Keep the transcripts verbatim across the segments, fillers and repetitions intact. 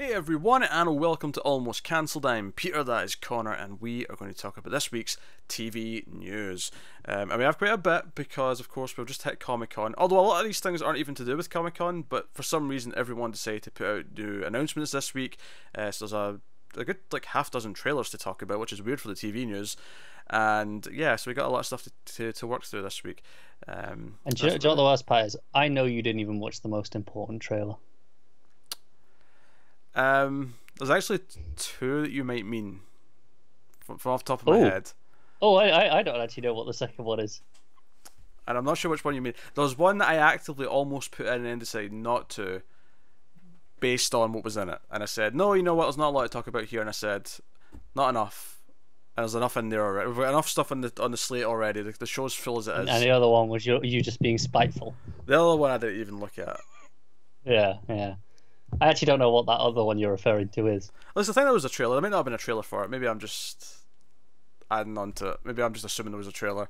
Hey everyone, and welcome to Almost Cancelled. I'm Peter, that is Connor, and we are going to talk about this week's T V news. Um, and we have quite a bit because, of course, we've just hit Comic-Con. Although a lot of these things aren't even to do with Comic-Con, but for some reason everyone decided to put out new announcements this week. Uh, so there's a, a good like half dozen trailers to talk about, which is weird for the T V news. And yeah, so we got a lot of stuff to, to, to work through this week. Um, and do you know what the worst part is? I know you didn't even watch the most important trailer. Um, there's actually two that you might mean from, from off the top of Ooh. my head. Oh, I I don't actually know what the second one is, and I'm not sure which one you mean. There's one that I actively almost put in and then decided not to, based on what was in it. And I said, no, you know what? There's not a lot to talk about here. And I said, not enough. And there's enough in there already. We've got enough stuff on the on the slate already. The, the show's full as it is. And the other one was you you just being spiteful. The other one I didn't even look at. Yeah, yeah. I actually don't know what that other one you're referring to is. Listen, I think there was a trailer. There might not have been a trailer for it. Maybe I'm just adding on to it. Maybe I'm just assuming there was a trailer.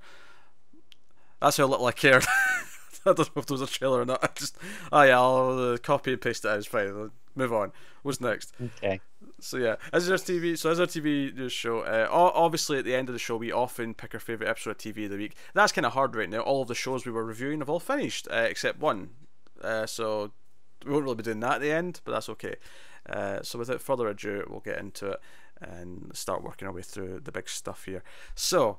That's how little I cared. I don't know if there was a trailer or not. I just, oh yeah, I'll uh, copy and paste it out. It's fine. Move on. What's next? Okay. So yeah, as our T V, so as our T V news show, uh, obviously at the end of the show we often pick our favourite episode of T V of the week. That's kind of hard right now. All of the shows we were reviewing have all finished uh, except one. Uh, so. We won't really be doing that at the end, but that's okay. Uh, so without further ado, we'll get into it and start working our way through the big stuff here. So,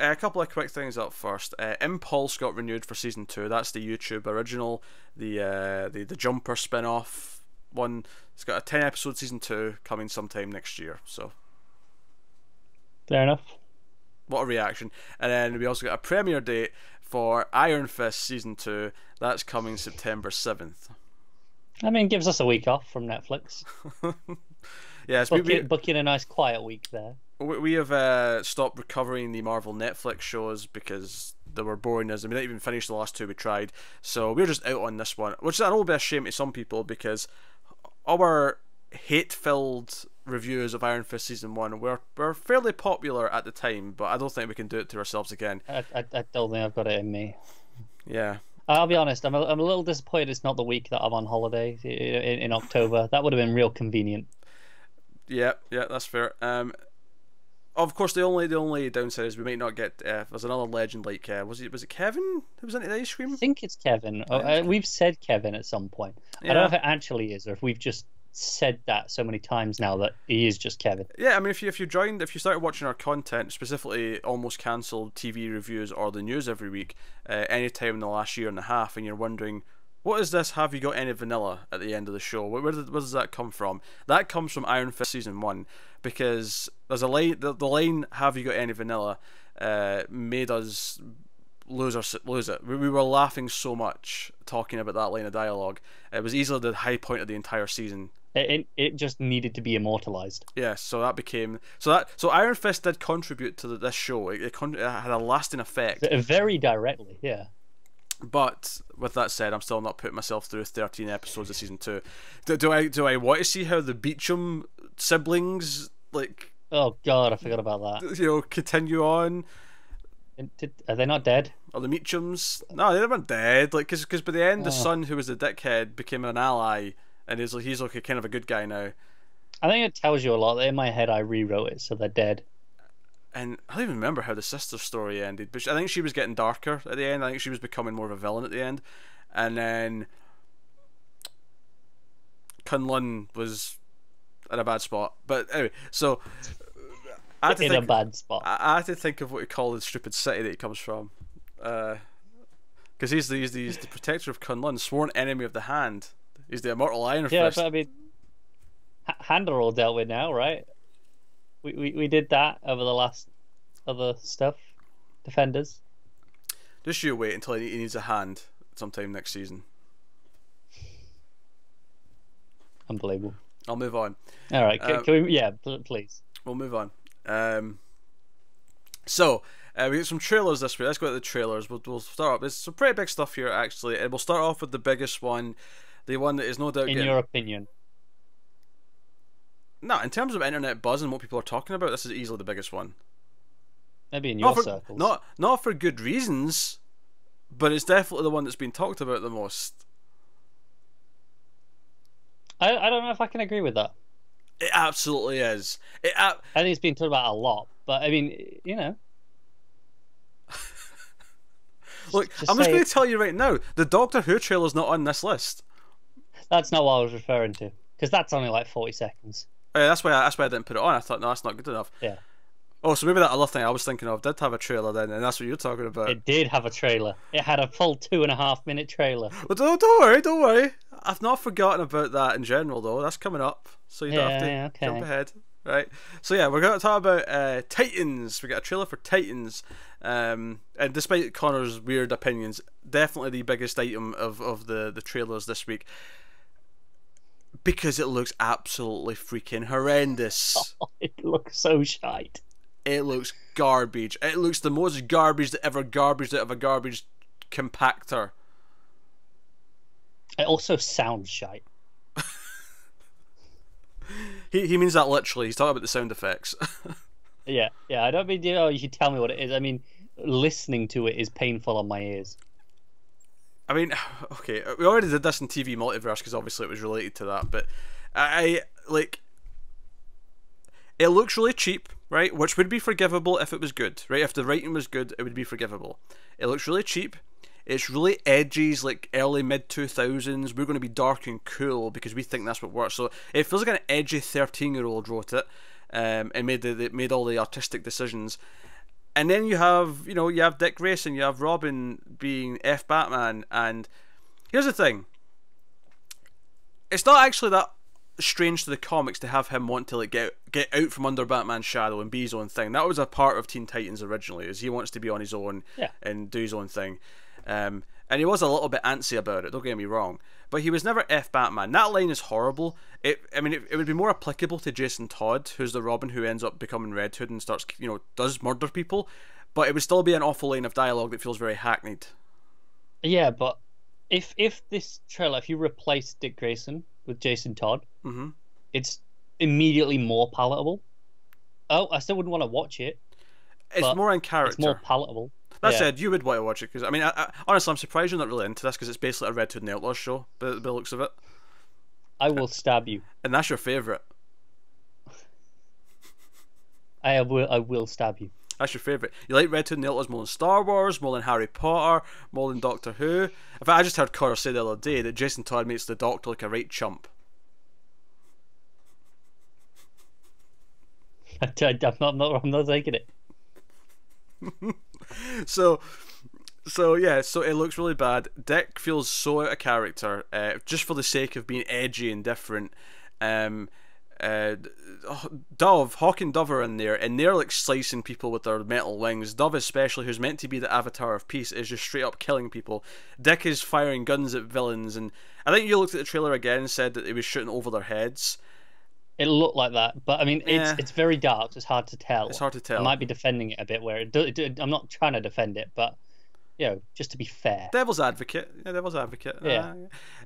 uh, a couple of quick things up first. Uh, Impulse got renewed for season two. That's the YouTube original, the uh, the, the Jumper spin-off one. It's got a ten episode season two coming sometime next year. So, fair enough. What a reaction. And then we also got a premiere date for Iron Fist season two. That's coming September seventh. I mean, it gives us a week off from Netflix. Yes, booking, we, we, booking a nice quiet week there. We, we have uh, stopped recovering the Marvel Netflix shows because they were boring us, and we didn't even finish the last two we tried. So we were just out on this one, which is a little bit of a shame to some people because our hate-filled reviews of Iron Fist season one were were fairly popular at the time, but I don't think we can do it to ourselves again. I I, I don't think I've got it in me. Yeah. I'll be honest, I'm a, I'm a little disappointed it's not the week that I'm on holiday in, in October. That would have been real convenient. Yeah, yeah, that's fair. Um, of course, the only the only downside is we might not get... Uh, there's another legend like... Uh, was it was it Kevin who was into the ice cream? I think it's Kevin. Oh, uh, we've said Kevin at some point. Yeah. I don't know if it actually is or if we've just said that so many times now that he is just Kevin. Yeah, I mean, if you if you joined, if you started watching our content, specifically Almost Cancelled T V reviews or the news every week, uh, any time in the last year and a half, and you're wondering, what is this? Have you got any vanilla at the end of the show? Where, where, did, where does that come from? That comes from Iron Fist season one, because there's a line. The, the line "Have you got any vanilla?" uh, made us lose our lose it. We, we were laughing so much talking about that line of dialogue. It was easily the high point of the entire season. It it just needed to be immortalized. Yeah, so that became so that so Iron Fist did contribute to the, this show. It, it, con it had a lasting effect. Very directly, yeah. But with that said, I'm still not putting myself through thirteen episodes of season two. Do, do I do I want to see how the Beecham siblings like? Oh God, I forgot about that. You know, continue on. Did, are they not dead? Are the Meachums? No, they weren't dead. Like, cause, cause by the end, oh. the son who was the dickhead became an ally. And he's like, he's like a kind of a good guy now. I think it tells you a lot. In my head, I rewrote it so they're dead. And I don't even remember how the sister story ended, but I think she was getting darker at the end. I think she was becoming more of a villain at the end. And then Kunlun was in a bad spot. But anyway, so I had to in think, a bad spot. I, I had to think of what we call the stupid city that he comes from, because uh, he's the he's the, he's the protector of Kunlun, sworn enemy of the Hand. He's the immortal Iron Fist. Yeah, but I mean, Hand are all dealt with now, right? We, we we did that over the last other stuff. Defenders. Just you wait until he needs a hand sometime next season. Unbelievable. I'll move on. All right. Can, um, can we? Yeah, please. We'll move on. Um. So. Uh, we get some trailers this week. Let's go to the trailers. We'll we'll start off. There's some pretty big stuff here actually, and we'll start off with the biggest one. The one that is no doubt. In getting... your opinion. No, in terms of internet buzz and what people are talking about, this is easily the biggest one. Maybe in your not for, circles. Not, not for good reasons, but it's definitely the one that's been talked about the most. I, I don't know if I can agree with that. It absolutely is. It, uh, I think it's been talked about a lot, but I mean, you know. Look, just I'm just going to tell you right now, the Doctor Who trailer's not on this list. That's not what I was referring to, because that's only like forty seconds. Yeah, that's why I, that's why I didn't put it on. I thought, no, that's not good enough. Yeah. Oh, so maybe that other thing I was thinking of did have a trailer then, and that's what you're talking about. It did have a trailer. It had a full two and a half minute trailer. Well, don't, don't worry, don't worry. I've not forgotten about that in general, though. That's coming up, so you don't yeah, have to okay. jump ahead. Right. So yeah, we're going to talk about uh, Titans. We got a trailer for Titans, um, and despite Connor's weird opinions, definitely the biggest item of, of the, the trailers this week. Because it looks absolutely freaking horrendous. Oh, it looks so shite. It looks garbage. It looks the most garbage that ever garbaged out of a garbage compactor. It also sounds shite. he he means that literally. He's talking about the sound effects. yeah, yeah. I don't mean you know, you should tell me what it is. I mean, listening to it is painful on my ears. I mean, okay, we already did this in T V Multiverse because obviously it was related to that, but I, like, it looks really cheap, right? Which would be forgivable if it was good, right? If the writing was good, it would be forgivable. It looks really cheap. It's really edgies, like early, mid two thousands. We're going to be dark and cool because we think that's what works. So it feels like an edgy thirteen-year-old wrote it um, and made, the, made all the artistic decisions. And then you have, you know, you have Dick Grayson, you have Robin being F Batman, and here's the thing. It's not actually that strange to the comics to have him want to like get get out from under Batman's shadow and be his own thing. That was a part of Teen Titans originally, is he wants to be on his own yeah. and do his own thing. Um, and he was a little bit antsy about it, don't get me wrong. But he was never F Batman. That line is horrible. It, I mean, it, it would be more applicable to Jason Todd, who's the Robin who ends up becoming Red Hood and starts, you know, does murder people. But it would still be an awful line of dialogue that feels very hackneyed. Yeah, but if if this trailer, if you replace Dick Grayson with Jason Todd, mm-hmm. it's immediately more palatable. Oh, I still wouldn't want to watch it. It's more in character. It's more palatable. That yeah. said, you would want to watch it because I mean, I, I, honestly, I'm surprised you're not really into this because it's basically a Red Hood and Outlaws show by, by the looks of it. I will stab you. And that's your favourite. I will. I will stab you. That's your favourite. You like Red Hood and Outlaws more than Star Wars, more than Harry Potter, more than Doctor Who. In fact, I just heard Connor say the other day that Jason Todd makes the Doctor look a right chump. I'm not. I'm not, I'm not taking it. so so yeah so it looks really bad. Dick feels so out of character uh, just for the sake of being edgy and different. um, uh, Dove Hawk and Dove are in there and they're like slicing people with their metal wings. Dove especially, who's meant to be the avatar of peace, is just straight up killing people. Dick is firing guns at villains, and I think you looked at the trailer again and said that he was shooting over their heads. It looked like that, but I mean, it's yeah. it's very dark. So it's hard to tell. It's hard to tell. I might be defending it a bit. Where it, do, it do, I'm not trying to defend it, but you know, just to be fair, devil's advocate. Yeah, devil's advocate. Yeah.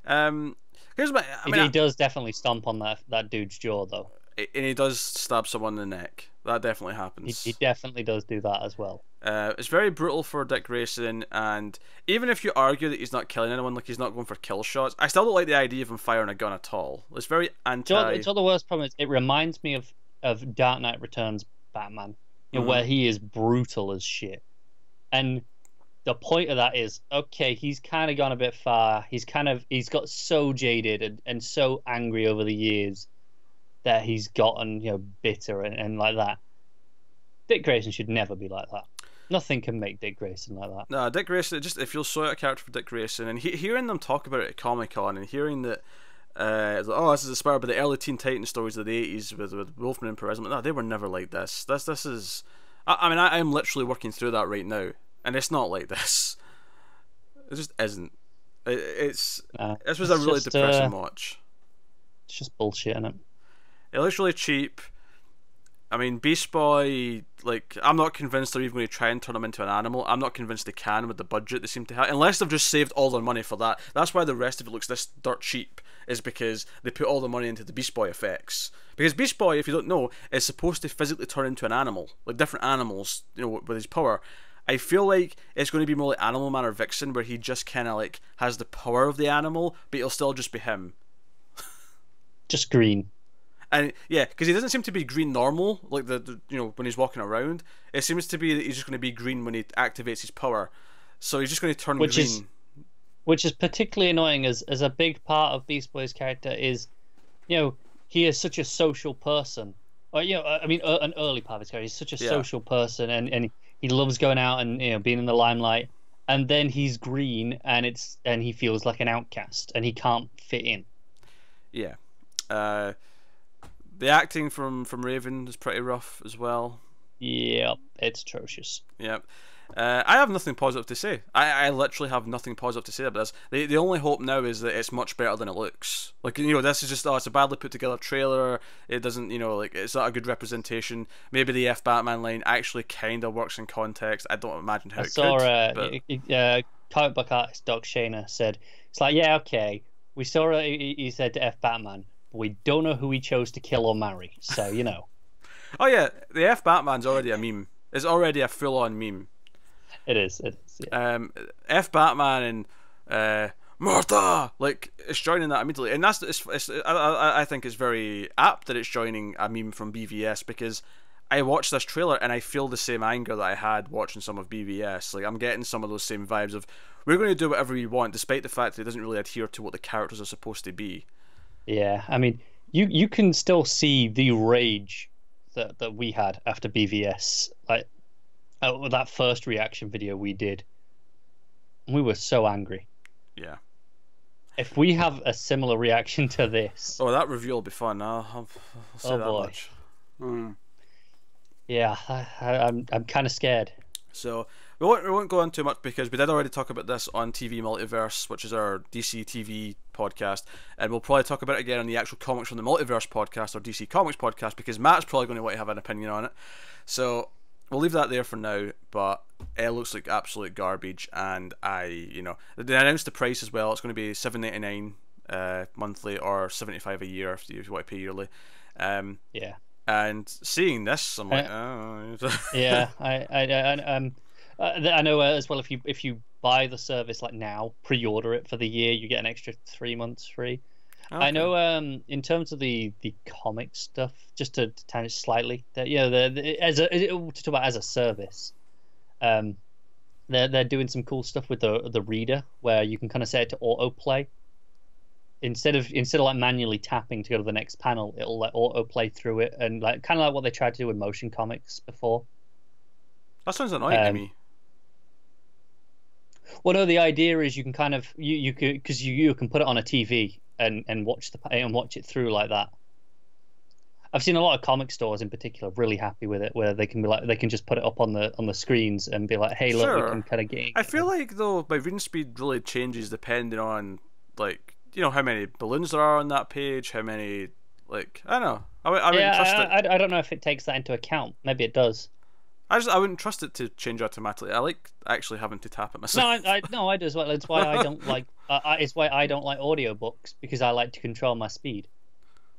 Uh, um. Here's my. I he, mean, he I, does definitely stomp on that that dude's jaw, though. And he does stab someone in the neck. That definitely happens. He, he definitely does do that as well. Uh, it's very brutal for Dick Grayson, and even if you argue that he's not killing anyone, like he's not going for kill shots, I still don't like the idea of him firing a gun at all. It's very anti... Do you know, do you know the worst problem is? It reminds me of, of Dark Knight Returns Batman, you know, mm-hmm. where he is brutal as shit. And the point of that is, okay, he's kind of gone a bit far. He's kind of... He's got so jaded and, and so angry over the years that he's gotten, you know, bitter and, and like that. Dick Grayson should never be like that. Nothing can make Dick Grayson like that. No, Dick Grayson, it just it feels so out of character for Dick Grayson. And he, hearing them talk about it at Comic-Con and hearing that, uh, oh, this is inspired by the early Teen Titans stories of the eighties with, with Wolfman and Prism. No, they were never like this. This, this is... I, I mean, I am literally working through that right now. And it's not like this. It just isn't. It, it's nah, This was it's a really just, depressing uh, watch. It's just bullshit, isn't it? It looks really cheap. I mean, Beast Boy, like, I'm not convinced they're even going to try and turn him into an animal. I'm not convinced they can with the budget they seem to have. Unless they've just saved all their money for that. That's why the rest of it looks this dirt cheap, is because they put all the money into the Beast Boy effects. Because Beast Boy, if you don't know, is supposed to physically turn into an animal. Like, different animals, you know, with his power. I feel like it's going to be more like Animal Man or Vixen, where he just kind of, like, has the power of the animal, but it'll still just be him. just green. And yeah, because he doesn't seem to be green normal, like the, the you know when he's walking around. It seems to be that he's just going to be green when he activates his power, so he's just going to turn which green. Is, which is particularly annoying, as as a big part of Beast Boy's character is, you know, he is such a social person. Or you know, I mean, an early part of his character, he's such a yeah. social person, and and he loves going out and you know being in the limelight. And then he's green, and it's and he feels like an outcast, and he can't fit in. Yeah, uh, the acting from from Raven is pretty rough as well. Yeah, it's atrocious. Yeah, uh, I have nothing positive to say. I I literally have nothing positive to say about this. The the only hope now is that it's much better than it looks. Like you know, this is just oh, it's a badly put together trailer. It doesn't you know like it's not a good representation. Maybe the F Batman line actually kind of works in context. I don't imagine how I it saw, could. I uh, saw uh, comic book artist Doc Shaner said it's like yeah okay. We saw it, he said to F Batman, but we don't know who he chose to kill or marry, so you know. Oh yeah, the F Batman's already a meme. It's already a full-on meme. It is. It is. Yeah. Um, F Batman and uh, Martha, like it's joining that immediately, and that's it's, it's, I, I I think it's very apt that it's joining a meme from B V S, because I watched this trailer and I feel the same anger that I had watching some of B V S. Like I'm getting some of those same vibes of, we're going to do whatever we want, despite the fact that it doesn't really adhere to what the characters are supposed to be. Yeah, I mean, you you can still see the rage that that we had after B V S, like uh, that first reaction video we did. We were so angry. Yeah. If we have a similar reaction to this, oh, that review will be fun. I'll, I'll say oh that boy. Much. Mm. Yeah, I, I'm I'm kind of scared. So we won't, we won't go on too much, because we did already talk about this on T V Multiverse, which is our D C T V podcast, and we'll probably talk about it again on the actual Comics from the Multiverse podcast, or D C Comics podcast, because Matt's probably going to want to have an opinion on it. So we'll leave that there for now, but it looks like absolute garbage, and I, you know, they announced the price as well. It's going to be seven ninety-nine uh, monthly, or seventy-five a year if you want to pay yearly. Um, yeah. And seeing this, I'm like, uh, oh. yeah, I, I, I, um, I know as well. If you if you buy the service like now, pre-order it for the year, you get an extra three months free. Okay. I know. Um, in terms of the the comic stuff, just to, to tangent slightly, that you know, the, the, as a to talk about as a service, um, they're they're doing some cool stuff with the the reader, where you can kind of set it to autoplay. Instead of instead of like manually tapping to go to the next panel, it'll like auto play through it, and like kind of like what they tried to do with motion comics before. That sounds annoying um, to me. Well, no, the idea is you can kind of you you could because you you can put it on a T V and and watch the and watch it through like that. I've seen a lot of comic stores in particular really happy with it, where they can be like they can just put it up on the on the screens and be like, hey, look, sure. we can kind of get. I feel like though my reading speed really changes depending on like. You know how many balloons there are on that page? How many, like I don't know. I, I wouldn't yeah, trust I, it. I, I don't know if it takes that into account. Maybe it does. I just I wouldn't trust it to change automatically. I like actually having to tap it myself. No, I, I no, I do as well. It's why I don't like. Uh, I, it's why I don't like audiobooks, because I like to control my speed,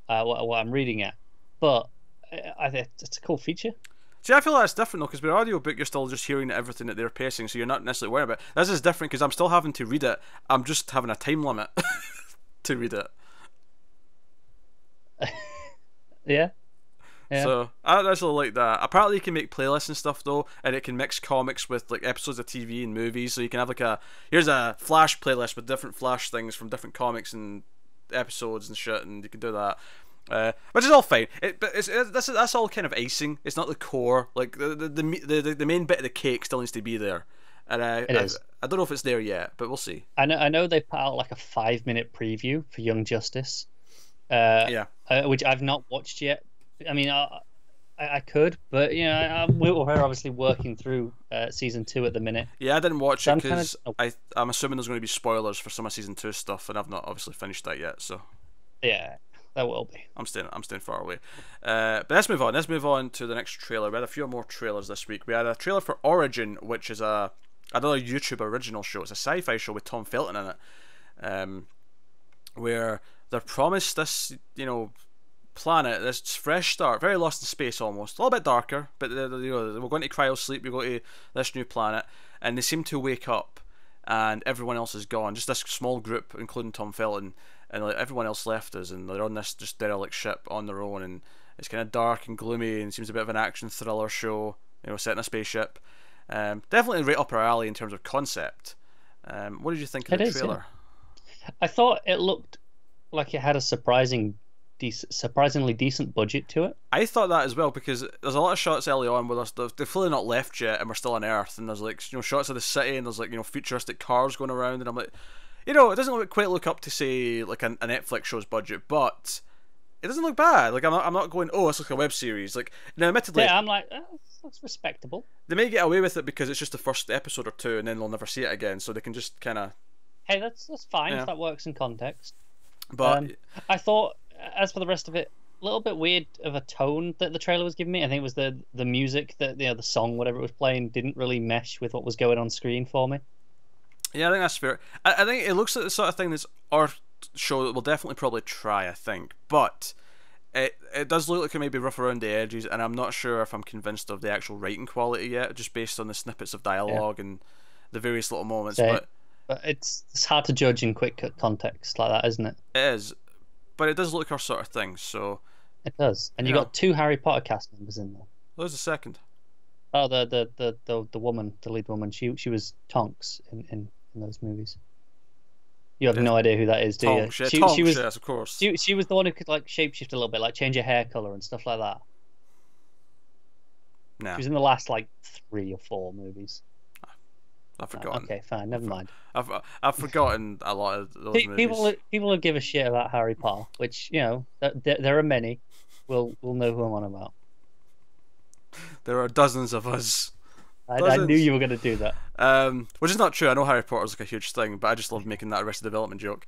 uh, what, what I'm reading at. But I think it's a cool feature. See, I feel that's different though, because with an audiobook, you're still just hearing everything at their pacing, so you're not necessarily worried about it. This is different because I'm still having to read it. I'm just having a time limit. To read it. yeah. yeah. So I actually like that. Apparently, you can make playlists and stuff though, and it can mix comics with like episodes of T V and movies. So you can have like a here's a Flash playlist with different Flash things from different comics and episodes and shit, and you can do that. Uh, which is all fine. It, but it's it, that's that's all kind of icing. It's not the core. Like the the the the, the main bit of the cake still needs to be there. And I, it is. I, I don't know if it's there yet, but we'll see. I know. I know they put out like a five-minute preview for Young Justice, uh, yeah, uh, which I've not watched yet. I mean, I, I could, but you know, I, I, we're obviously working through uh, season two at the minute. Yeah, I didn't watch so it because kind of... I, I'm assuming there's going to be spoilers for some of season two stuff, and I've not obviously finished that yet. So, yeah, that will be. I'm staying. I'm staying far away. Uh, but let's move on. Let's move on to the next trailer. We had a few more trailers this week. We had a trailer for Origin, which is a another YouTube original show. It's a sci-fi show with Tom Felton in it, um, where they're promised this, you know, planet, this fresh start, very Lost in Space almost, a little bit darker, but you know, we're going to cryo sleep. We go to this new planet, and they seem to wake up, and everyone else is gone. Just this small group, including Tom Felton, and like, everyone else left us, and they're on this just derelict ship on their own, and it's kind of dark and gloomy, and seems a bit of an action thriller show, you know, set in a spaceship. Um, definitely right up our alley in terms of concept. Um, what did you think of it the is, trailer? Yeah. I thought it looked like it had a surprising, de surprisingly decent budget to it. I thought that as well, because there's a lot of shots early on where they've fully not left yet, and we're still on Earth, and there's like you know shots of the city, and there's like you know futuristic cars going around, and I'm like, you know, it doesn't look, quite look up to say like a, a Netflix show's budget, but it doesn't look bad. Like I'm not, I'm not going, oh, it's like a web series. Like now, admittedly, yeah, I'm like. Oh. That's respectable. They may get away with it because it's just the first episode or two, and then they'll never see it again, so they can just kind of, hey, that's that's fine, yeah, if that works in context. But um, I thought, as for the rest of it, a little bit weird of a tone that the trailer was giving me. I think it was the the music, that you know, the song, whatever it was playing, didn't really mesh with what was going on screen for me. Yeah, I think that's fair. I, I think it looks like the sort of thing that's our show that we'll definitely probably try, I think, but It, it does look like it may be rough around the edges, and I'm not sure if I'm convinced of the actual writing quality yet, just based on the snippets of dialogue, yeah, and the various little moments. So, but, but it's, it's hard to judge in quick context like that, isn't it? It is, but it does look our sort of thing, so... It does, and you, you got know. two Harry Potter cast members in there. There's a second. Oh, the the, the, the, the woman, the lead woman, she she was Tonks in, in, in those movies. You have yeah. no idea who that is, do Tom, you? She, she, Tom, she was, yes, of course. She, she was the one who could like shapeshift a little bit, like change her hair color and stuff like that. No, nah. She was in the last like three or four movies. I've forgotten. Okay, fine, never I've, mind. I've I've forgotten a lot of those people, movies. People people who give a shit about Harry Potter, which you know there, there are many, will will know who I'm on about. There are dozens of us. I, I knew you were going to do that. Um, which is not true. I know Harry Potter's like a huge thing, but I just love making that Arrested Development joke.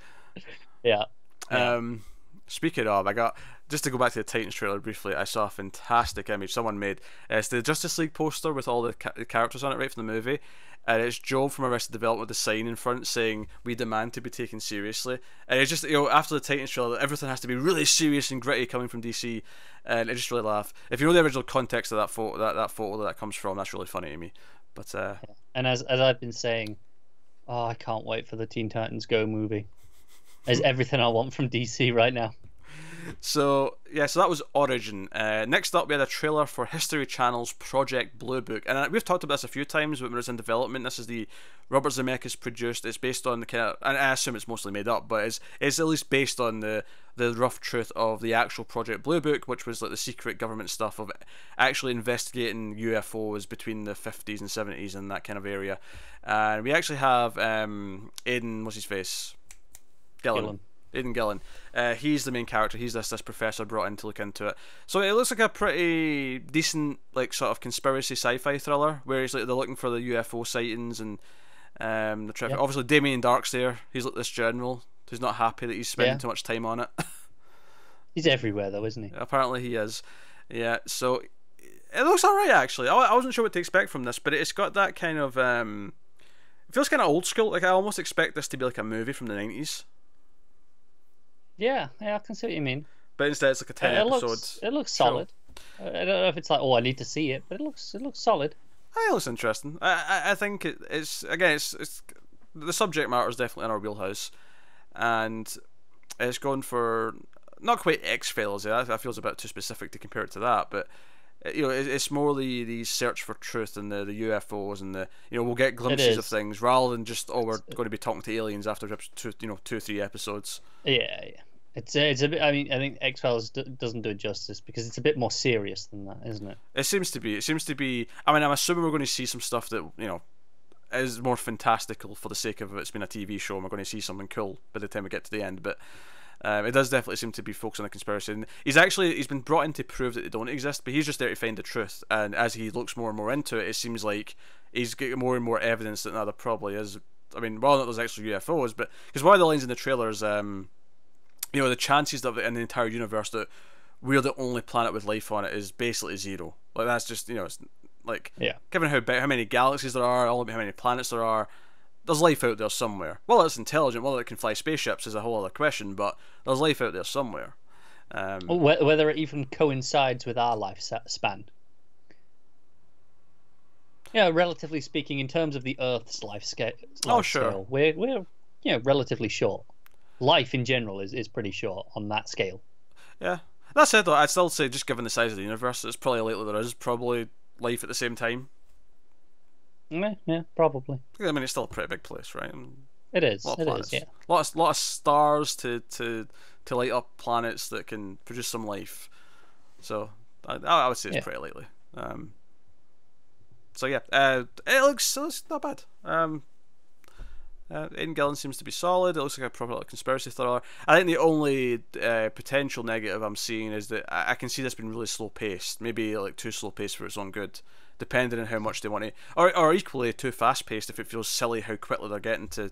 Yeah. yeah. Um, speaking of, I got just to go back to the Titans trailer briefly. I saw a fantastic image someone made. It's the Justice League poster with all the, ca the characters on it, right from the movie, and it's Joel from Arrested Development with the sign in front saying "We demand to be taken seriously." And it's just, you know, after the Titans trailer, everything has to be really serious and gritty coming from D C, and I just really laugh. If you know the original context of that photo, that that photo that, that comes from, that's really funny to me. But uh, and as as I've been saying, oh, I can't wait for the Teen Titans Go movie. It's everything I want from D C right now. So yeah, so that was Origin. Uh, next up, we had a trailer for History Channel's Project Blue Book, and we've talked about this a few times when it's in development. This is the Robert Zemeckis produced. It's based on the kind of, and I assume it's mostly made up, but it's it's at least based on the the rough truth of the actual Project Blue Book, which was like the secret government stuff of actually investigating U F Os between the fifties and seventies and that kind of area. And uh, we actually have um, Aidan, what's his face, Gillen. Gillen. Aidan Gillen. Uh, he's the main character. He's this this professor brought in to look into it. So it looks like a pretty decent, like, sort of conspiracy sci-fi thriller where he's like they're looking for the U F O sightings and um the trip. Yep. Obviously, Damien Dark's there. He's like this general who's not happy that he's spending yeah. too much time on it. He's everywhere though, isn't he? Apparently, he is. Yeah. So it looks alright actually. I I wasn't sure what to expect from this, but it's got that kind of um. It feels kind of old school. Like I almost expect this to be like a movie from the nineties. Yeah, yeah, I can see what you mean. But instead, it's like a ten it episode. Looks, it looks solid. Show. I don't know if it's like, oh, I need to see it, but it looks, it looks solid. It looks interesting. I, I, I think it, it's again, it's, it's the subject matter is definitely in our wheelhouse, and it's going for not quite X-Files. Yeah, that feels a bit too specific to compare it to that, but you know, it, it's more the the search for truth and the the U F Os and the you know we'll get glimpses of things rather than just oh we're it's, going to be talking to aliens after two you know two or three episodes. Yeah, yeah. It's a, it's a bit. I mean, I think X-Files d doesn't do it justice because it's a bit more serious than that, isn't it? It seems to be. It seems to be. I mean, I'm assuming we're going to see some stuff that you know is more fantastical for the sake of it's been a T V show, and we're going to see something cool by the time we get to the end. But um, it does definitely seem to be focused on a conspiracy. And he's actually he's been brought in to prove that they don't exist, but he's just there to find the truth. And as he looks more and more into it, it seems like he's getting more and more evidence that no, there probably is. I mean, well, not those actual U F Os, but because one of the lines in the trailer is. Um, You know, the chances that in the entire universe that we're the only planet with life on it is basically zero. Like that's just you know, it's like yeah. given how big, how many galaxies there are, all how many planets there are, there's life out there somewhere. Well, it's intelligent. Whether it can fly spaceships is a whole other question, but there's life out there somewhere. Um, whether it even coincides with our life span. Yeah, relatively speaking, in terms of the Earth's life scale, life oh, sure. scale we're, we're you know, relatively short. Life in general is, is pretty short on that scale. Yeah. That said, though, I'd still say, just given the size of the universe, it's probably likely there is probably life at the same time. Yeah, yeah, probably. I mean, it's still a pretty big place, right? I mean, it is. It planets. is, yeah. Lot of, lot of stars to, to, to light up planets that can produce some life. So, I, I would say it's yeah. pretty likely. Um, so, yeah, uh, it, looks, it looks not bad. Um, Uh, Aiden Gillen seems to be solid. It looks like a proper little conspiracy thriller. I think the only uh, potential negative I'm seeing is that I, I can see this being really slow paced. Maybe like too slow paced for its own good, depending on how much they want to, or or equally too fast paced if it feels silly how quickly they're getting to.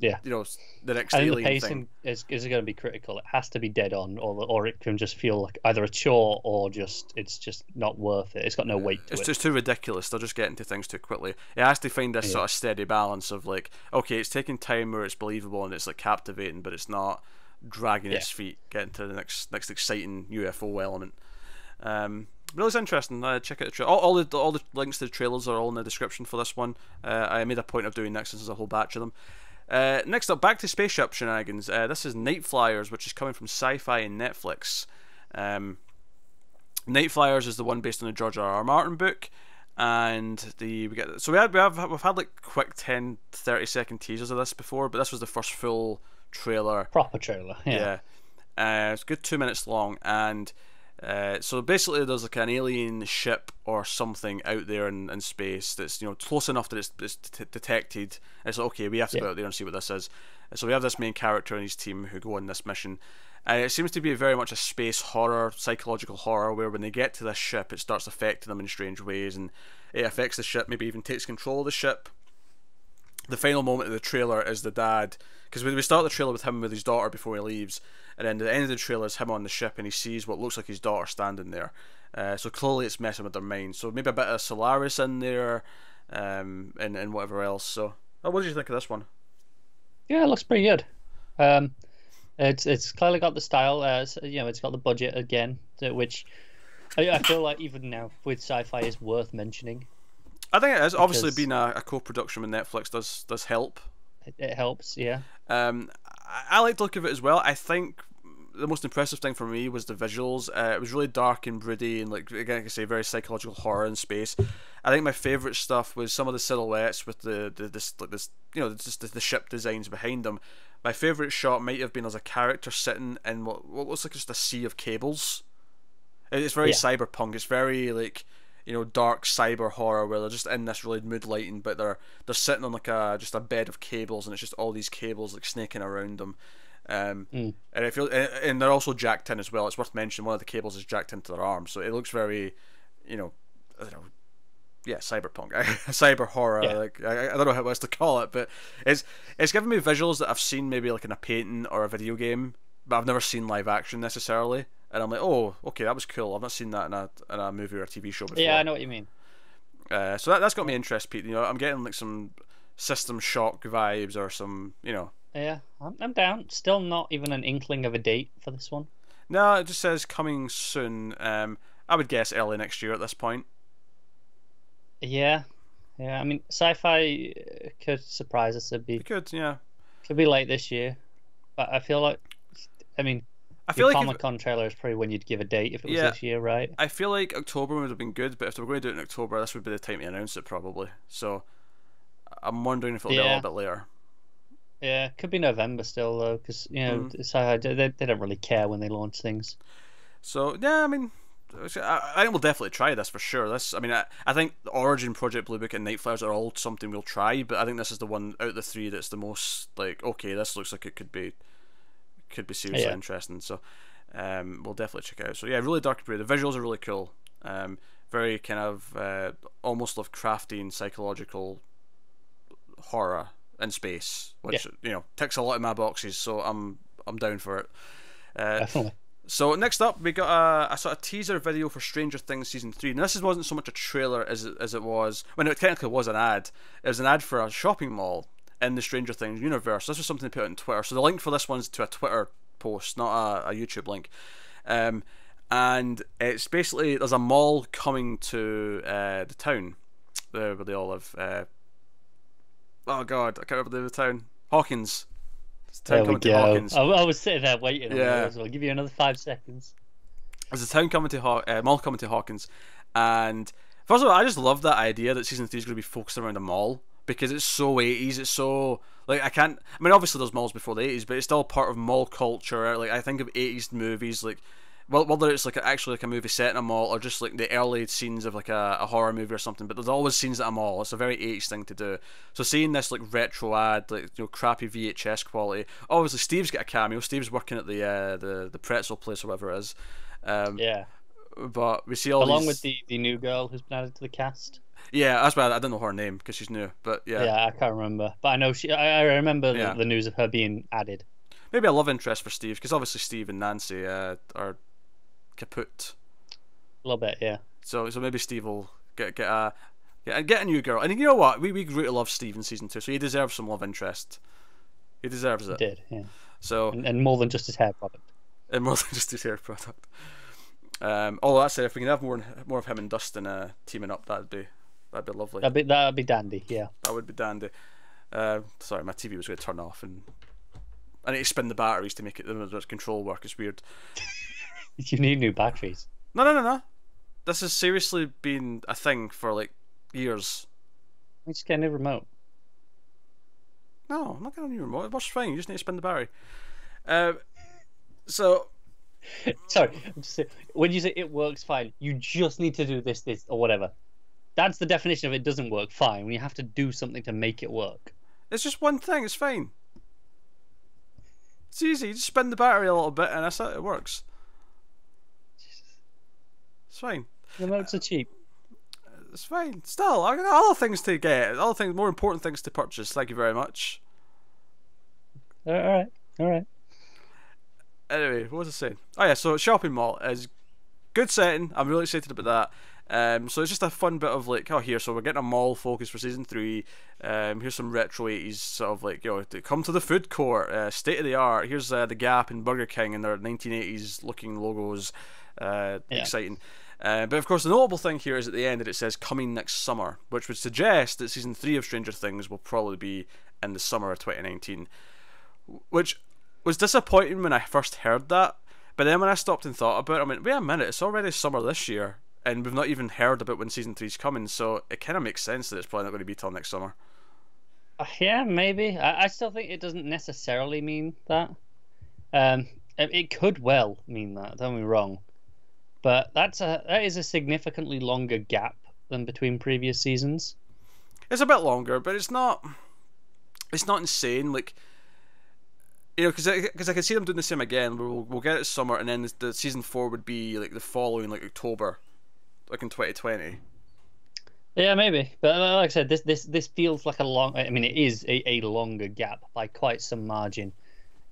Yeah, you know the next. I think alien the pacing thing. is is going to be critical. It has to be dead on, or or it can just feel like either a chore or just it's just not worth it. It's got no yeah. weight to it's it. It's just too ridiculous. They're just getting to things too quickly. It has to find this yeah. sort of steady balance of like, okay, it's taking time where it's believable and it's like captivating, but it's not dragging yeah. its feet, getting to the next next exciting U F O element. Um, but it was interesting. Uh, check out the tra all, all the all the links to the trailers are all in the description for this one. Uh, I made a point of doing that since there's a whole batch of them. Uh, next up, back to spaceship shenanigans. Uh, this is Night Flyers, which is coming from Sci-Fi and Netflix. Um, Night Flyers is the one based on the George R R Martin book, and the we get so we have, we have we've had like quick ten, thirty second teasers of this before, but this was the first full trailer, proper trailer. Yeah, yeah. Uh, it's a good two minutes long, and uh, so basically there's like an alien ship or something out there in, in space that's, you know, close enough that it's, it's d detected. It's like, okay, we have to yeah. go out there and see what this is. And so we have this main character and his team who go on this mission. And it seems to be very much a space horror, psychological horror, where when they get to this ship, it starts affecting them in strange ways, and it affects the ship, maybe even takes control of the ship. The final moment of the trailer is the dad, because we start the trailer with him with his daughter before he leaves, and then the end of the trailer is him on the ship and he sees what looks like his daughter standing there. Uh, so clearly it's messing with their mind. So maybe a bit of Solaris in there, um, and, and whatever else. So, oh, what did you think of this one? Yeah, it looks pretty good. Um, it's it's clearly got the style. Uh, so, you know, it's got the budget again, which I, I feel like even now with sci-fi is worth mentioning. I think it is. Obviously, because being a, a co-production with Netflix does does help. It, it helps, yeah. Um, I, I like the look of it as well. I think the most impressive thing for me was the visuals. Uh, it was really dark and broody and, like, again, like I say, very psychological horror in space. I think my favourite stuff was some of the silhouettes with the, the this like this you know just the, the ship designs behind them. My favourite shot might have been as a character sitting in what what looks like just a sea of cables. It, it's very yeah. cyberpunk. It's very like, you know, dark cyber horror where they're just in this really mood lighting, but they're they're sitting on like a just a bed of cables, and it's just all these cables like snaking around them. Um, mm. And it feels, and they're also jacked in as well. It's worth mentioning one of the cables is jacked into their arm, so it looks very, you know, I don't know, yeah, cyberpunk, cyber horror. Yeah. Like I, I don't know how else to call it, but it's it's given me visuals that I've seen maybe like in a painting or a video game, but I've never seen live action necessarily. And I'm like, oh, okay, that was cool. I've not seen that in a in a movie or a T V show before. Yeah, I know what you mean. Uh, so that that's got me interested, Pete. You know, I'm getting like some System Shock vibes or some, you know. Yeah, I'm I'm down. Still not even an inkling of a date for this one. No, it just says coming soon. Um, I would guess early next year at this point. Yeah, yeah. I mean, sci-fi could surprise us. It'd be it could, yeah. Could be late this year, but I feel like, I mean, I feel Your like Comic-Con trailer is probably when you'd give a date if it was yeah, this year, right? I feel like October would have been good, but if they were going to do it in October, this would be the time to announce it probably. So I'm wondering if it'll yeah. be a little bit later. Yeah, it could be November still though, because you know mm. sci-fi, they they don't really care when they launch things. So yeah, I mean, I, I think we'll definitely try this for sure. This, I mean, I I think Origin, Project Blue Book, and Night Flyers are all something we'll try, but I think this is the one out of the three that's the most like, okay, this looks like it could be. Could be seriously yeah. interesting, so um, we'll definitely check it out. So yeah, really dark and pretty. The visuals are really cool. Um, very kind of uh, almost Lovecraftian and psychological horror in space, which yeah. you know ticks a lot of my boxes. So I'm I'm down for it. Uh, definitely. So next up, we got a, a sort of teaser video for Stranger Things season three. Now this wasn't so much a trailer as it, as it was. Well, no, it technically was an ad. It was an ad for a shopping mall in the Stranger Things universe. This was something they put on Twitter. So the link for this one's to a Twitter post, not a, a YouTube link. Um, and it's basically, there's a mall coming to uh, the town. uh, where they all have. Uh, oh god, I can't remember the name of the town. Hawkins. It's a town there coming to Hawkins. I, I was sitting there waiting. Yeah. I'll give you another five seconds. There's a town coming to Haw uh, mall coming to Hawkins, and first of all, I just love that idea that season three is going to be focused around a mall. Because it's so eighties, it's so like I can't. I mean, obviously there's malls before the eighties, but it's still part of mall culture. Like I think of eighties movies, like well, whether it's like actually like a movie set in a mall or just like the early scenes of like a, a horror movie or something. But there's always scenes at a mall. It's a very eighties thing to do. So seeing this like retro ad, like you know, crappy V H S quality. Obviously, Steve's got a cameo. Steve's working at the uh, the the pretzel place or whatever it is. Um, yeah. But we see all along these... with the the new girl who's been added to the cast. Yeah, that's why I don't know her name because she's new. But yeah, yeah, I can't remember. But I know she. I, I remember yeah. the news of her being added. Maybe a love interest for Steve because obviously Steve and Nancy uh, are kaput. A little bit, yeah. So, so maybe Steve will get get a get, get a new girl. And you know what? We we grew to love Steve in season two, so he deserves some love interest. He deserves it. He did, yeah. So and, and more than just his hair product. And more than just his hair product. Um. Although that said, if we can have more more of him and Dustin uh, teaming up, that'd be. That'd be lovely. That'd be, that'd be dandy, yeah. That would be dandy. Uh, sorry, my T V was going to turn off, and I need to spin the batteries to make it the control work. It's weird. You need new batteries. No, no, no, no. This has seriously been a thing for like years. You just get a new remote. No, I'm not getting a new remote. It works fine. You just need to spin the battery. Uh, so. Sorry, I'm just saying, when you say it works fine, you just need to do this, this, or whatever. That's the definition of it doesn't work fine, when you have to do something to make it work. It's just one thing, it's fine. It's easy, you just spin the battery a little bit and that's it, it works. It's fine. The remotes are cheap. It's fine. Still, I've got other things to get, other things, more important things to purchase, thank you very much. Alright, alright. Anyway, what was I saying? Oh yeah, so shopping mall is good setting, I'm really excited about that. Um, so it's just a fun bit of like, oh here, so we're getting a mall focus for season three. Um, here's some retro eighties sort of like, you know, come to the food court, uh, state of the art. Here's uh, the Gap and Burger King and their nineteen eighties looking logos. Uh, yeah. Exciting. Uh, but of course, the notable thing here is at the end that it says coming next summer, which would suggest that season three of Stranger Things will probably be in the summer of twenty nineteen, which was disappointing when I first heard that. But then when I stopped and thought about it, I mean, wait a minute, it's already summer this year. And we've not even heard about when season three's coming, so it kind of makes sense that it's probably not going to be till next summer. Uh, yeah, maybe. I, I still think it doesn't necessarily mean that. Um, it could well mean that. Don't be wrong, but that's a that is a significantly longer gap than between previous seasons. It's a bit longer, but it's not. It's not insane, like. You know, because I, I can see them doing the same again. We'll we'll get it summer, and then the, the season four would be like the following, like October. Like in twenty twenty. Yeah, maybe. But like I said, this this this feels like a long. I mean, it is a, a longer gap by quite some margin.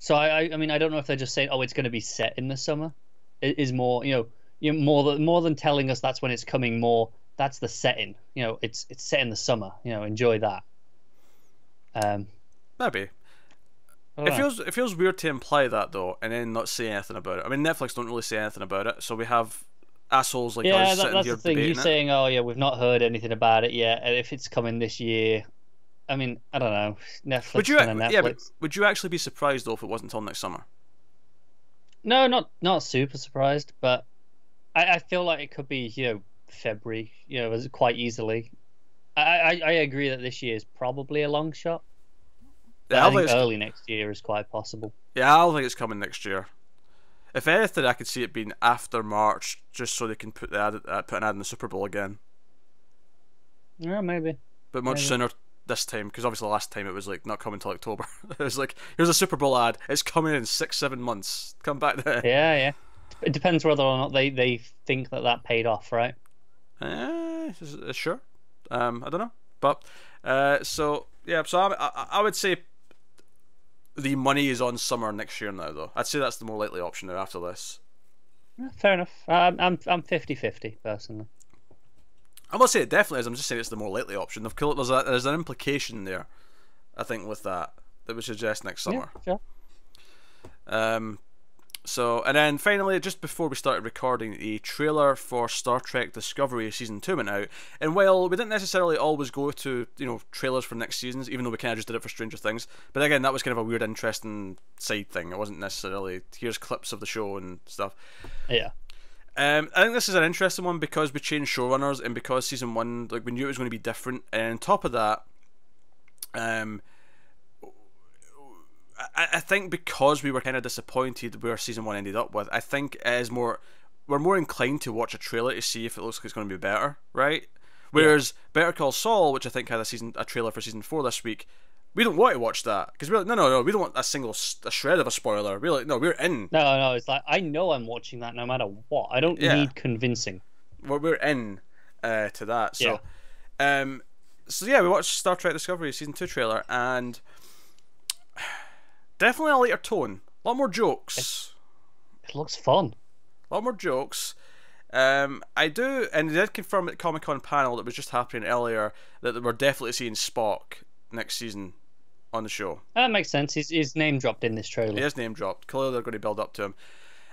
So I, I I mean I don't know if they're just saying oh it's going to be set in the summer. It is more you know you more than more than telling us that's when it's coming. More that's the setting. You know it's it's set in the summer. You know enjoy that. Um, maybe. It feels it feels weird to imply that though, and then not say anything about it. I mean, Netflix don't really say anything about it, so we have. Assholes like yeah, us that, that's the thing. You saying, "Oh yeah, we've not heard anything about it yet," and if it's coming this year, I mean, I don't know. Netflix. Would you, Netflix. Yeah, but would you actually be surprised though if it wasn't until next summer? No, not not super surprised, but I, I feel like it could be you know February, you know, quite easily. I I, I agree that this year is probably a long shot. Yeah, I think, think early next year is quite possible. Yeah, I don't think it's coming next year. If anything, I could see it being after March, just so they can put the ad, uh, put an ad in the Super Bowl again. Yeah, maybe. But much maybe. sooner this time, because obviously last time it was like not coming till October. It was like here's a Super Bowl ad. It's coming in six, seven months. Come back there. Yeah, yeah. It depends whether or not they they think that that paid off, right? Uh, sure. Um, I don't know, but uh, so yeah, so I I, I would say. The money is on summer next year now, though. I'd say that's the more likely option now after this. Yeah, fair enough. Um, I'm I'm fifty fifty personally. I must say it definitely is. I'm just saying it's the more likely option. Of course, there's a, there's an implication there, I think, with that that would suggest next summer. Yeah, sure. Um, So, and then finally, just before we started recording, a trailer for Star Trek Discovery Season two went out. And while we didn't necessarily always go to, you know, trailers for next seasons, even though we kind of just did it for Stranger Things, but again, that was kind of a weird, interesting side thing. It wasn't necessarily, here's clips of the show and stuff. Yeah. Um, I think this is an interesting one because we changed showrunners and because Season one, like, we knew it was going to be different. And on top of that, um... I think because we were kind of disappointed where season one ended up with, I think it is more we're more inclined to watch a trailer to see if it looks like it's going to be better, right? Whereas yeah. Better Call Saul, which I think had a season a trailer for season four this week, we don't want to watch that because we're like, no, no, no, we don't want a single a shred of a spoiler. We're like, no, we're in. No, no, it's like I know I'm watching that no matter what. I don't yeah. need convincing. We're we're in uh, to that. So, yeah. um, so yeah, we watched Star Trek Discovery season two trailer and. Definitely a lighter tone. A lot more jokes. It, it looks fun. A lot more jokes. Um, I do, and they did confirm at the Comic-Con panel that was just happening earlier that we're definitely seeing Spock next season on the show. That makes sense. He's, he's name dropped in this trailer. He is name dropped. Clearly they're going to build up to him.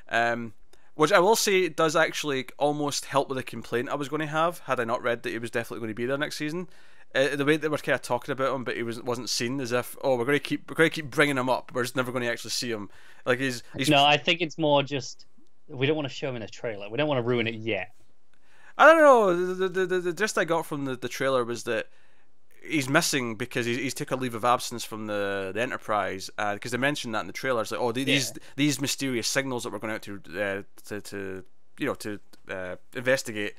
Um, which I will say does actually almost help with the complaint I was going to have had I not read that he was definitely going to be there next season. Uh, the way they were kind of talking about him, but he was wasn't seen as if oh we're going to keep we're going to keep bringing him up. We're just never going to actually see him. Like he's, he's no, I think it's more just we don't want to show him in a trailer. We don't want to ruin it yet. I don't know. The the the, the gist I got from the, the trailer was that he's missing because he's, he's took a leave of absence from the, the Enterprise because uh, they mentioned that in the trailer. It's like oh these yeah. these mysterious signals that we're going out to uh, to to you know to uh, investigate.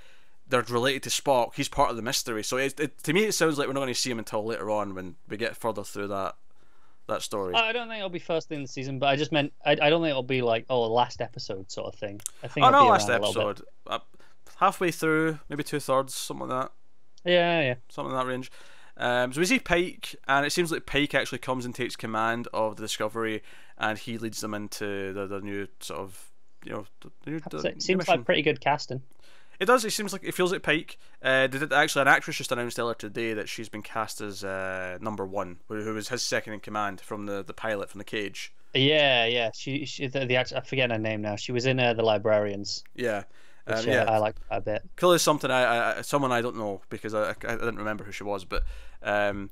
They're related to Spock. He's part of the mystery. So it, it, to me, it sounds like we're not going to see him until later on when we get further through that that story. I don't think it'll be first thing in the season, but I just meant I, I don't think it'll be like oh last episode sort of thing. I think oh no, be last episode, uh, halfway through, maybe two thirds, something like that. Yeah, yeah, something in that range. Um, so we see Pike, and it seems like Pike actually comes and takes command of the Discovery, and he leads them into the, the new sort of you know. The new, the, it seems like pretty good casting. It does. It seems like it feels like Pike. Uh, they did actually an actress just announced earlier today that she's been cast as uh, number one, who, who was his second in command from the, the pilot from the Cage. Yeah, yeah. She, she the, the I forget her name now. She was in uh, the Librarians. Yeah, um, which, uh, yeah. I liked her a bit. Clearly, something I, I someone I don't know because I, I didn't remember who she was, but um,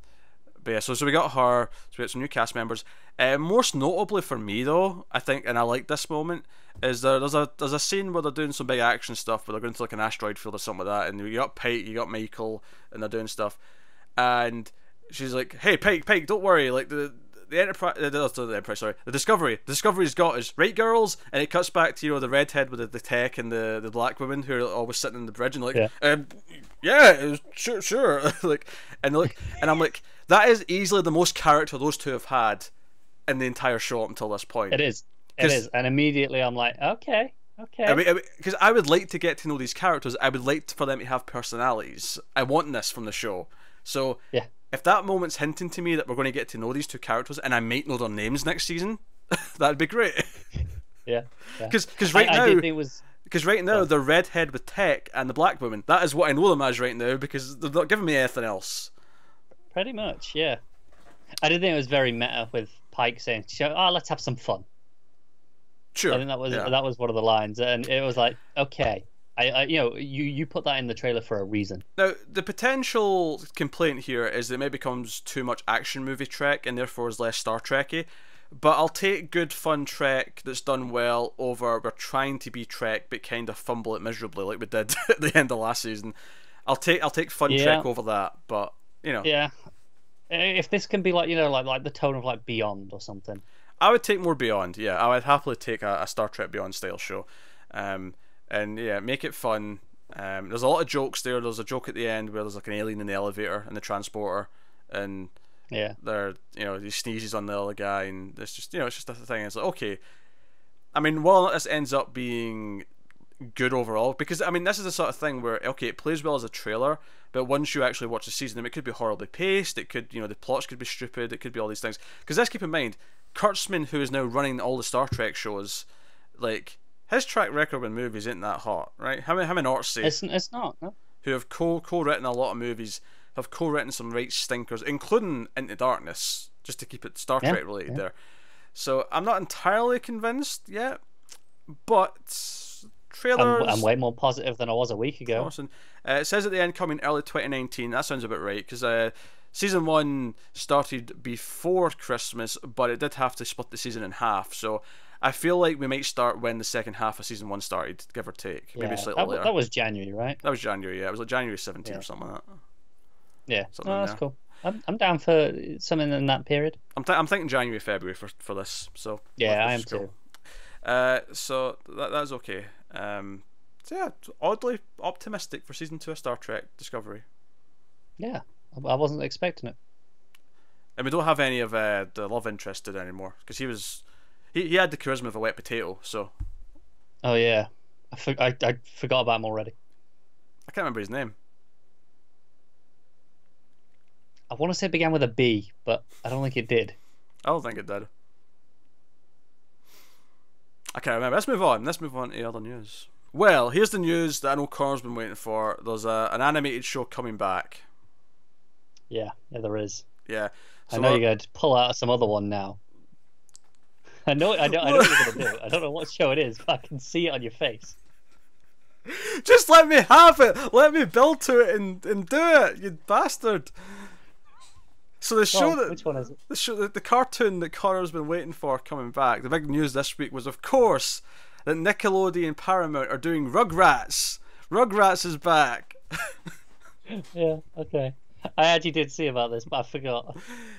but yeah. So so we got her. So we got some new cast members. Uh, most notably for me though, I think, and I like this moment. Is there there's a there's a scene where they're doing some big action stuff where they're going to like an asteroid field or something like that, and you got Pike, you got Michael, and they're doing stuff, and she's like, "Hey Pike, Pike, don't worry, like the the Enterprise, the, the Enterprise, sorry, the Discovery, the Discovery's got us, right, girls?" And it cuts back to you know the redhead with the, the tech and the the black woman who are always sitting in the bridge and like, yeah, um, yeah sure, sure, like, and look, and I'm like, that is easily the most character those two have had in the entire show up until this point. It is. It is, and immediately I'm like, okay, okay. I mean, because I, mean, I would like to get to know these characters. I would like for them to have personalities. I want this from the show. So yeah. If that moment's hinting to me that we're going to get to know these two characters, and I might know their names next season, that'd be great. Yeah. Because yeah. right I, now, because right now oh. the redhead with tech and the black woman. That is what I know them as right now because they're not giving me anything else. Pretty much, yeah. I did think it was very meta with Pike saying, "Oh, let's have some fun." Sure. I think that was yeah. that was one of the lines, and it was like, okay, I, I you know you you put that in the trailer for a reason. Now the potential complaint here is that it maybe becomes too much action movie Trek, and therefore is less Star Trekky. But I'll take good fun Trek that's done well over we're trying to be Trek but kind of fumble it miserably like we did at the end of last season. I'll take I'll take fun yeah. Trek over that, but you know. Yeah. If this can be like you know like like the tone of like Beyond or something. I would take more Beyond, yeah. I would happily take a, a Star Trek Beyond style show. Um, and yeah, make it fun. Um, there's a lot of jokes there. There's a joke at the end where there's like an alien in the elevator and the transporter, and yeah, they're you know he sneezes on the other guy, and it's just you know it's just a thing. It's like okay, I mean, while this ends up being good overall, because I mean this is the sort of thing where okay it plays well as a trailer, but once you actually watch the season, it could be horribly paced. It could you know the plots could be stupid. It could be all these things. Because let's keep in mind. Kurtzman, who is now running all the Star Trek shows, like his track record in movies isn't that hot, right? Him, him and Ortsey, it's, it's not. No. Who have co co-written a lot of movies, have co-written some right stinkers, including Into Darkness, just to keep it Star yeah, Trek related yeah. there. So I'm not entirely convinced yet. but trailers... I'm, I'm way more positive than I was a week ago. Awesome. Uh, it says at the end, coming early twenty nineteen. That sounds about right, because uh, season one started before Christmas, but it did have to split the season in half, so... I feel like we might start when the second half of season one started, give or take. Maybe yeah, slightly that, later. That was January, right? That was January, yeah. It was like January seventeenth yeah. or something like that. Yeah, something oh, that's there. cool. I'm, I'm down for something in that period. I'm, th I'm thinking January, February for, for this. So yeah, I am cool. too. Uh, so that, that's okay. Um, so yeah, oddly optimistic for season two of Star Trek Discovery. Yeah, I wasn't expecting it. And we don't have any of uh, the love interest in anymore, because he was... He, he had the charisma of a wet potato, so... Oh, yeah. I, for, I, I forgot about him already. I can't remember his name. I want to say it began with a B, but I don't think it did. I don't think it did. I can't remember. Let's move on. Let's move on to other news. Well, here's the news that I know Carl's been waiting for. There's a, an animated show coming back. Yeah, yeah, there is. Yeah. So I know uh, you're going to pull out some other one now. I know, I know, I know what you're gonna do. I don't know what show it is, but I can see it on your face. Just let me have it. Let me build to it and and do it, you bastard. So the show well, that which one is it? The show, the, the cartoon that Connor's been waiting for coming back. The big news this week was, of course, that Nickelodeon and Paramount are doing Rugrats. Rugrats is back. Yeah. Okay. I actually did see about this, but I forgot.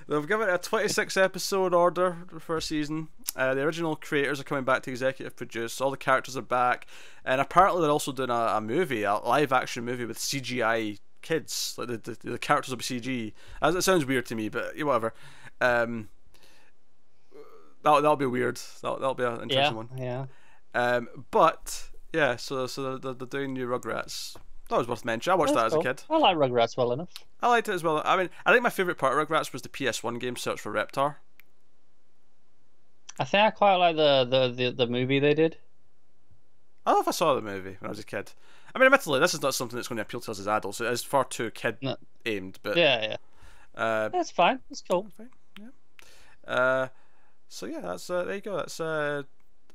They've given it a twenty-six episode order for a season. Uh, the original creators are coming back to executive produce. All the characters are back, and apparently they're also doing a, a movie, a live action movie with C G I kids. Like the the, the characters will be C G. As it sounds weird to me, but whatever. Um, that that'll be weird. That that'll be an interesting yeah, one. Yeah. Um, but yeah, so so they're, they're doing new Rugrats. That was worth mentioning. I watched That's that as cool. a kid. I like Rugrats well enough. I liked it as well. I mean, I think my favourite part of Rugrats was the P S one game, Search for Reptar. I think I quite like the, the, the, the movie they did. I don't know if I saw the movie when I was a kid. I mean, admittedly, this is not something that's going to appeal to us as adults. It is far too kid-aimed. No. Yeah, yeah. Uh, that's fine. That's cool. Fine. Yeah. Uh, so, yeah, that's uh, there you go. That's uh,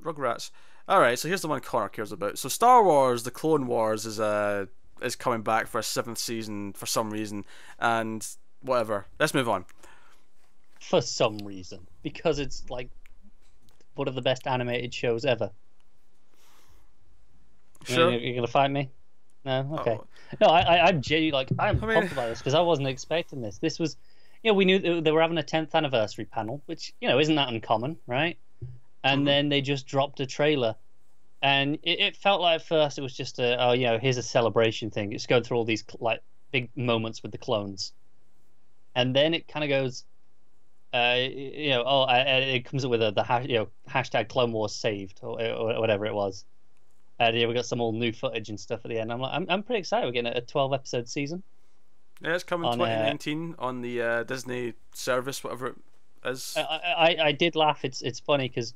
Rugrats. Alright, so here's the one Connor cares about. So Star Wars, the Clone Wars, is... Uh, is coming back for a seventh season for some reason, and whatever. Let's move on. For some reason, because it's like one of the best animated shows ever. Sure. You're, you're gonna fight me? No. Okay. Oh. No, I, I, I'm genuinely like I'm pumped I mean... about this because I wasn't expecting this. This was, you know, we knew they were having a tenth anniversary panel, which you know isn't that uncommon, right? And mm-hmm. then they just dropped a trailer. And it, it felt like at first it was just a, oh, you know, here's a celebration thing. It's going through all these, like, big moments with the clones. And then it kind of goes, uh, you know, oh, I, it comes up with a, the hash, you know, hashtag Clone Wars saved or, or whatever it was. And yeah, we got some old new footage and stuff at the end. I'm like, I'm, I'm pretty excited. We're getting a twelve episode season. Yeah, it's coming on, twenty nineteen uh, on the uh, Disney service, whatever it is. I, I, I did laugh. It's, it's funny because...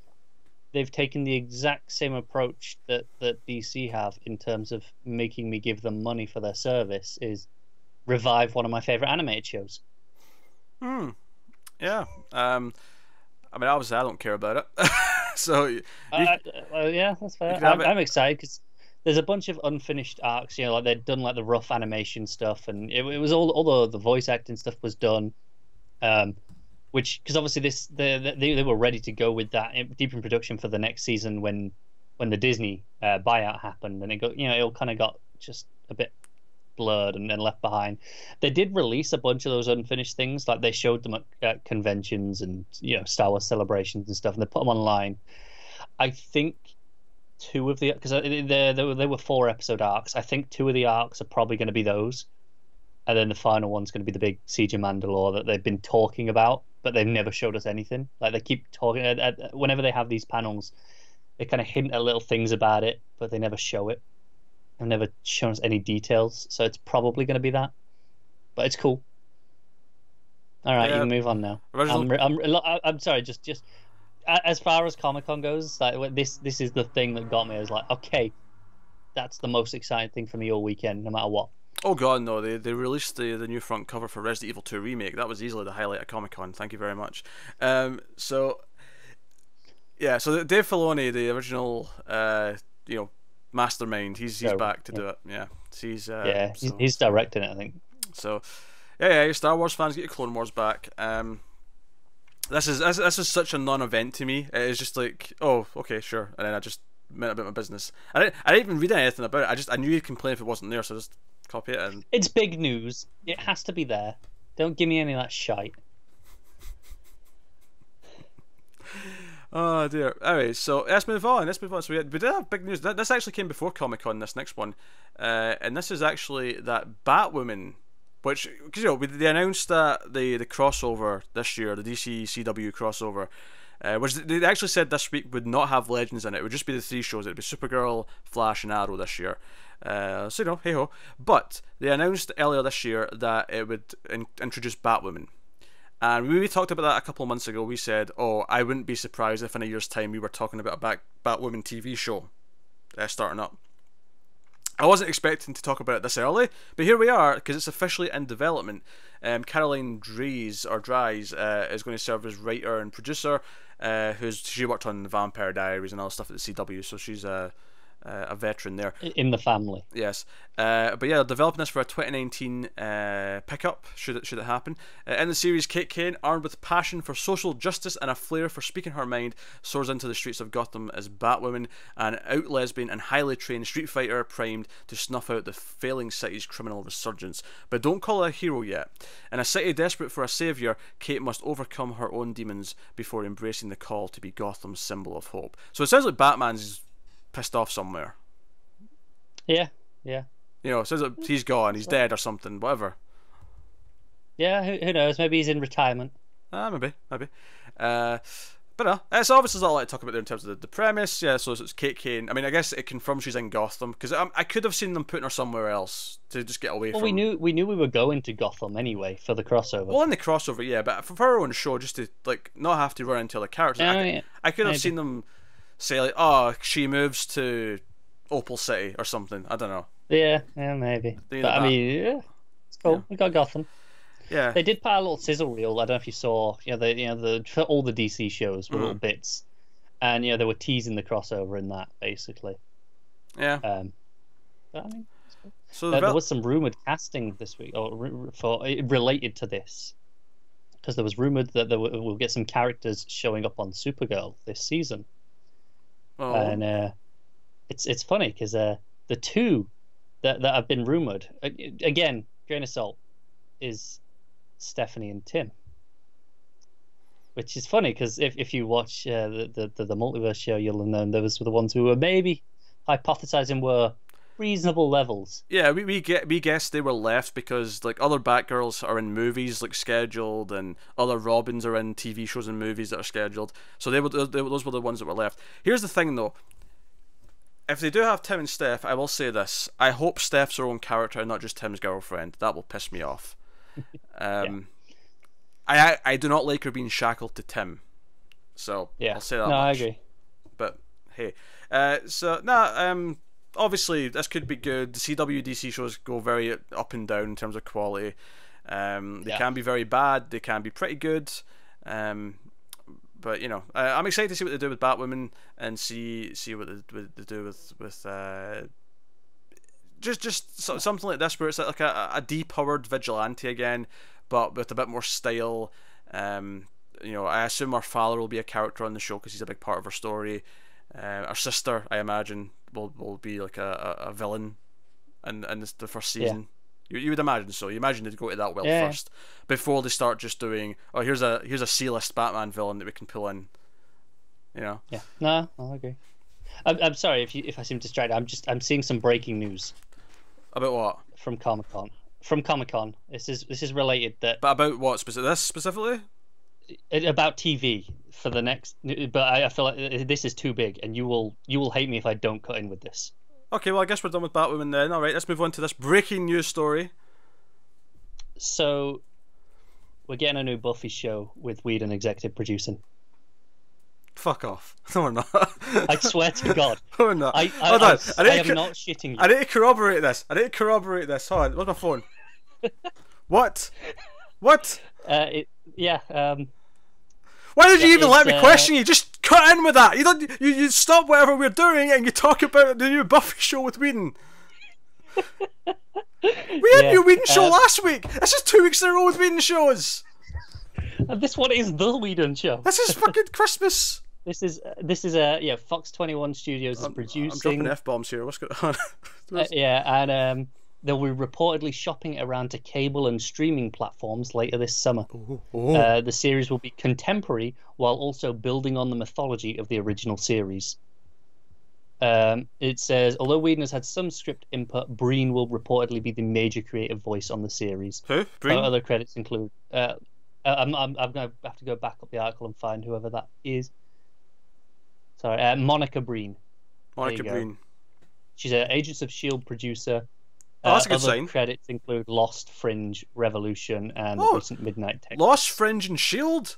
they've taken the exact same approach that, that D C have in terms of making me give them money for their service, is revive one of my favourite animated shows. Hmm. Yeah. Um. I mean, obviously I don't care about it. So you, uh, well, yeah, that's fair. I'm, I'm excited because there's a bunch of unfinished arcs, you know, like they'd done like the rough animation stuff, and it, it was all, all the, the voice acting stuff was done. Um. Which, because obviously this, they, they they were ready to go with that deep in production for the next season when, when the Disney uh, buyout happened, and it got, you know, it all kind of got just a bit blurred and then left behind. They did release a bunch of those unfinished things, like they showed them at, at conventions and you know Star Wars celebrations and stuff, and they put them online. I think two of the because there there were, there were four episode arcs. I think two of the arcs are probably going to be those, and then the final one's going to be the big Siege of Mandalore that they've been talking about. But they've never showed us anything. Like they keep talking. Uh, uh, whenever they have these panels, they kind of hint at little things about it, but they never show it. They've never shown us any details, so it's probably going to be that. But it's cool. All right, yeah. You can move on now. Original... I'm, I'm, I'm sorry. Just, just as far as Comic-Con goes, like this, this is the thing that got me. I was like, okay, that's the most exciting thing for me all weekend, no matter what. Oh god, no, they, they released the, the new front cover for Resident Evil two Remake. That was easily the highlight of Comic-Con, thank you very much. Um, so, Yeah, so Dave Filoni, the original, uh, you know, mastermind, he's he's yeah, back to yeah. do it. Yeah, so he's uh, yeah, he's, so, he's directing it, I think. So, yeah, yeah, Star Wars fans, get your Clone Wars back. Um, this is this, this is such a non-event to me. It is just like, oh, okay, sure, and then I just went about my business. I didn't, I didn't even read anything about it. I just I knew you'd complain if it wasn't there, so I just copy it. And... It's big news. It has to be there. Don't give me any of that shite. Oh dear. Anyway, so let's move on. Let's move on. So we, had, we did have big news. This actually came before Comic-Con, this next one. Uh, and this is actually that Batwoman, which, because, you know, we, they announced that the, the crossover this year, the D C C W crossover, uh, which they actually said this week would not have Legends in it. It would just be the three shows. It would be Supergirl, Flash, and Arrow this year. Uh, so, you know, hey-ho. But they announced earlier this year that it would in introduce Batwoman. And we talked about that a couple of months ago. We said, oh, I wouldn't be surprised if in a year's time we were talking about a Bat Batwoman T V show uh, starting up. I wasn't expecting to talk about it this early, but here we are, because it's officially in development. Um, Caroline Dries, or Dries uh, is going to serve as writer and producer, uh, who's she worked on the Vampire Diaries and all stuff at the C W, so she's a, a veteran there. In the family. Yes. Uh, but yeah, developing this for a twenty nineteen uh, pickup, should it, should it happen. Uh, in the series, Kate Kane, armed with passion for social justice and a flair for speaking her mind, soars into the streets of Gotham as Batwoman, an out lesbian and highly trained street fighter primed to snuff out the failing city's criminal resurgence. But don't call her a hero yet. In a city desperate for a saviour, Kate must overcome her own demons before embracing the call to be Gotham's symbol of hope. So it sounds like Batman's pissed off somewhere. Yeah, yeah. You know, says he's gone, he's dead or something, whatever. Yeah, who, who knows? Maybe he's in retirement. Ah, uh, maybe, maybe. Uh, but uh, it's obviously not a lot to talk about there in terms of the, the premise. Yeah, so it's Kate Kane. I mean, I guess it confirms she's in Gotham, because I, I could have seen them putting her somewhere else to just get away well, from. Well, we knew we knew we were going to Gotham anyway for the crossover. Well, in the crossover, yeah, but for her own show, just to like not have to run into other characters. No, I, yeah. I could have maybe. seen them say like, oh, she moves to Opal City or something. I don't know. Yeah, yeah, maybe. But I mean, yeah, it's cool. Yeah. We got Gotham. Yeah, they did put a little sizzle reel. I don't know if you saw. You know, they, you know, the for all the D C shows were mm. little bits, and you know they were teasing the crossover in that basically. Yeah. Um, but I mean, it's cool. So uh, there was some rumored casting this week, or for related to this, because there was rumored that there were, we'll get some characters showing up on Supergirl this season. Oh. And uh, it's it's funny because uh, the two. That, that have been rumoured, again, grain of salt, is Stephanie and Tim, which is funny because if, if you watch uh, the, the the multiverse show, you'll have known those were the ones who were maybe hypothesizing were reasonable levels. Yeah, we we get we guessed they were left because like other Batgirls are in movies like scheduled, and other Robins are in T V shows and movies that are scheduled. So they were, they were those were the ones that were left. Here's the thing though. If they do have Tim and Steph, I will say this. I hope Steph's her own character and not just Tim's girlfriend. That will piss me off. Um, yeah. I, I do not like her being shackled to Tim. So, yeah. I'll say that. No, much. I agree. But, hey. Uh, so, nah, um, obviously, this could be good. The C W D C shows go very up and down in terms of quality. Um, they yeah. can be very bad. They can be pretty good. Um... But you know, uh, I'm excited to see what they do with Batwoman and see see what they, what they do with with uh, just just so, something like this where it's like a, a depowered vigilante again, but with a bit more style. Um, you know, I assume her father will be a character on the show because he's a big part of her story. Uh, her sister, I imagine, will will be like a, a villain in in this, the first season. Yeah. You, you would imagine so. You imagine they'd go to that well yeah. first before they start just doing. Oh, here's a here's a C-list Batman villain that we can pull in. You know. Yeah. No, I agree. I'm I'm sorry if you if I seem distracted. I'm just I'm seeing some breaking news. About what? From Comic-Con. From Comic-Con. This is this is related that. But about what specific? This specifically. About T V for the next. But I, I feel like this is too big, and you will you will hate me if I don't cut in with this. Okay, well, I guess we're done with Batwoman then. All right, let's move on to this breaking news story. So, we're getting a new Buffy show with Whedon executive producing. Fuck off. No, we're not. I swear to God. No, we're not. I, I, Hold on. I, I, I am not shitting you. I need to corroborate this. I need to corroborate this. Hold on, where's my phone? What? What? Uh, it, yeah, um... Why did you even let me uh... question you? Just Cut in with that. You don't. You, you stop whatever we're doing and you talk about the new Buffy show with Whedon. We had yeah, new Whedon uh, show last week. This is two weeks in a row with Whedon shows. And this one is the Whedon show. This is fucking Christmas. This is uh, this is a uh, yeah. Fox twenty-one Studios I'm, is producing. I'm dropping f bombs here. What's going on? uh, yeah, and um, they'll be reportedly shopping it around to cable and streaming platforms later this summer. Ooh, ooh. Uh, the series will be contemporary while also building on the mythology of the original series. Um, it says, although Whedon has had some script input, Breen will reportedly be the major creative voice on the series. Who? Breen? Other credits include. Uh, I'm, I'm, I'm going to have to go back up the article and find whoever that is. Sorry, uh, Monica Breen. Monica Breen. Go. She's an Agents of S H I E L D producer. Oh, that's uh, a good other sign. Credits include Lost, Fringe, Revolution, and oh, recent Midnight Tech. Lost, Fringe, and S H I E L D?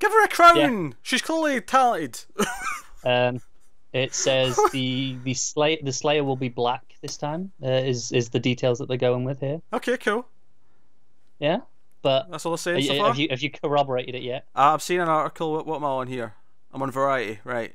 Give her a crown! Yeah. She's clearly talented. um, it says the the Slayer, the Slayer will be black this time, uh, is, is the details that they're going with here. Okay, cool. Yeah? But that's all I say so far. Have you, have you corroborated it yet? Uh, I've seen an article. What, what am I on here? I'm on Variety, right?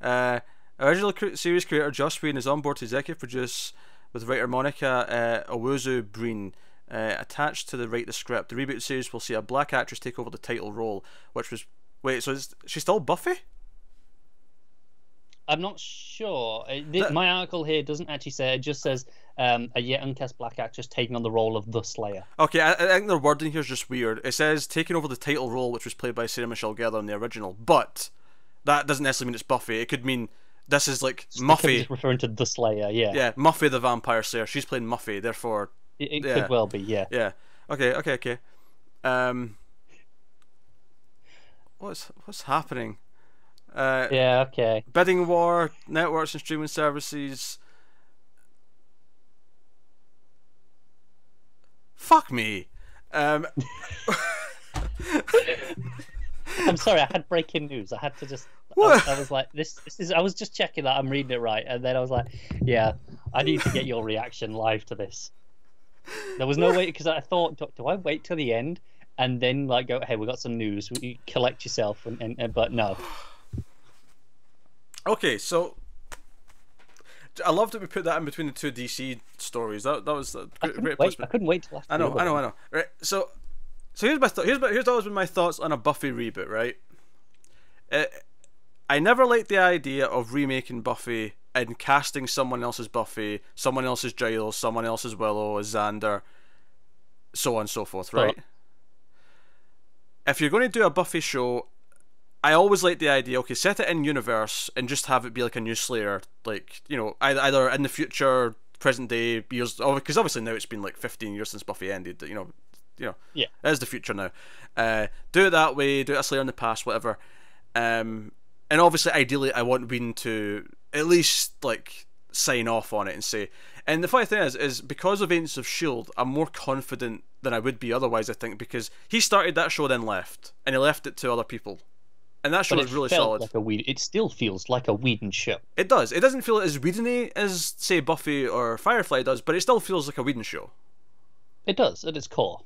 Uh, original series creator Joss Whedon is on board to executive produce with writer Monica uh, Owusu Breen uh, attached to the write the script. The reboot series will see a black actress take over the title role, which was wait. So is she still Buffy? I'm not sure. This, that... My article here doesn't actually say. It just says um, a yet uncast black actress taking on the role of the Slayer. Okay, I, I think their wording here is just weird. It says taking over the title role, which was played by Sarah Michelle Gellar in the original, but that doesn't necessarily mean it's Buffy. It could mean this is like so Muffy. Just referring to the Slayer, yeah. Yeah, Muffy the Vampire Slayer. She's playing Muffy, therefore. It, it yeah. could well be, yeah. Yeah. Okay. Okay. Okay. Um. What's what's happening? Uh, yeah. Okay. Bidding war, networks and streaming services. Fuck me. Um. I'm sorry, I had breaking news. I had to just. What? I, I was like, this, this is. I was just checking that I'm reading it right, and then I was like, yeah, I need to get your reaction live to this. There was no way because I thought, do, do I wait till the end and then like go, hey, we got some news. You collect yourself, and, and, and but no. Okay, so I loved that we put that in between the two D C stories. That that was a great, I great wait. I couldn't wait till after. I know, I know, I know. Right, so. So here's my th here's my, here's always been my thoughts on a Buffy reboot, right? Uh, I never liked the idea of remaking Buffy and casting someone else's Buffy, someone else's Giles, someone else's Willow, Xander, so on and so forth, right? Oh. If you're going to do a Buffy show, I always liked the idea. Okay, set it in universe and just have it be like a new Slayer, like you know, either either in the future, present day years, because obviously now it's been like fifteen years since Buffy ended, you know. You know, yeah, that's the future now. Uh, do it that way. Do it a Slayer in the past, whatever. Um, and obviously, ideally, I want Whedon to at least like sign off on it and say. And the funny thing is, is because of Agents of S H I E L D, I'm more confident than I would be otherwise. I think because he started that show, then left, and he left it to other people, and that show was really solid. Like a Whedon, it still feels like a Whedon show. It does. It doesn't feel as Whedon-y as say Buffy or Firefly does, but it still feels like a Whedon show. It does at its core.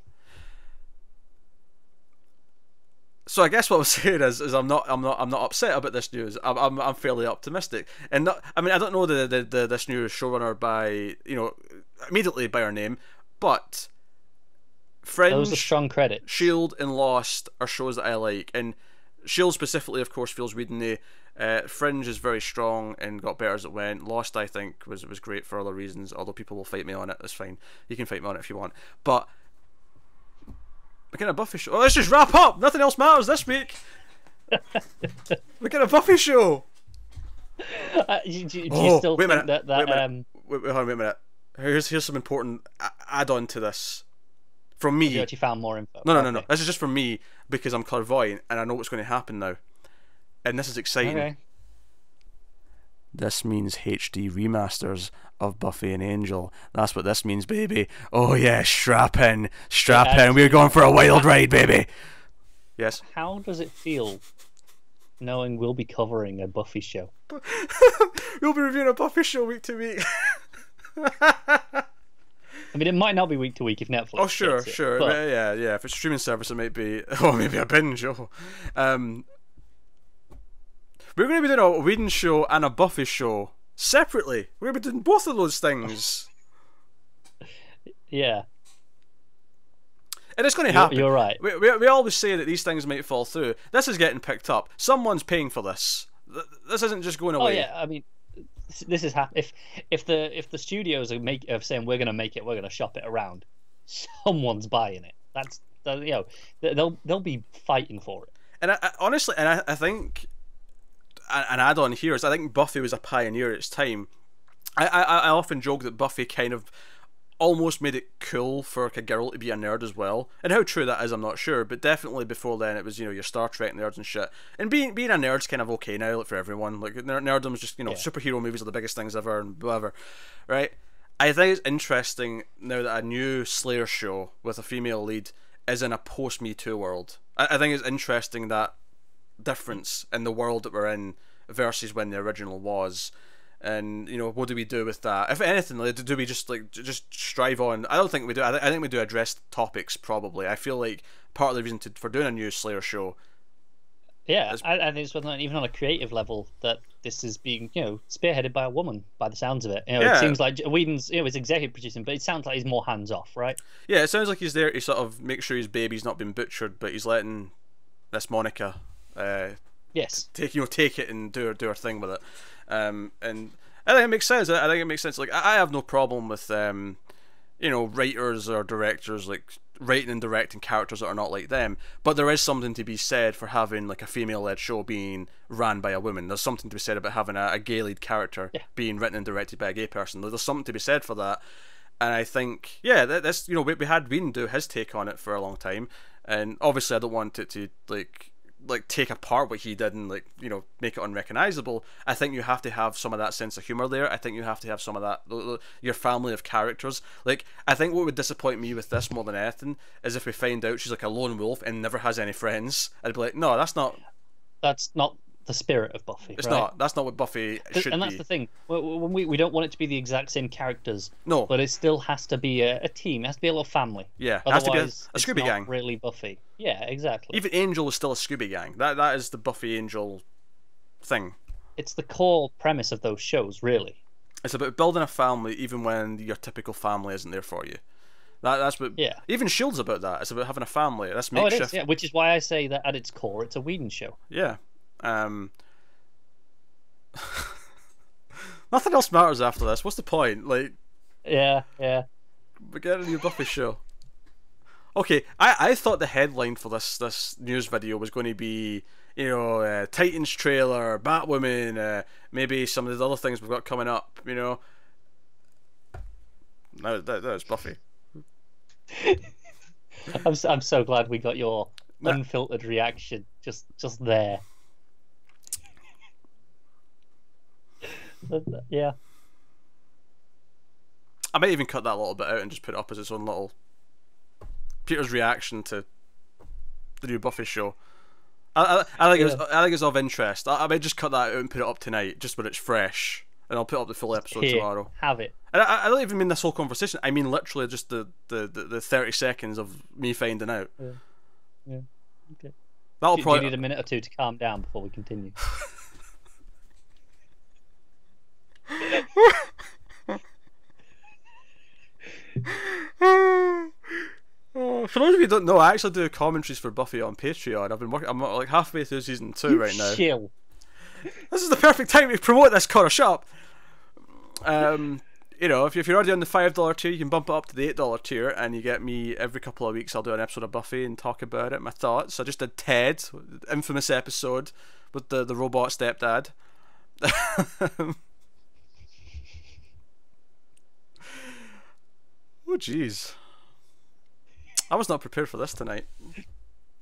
So I guess what I'm saying is, is I'm not, I'm not, I'm not upset about this news. I'm, I'm, I'm fairly optimistic, and not, I mean, I don't know the, the, the this new showrunner by, you know, immediately by her name, but Fringe, those are strong credits. S H I E L D and Lost are shows that I like, and S H I E L D specifically, of course, feels Whedon-y. Uh, Fringe is very strong and got better as it went. Lost, I think, was was great for other reasons. Although people will fight me on it, that's fine. You can fight me on it if you want, but. We're getting a Buffy show. Oh, let's just wrap up. Nothing else matters this week. We're getting a Buffy show. Uh, do, do, do oh, you still wait a minute. That, that, wait, a minute. Um... Wait, wait, wait a minute. Here's here's some important add-on to this from me. You actually found more info. No, no, no, no. Okay. This is just from me because I'm clairvoyant and I know what's going to happen now, and this is exciting. Okay. This means H D remasters of Buffy and Angel. That's what this means, baby. Oh yeah, strap in, strap yeah, in. We're going for a wild ride, baby. Yes. How does it feel knowing we'll be covering a Buffy show? We'll be reviewing a Buffy show week to week. I mean, it might not be week to week if Netflix. Oh sure, sure. It, but... Yeah, yeah. If it's a streaming service, it might be. Oh, maybe a binge. Oh. Um. We're going to be doing a Whedon show and a Buffy show separately. We're going to be doing both of those things. Yeah. And it's going to happen. You're, you're right. We, we, we always say that these things might fall through. This is getting picked up. Someone's paying for this. This isn't just going away. Oh, yeah, I mean, this is happening. If if the if the studios are make of saying we're going to make it, we're going to shop it around. Someone's buying it. That's that, you know, they'll they'll be fighting for it. And I, I, honestly, and I, I think an add-on here is I think Buffy was a pioneer at its time. I, I I often joke that Buffy kind of almost made it cool for like a girl to be a nerd as well. And how true that is, I'm not sure. But definitely before then, it was, you know, your Star Trek nerds and shit. And being being a nerd's kind of okay now, like, for everyone. Like, nerddom is just, you know, yeah. Superhero movies are the biggest things ever and whatever, right? I think it's interesting now that a new Slayer show with a female lead is in a post-Me Too world. I, I think it's interesting that difference in the world that we're in versus when the original was. And, you know, what do we do with that? If anything, do we just like just strive on? I don't think we do. I, th I think we do address topics, probably. I feel like part of the reason to, for doing a new Slayer show. Yeah, is... I, I think it's even on a creative level that this is being, you know, spearheaded by a woman, by the sounds of it. You know, yeah. It seems like Whedon's, you know, it's executive producing, but it sounds like he's more hands off, right? Yeah, it sounds like he's there to sort of make sure his baby's not been butchered, but he's letting this Monica, uh, yes, take, you know, take it and do her do her thing with it. Um, and I think it makes sense. I think it makes sense. Like, I have no problem with, um, you know, writers or directors like writing and directing characters that are not like them. But there is something to be said for having like a female-led show being ran by a woman. There's something to be said about having a, a gay lead character yeah. being written and directed by a gay person. There's something to be said for that. And I think, yeah, that's, you know, we, we had Whedon do his take on it for a long time. And obviously, I don't want it to like. like take apart what he did and like, you know, make it unrecognizable. I think you have to have some of that sense of humor there. I think you have to have some of that, your family of characters. Like, I think what would disappoint me with this more than anything is if we find out she's like a lone wolf and never has any friends. I'd be like, no, that's not that's not the spirit of Buffy. It's right? not that's not what Buffy should be. And that's be. the thing, when we, we don't want it to be the exact same characters, no, but it still has to be a, a team. It has to be a little family. Yeah, it has to be a, a Scooby gang. Really Buffy. Yeah, exactly. Even Angel is still a Scooby gang. That that is the Buffy Angel thing. It's the core premise of those shows, really. It's about building a family, even when your typical family isn't there for you. That that's what. Yeah. Even S H I E L's about that. It's about having a family. That's makeshift. Oh, it is. Yeah, which is why I say that at its core, it's a Whedon show. Yeah. Um. Nothing else matters after this. What's the point? Like. Yeah. Yeah. We're getting a new Buffy show. Okay, I, I thought the headline for this this news video was going to be, you know, uh, Titans trailer, Batwoman, uh, maybe some of the other things we've got coming up, you know. No, that, that was Buffy. I'm so, I'm so glad we got your unfiltered reaction just just there. Yeah. I might even cut that little bit out and just put it up as its own little. Peter's reaction to the new Buffy show. I, I, I think yeah. it was, I think it's of interest. I, I may just cut that out and put it up tonight, just when it's fresh, and I'll put up the full episode Here, tomorrow. Have it. And I, I don't even mean this whole conversation. I mean literally just the the, the, the thirty seconds of me finding out. Yeah. yeah. Okay. That'll do, probably do you need a minute or two to calm down before we continue. Oh, for those of you who don't know, I actually do commentaries for Buffy on Patreon. I've been working. I'm like halfway through season two right now. Chill. This is the perfect time to promote this corner shop. Um, you know, if you're already on the five dollar tier, you can bump it up to the eight dollar tier, and you get me every couple of weeks. I'll do an episode of Buffy and talk about it, my thoughts. I just did Ted, infamous episode with the the robot stepdad. Oh jeez. I was not prepared for this tonight. Do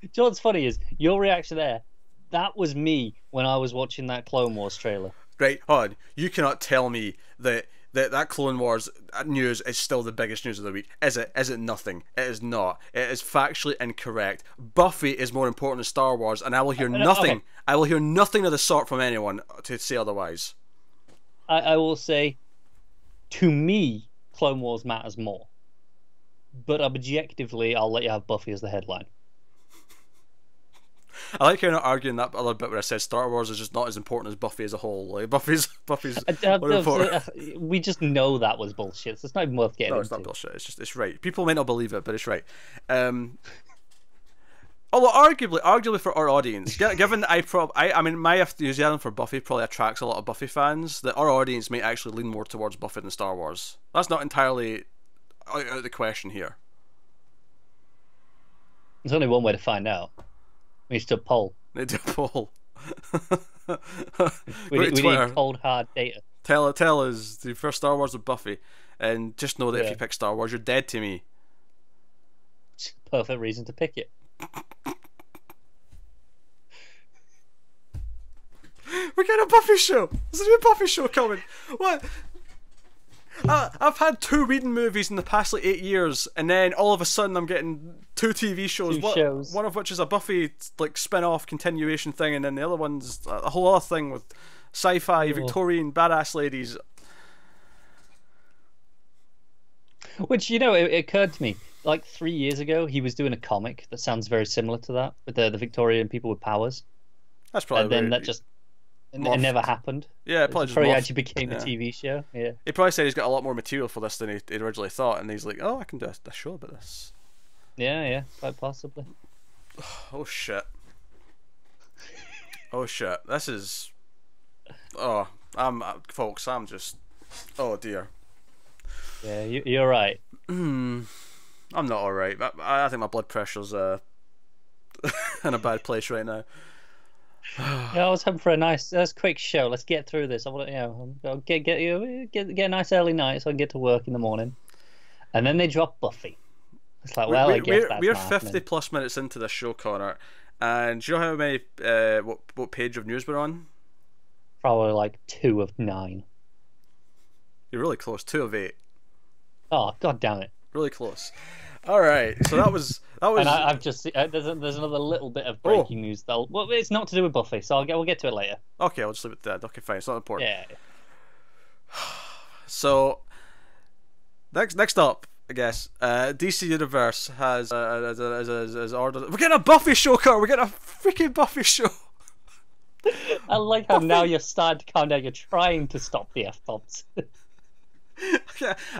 you know what's funny is your reaction there. That was me when I was watching that Clone Wars trailer. Right, hold on. You cannot tell me that that that Clone Wars news is still the biggest news of the week, is it? Is it nothing? It is not. It is factually incorrect. Buffy is more important than Star Wars, and I will hear uh, nothing. Okay. I will hear nothing of the sort from anyone to say otherwise. I, I will say, to me, Clone Wars matters more. But objectively, I'll let you have Buffy as the headline. I like kind of arguing that other bit where I said Star Wars is just not as important as Buffy as a whole. Like Buffy's, Buffy's. I, I, I, I, we just know that was bullshit. So it's not even worth getting. No, it's into. Not bullshit. It's just it's right. People may not believe it, but it's right. Um, although arguably, arguably for our audience, given that I prob, I, I mean, my enthusiasm for Buffy probably attracts a lot of Buffy fans. That our audience may actually lean more towards Buffy than Star Wars. That's not entirely out of the question here. There's only one way to find out. We need to poll. They do poll. we need, we need cold hard data. Tell tell us the first Star Wars with Buffy, and just know that yeah. if you pick Star Wars, you're dead to me. It's a perfect reason to pick it. We're getting a Buffy show. There's a new Buffy show coming. What? Uh, I've had two Whedon movies in the past like eight years, and then all of a sudden I'm getting two T V shows. Two what, shows. One of which is a Buffy like spin-off continuation thing, and then the other one's a whole other thing with sci-fi oh. Victorian badass ladies. Which, you know, it, it occurred to me like three years ago he was doing a comic that sounds very similar to that with the the Victorian people with powers. That's probably. And then that just. Morphed. It never happened. Yeah, it probably, it just probably actually became yeah. a T V show. Yeah, he probably said he's got a lot more material for this than he, he originally thought, and he's like, "Oh, I can do a, a show about this." Yeah, yeah, quite possibly. Oh shit! Oh shit! This is. Oh, I'm uh, folks. I'm just. Oh dear. Yeah, you, you're right. I'm not all right. I, I think my blood pressure's uh in a bad place right now. Yeah, I was hoping for a nice, uh, quick show. Let's get through this. I want to, you know, I'll get get you get get a nice early night so I can get to work in the morning. And then they drop Buffy. It's like, well, we, I guess we're, that's we're fifty happening. Plus minutes into this show, Connor. And do you know how many uh, what what page of news we're on? Probably like two of nine. You're really close. Two of eight. Oh, god damn it! Really close. All right, so that was that was. And I, I've just uh, there's a, there's another little bit of breaking oh. news though. Well, it's not to do with Buffy, so I'll get we'll get to it later. Okay, I'll just leave it there. Okay, fine. It's not important. Yeah. So next next up, I guess, uh, D C Universe has uh, as as as, as ordered. We're getting a Buffy show, Carl. We're getting a freaking Buffy show. I like how Buffy. Now you're starting to calm down. You're trying to stop the F-bombs.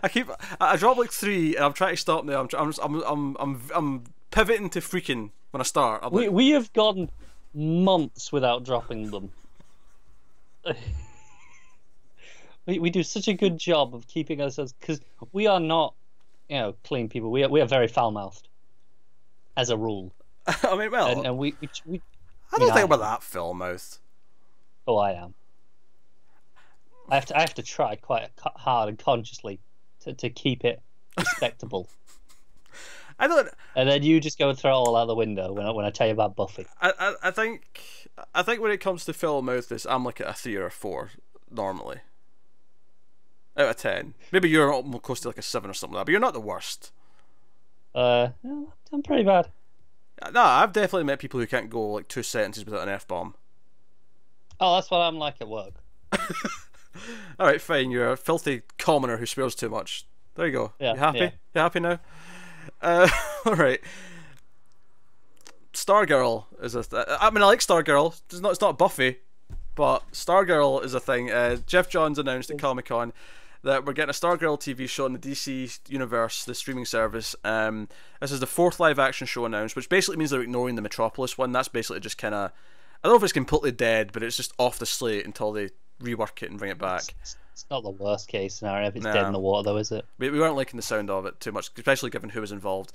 I keep I drop like three and I'm trying to stop now. I'm I'm I'm I'm I'm, I'm pivoting to freaking when I start. I'm we like... we have gone months without dropping them. we we do such a good job of keeping ourselves, because we are not, you know, clean people. We are we are very foul mouthed, as a rule. I mean, well, and, and we, we, we I don't you know, think we're that foul mouthed. Oh, I am. I have to, I have to try quite hard and consciously to, to keep it respectable. I don't. And then you just go and throw it all out the window when I, when I tell you about Buffy. I, I I think I think when it comes to film mouth, this I'm like at a three or a four normally. Out of ten, maybe you're almost close to like a seven or something like that, but you're not the worst. Uh, no, I'm pretty bad. No, I've definitely met people who can't go like two sentences without an F bomb. Oh, that's what I'm like at work. All right, fine. You're a filthy commoner who swears too much. There you go. Yeah, you happy? Yeah. You happy now? Uh, all right. Stargirl is a. Th I mean, I like Stargirl. It's not. It's not Buffy, but Stargirl is a thing. Uh, Jeff Johns announced at Comic-Con that we're getting a Stargirl T V show in the D C universe, the streaming service. Um, this is the fourth live-action show announced, which basically means they're ignoring the Metropolis one. That's basically just kind of. I don't know if it's completely dead, but it's just off the slate until they. Rework it and bring it back. It's, it's not the worst case scenario if it's nah. dead in the water, though, is it? We, we weren't liking the sound of it too much, especially given who was involved.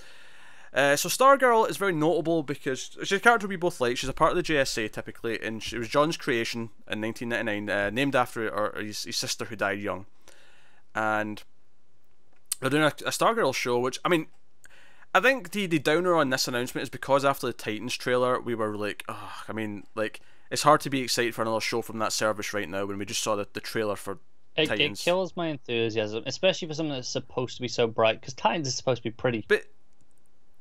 Uh, so Stargirl is very notable because she's a character we both like. She's a part of the J S A typically, and she, it was John's creation in nineteen ninety-nine, uh, named after or, or his, his sister who died young. And they're doing a, a Stargirl show, which, I mean, I think the, the downer on this announcement is because after the Titans trailer, we were like, oh, I mean, like... It's hard to be excited for another show from that service right now when we just saw the, the trailer for it, Titans. It kills my enthusiasm, especially for something that's supposed to be so bright, because Titans is supposed to be pretty. But,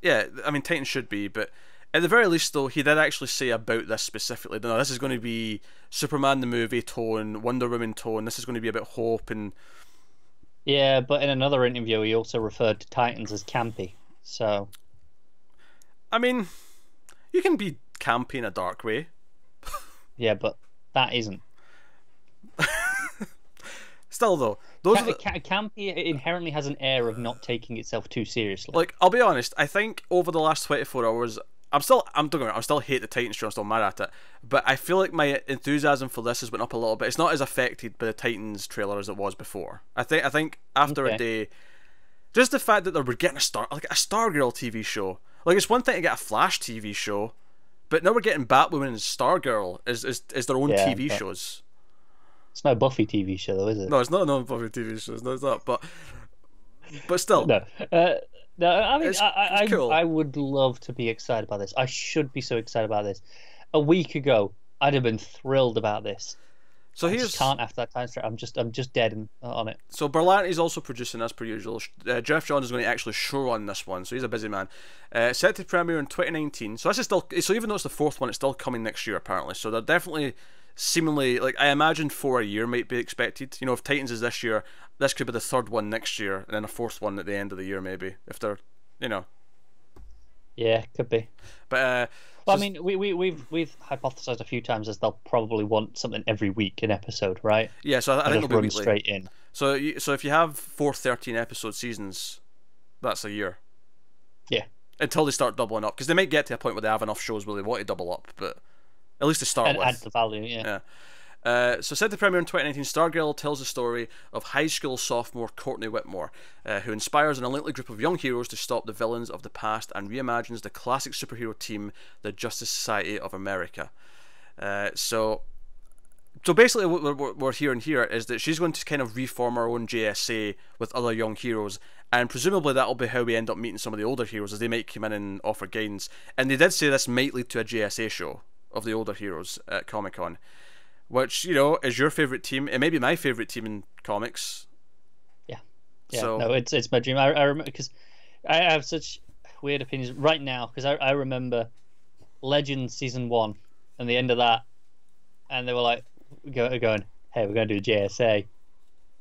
yeah, I mean, Titans should be, but at the very least, though, he did actually say about this specifically, no, this is going to be Superman the movie tone, Wonder Woman tone, this is going to be about hope and... Yeah, but in another interview, he also referred to Titans as campy, so... I mean... You can be campy in a dark way. Yeah, but that isn't. Still though, those Ca the... campy inherently has an air of not taking itself too seriously. Like, I'll be honest, I think over the last twenty-four hours, I'm still, I'm don't I still hate the Titans, I'm still mad at it, but I feel like my enthusiasm for this has went up a little bit. It's not as affected by the Titans trailer as it was before. I think, I think after okay. a day, just the fact that they're getting a star, like a Stargirl T V show. Like, it's one thing to get a Flash T V show, but now we're getting Batwoman and Stargirl as is, is, is their own yeah, T V okay. shows. It's no Buffy T V show, though, is it? No, it's not a non-Buffy T V show. No, it's not. But, but still, no. Uh, no, I mean, it's, I, it's I, cool. I would love to be excited about this. I should be so excited about this. A week ago, I'd have been thrilled about this. So I here's just can't after that time straight. I'm just, I'm just dead in, uh, on it. So Berlanti's also producing, as per usual. Uh, Jeff Johns is going to actually show on this one, so he's a busy man. Uh, set to premiere in twenty nineteen. So this is still, so even though it's the fourth one, it's still coming next year apparently. So they're definitely. Seemingly, like, I imagine four a year might be expected. You know, if Titans is this year, this could be the third one next year, and then a fourth one at the end of the year, maybe, if they're, you know. Yeah, could be. But uh, well, so I mean, we we we've we've hypothesized a few times as they'll probably want something every week, an episode, right? Yeah, so I, I think it'll be weekly. Straight in. So you, so if you have four thirteen episode seasons, that's a year. Yeah. Until they start doubling up, because they might get to a point where they have enough shows where they want to double up, but. At least to start and with. And add the value, yeah. yeah. Uh, so set to premiere in twenty nineteen, Stargirl tells the story of high school sophomore Courtney Whitmore, uh, who inspires an unlikely group of young heroes to stop the villains of the past and reimagines the classic superhero team, the Justice Society of America. Uh, so so basically what we're, we're hearing here is that she's going to kind of reform her own J S A with other young heroes, and presumably that'll be how we end up meeting some of the older heroes, as they might come in and offer guidance. And they did say this might lead to a J S A show. Of the older heroes at Comic-Con, which, you know, is your favorite team. It may be my favorite team in comics. Yeah, yeah. So no, it's it's my dream. I, I remember because I have such weird opinions right now, because I I remember Legends season one and the end of that, and they were like go, going, hey, we're going to do J S A,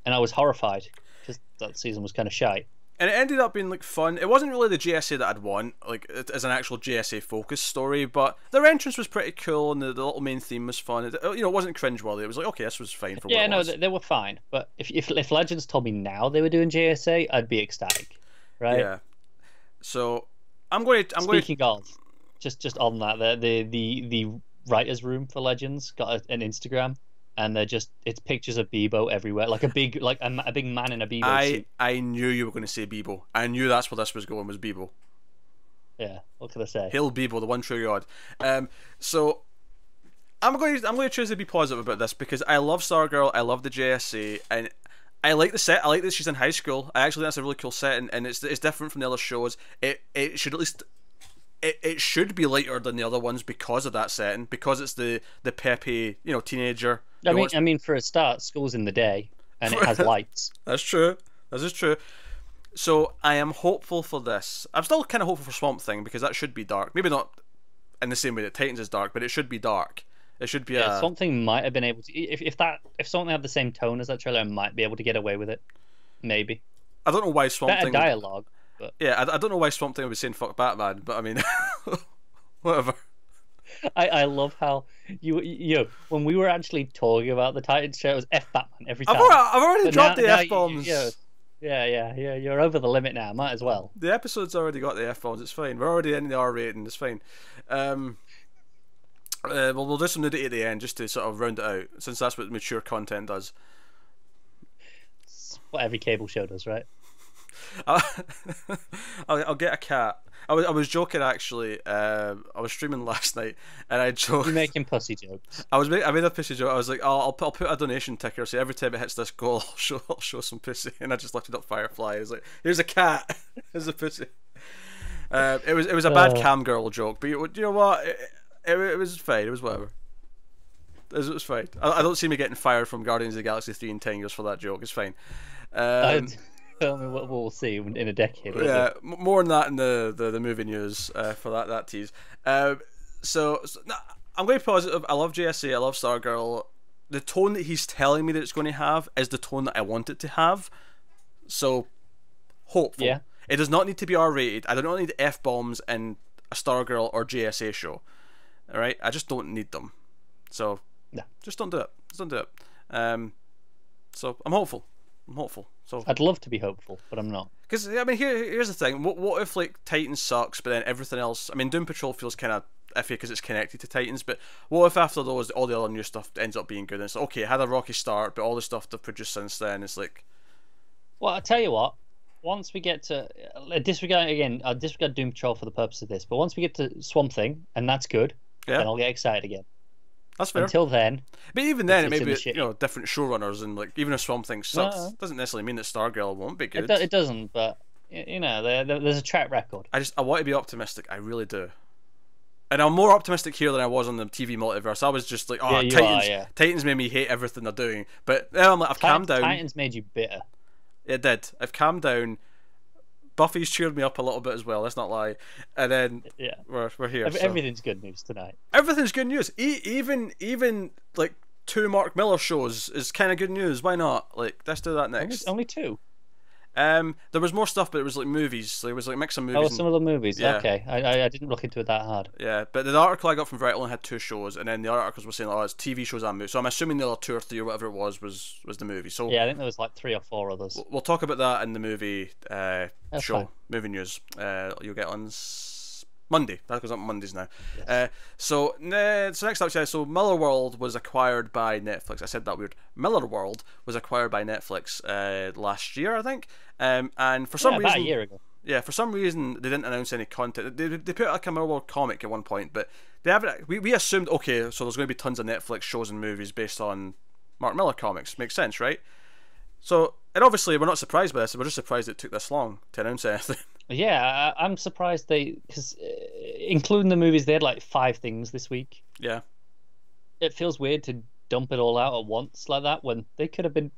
and I was horrified because that season was kind of shite. And it ended up being like fun. It wasn't really the J S A that I'd want, like as an actual J S A focused story, but their entrance was pretty cool, and the, the little main theme was fun. It, you know, it wasn't cringeworthy. It was like, okay, this was fine for. Yeah, what it no, was. They were fine. But if, if if Legends told me now they were doing J S A, I'd be ecstatic, right? Yeah. So I'm going. To, I'm Speaking going to... of, just just on that, the the the, the writers' room for Legends got a, an Instagram. And they're just, it's pictures of Bebo everywhere. Like a big, like a, a big man in a Bebo I, suit. I knew you were going to say Bebo. I knew that's where this was going, was Bebo. Yeah, what could I say? Hail Bebo, the one true god. Um, so, I'm going to, I'm going to choose to be positive about this, because I love Stargirl, I love the J S A, and I like the set. I like that she's in high school. I actually think that's a really cool set, and, and it's, it's different from the other shows. It, it should at least... It, it should be lighter than the other ones because of that setting, because it's the the peppy, you know, teenager. I mean, I mean, for a start, school's in the day and it has lights. That's true. That is true. So I am hopeful for this. I'm still kind of hopeful for Swamp Thing, because that should be dark. Maybe not in the same way that Titans is dark, but it should be dark. It should be. Yeah, a... Swamp Thing might have been able to. If if that if Swamp Thing had the same tone as that trailer, I might be able to get away with it. Maybe. I don't know why Swamp Better Thing. Better dialogue. Would... But, yeah, I, I don't know why Swamp Thing would be saying fuck Batman, but I mean, whatever. I, I love how you you know, when we were actually talking about the Titans show, it was F Batman every time. I've already, I've already dropped now, the F bombs. You, you know, yeah, yeah, yeah. You're over the limit now. Might as well. The episode's already got the F bombs. It's fine. We're already in the R rating. It's fine. Um, uh, well, we'll do some nudity at the end just to sort of round it out, since that's what mature content does. It's what every cable show does, right? I'll, I'll get a cat. I was, I was joking actually. Uh, I was streaming last night and I joked. You're making pussy jokes. I was make, I made a pussy joke. I was like, oh, I'll put, I'll put a donation ticker, so every time it hits this goal, I'll show, I'll show some pussy. And I just lifted up Firefly. It was like, here's a cat, here's a pussy. Uh, it was it was a bad uh, cam girl joke, but you, you know what? It, it, it was fine. It was whatever. It was, it was fine. I, I don't see me getting fired from Guardians of the Galaxy three in ten years for that joke. It's fine. Um, Tell me what we'll see in a decade. Yeah, it? more on that in the, the, the movie news uh, for that that tease. Um, so, so no, I'm going to be positive. I love J S A. I love Stargirl. The tone that he's telling me that it's going to have is the tone that I want it to have. So, hopeful. Yeah. It does not need to be R rated. I do not need F bombs in a Stargirl or J S A show. All right, I just don't need them. So no. just don't do it. Just don't do it. Um, so I'm hopeful. I'm hopeful. So I'd love to be hopeful, but I'm not. Because I mean, here, here's the thing. What, what if like Titans sucks, but then everything else? I mean, Doom Patrol feels kind of iffy because it's connected to Titans. But what if after those, all the other new stuff ends up being good? And it's like, okay, it had a rocky start, but all the stuff they've produced since then is like. Well, I tell you what. Once we get to uh, disregard again, I'll disregard Doom Patrol for the purpose of this. But once we get to Swamp Thing, and that's good, yeah. then I'll get excited again. That's fair. Until then, but even then, it may be, you know, different showrunners, and like even if Swamp Thing sucks, no. doesn't necessarily mean that Stargirl won't be good. It, do it doesn't, but you know, there, there, there's a track record. I just I want to be optimistic. I really do. And I'm more optimistic here than I was on the T V multiverse. I was just like, oh, yeah, Titans, are, yeah. Titans made me hate everything they're doing. But now I'm like, I've Titan, calmed down. Titans made you bitter. It did. I've calmed down. Buffy's cheered me up a little bit as well. Let's not lie. And then yeah, we're we're here. Every, so. Everything's good news tonight. Everything's good news. E even even like two Mark Miller shows is kind of good news. Why not? Like let's do that next. Only, only two. Um, there was more stuff, but it was like movies. There was like a mix of movies. Oh, and, some of the movies. Yeah. Okay, I, I I didn't look into it that hard. Yeah, but the article I got from Vital only had two shows, and then the other articles were saying, "Oh, it's T V shows and movies." So I'm assuming the other two or three or whatever it was was was the movie. So yeah, I think there was like three or four others. We'll, we'll talk about that in the movie uh That's show, fine. movie news. Uh, you'll get on s Monday. That goes up Mondays now. Yes. Uh, so uh, so next up, so Miller World was acquired by Netflix. I said that weird. Miller World was acquired by Netflix uh last year, I think. Um, and for some yeah, reason, about a year ago. yeah, for some reason they didn't announce any content. They, they put like a Marvel comic at one point, but they haven't. We, we assumed okay, so there's going to be tons of Netflix shows and movies based on Mark Miller comics. Makes sense, right? So, and obviously we're not surprised by this. We're just surprised it took this long to announce anything. Yeah, I, I'm surprised they, because uh, including the movies, they had like five things this week. Yeah, it feels weird to dump it all out at once like that when they could have been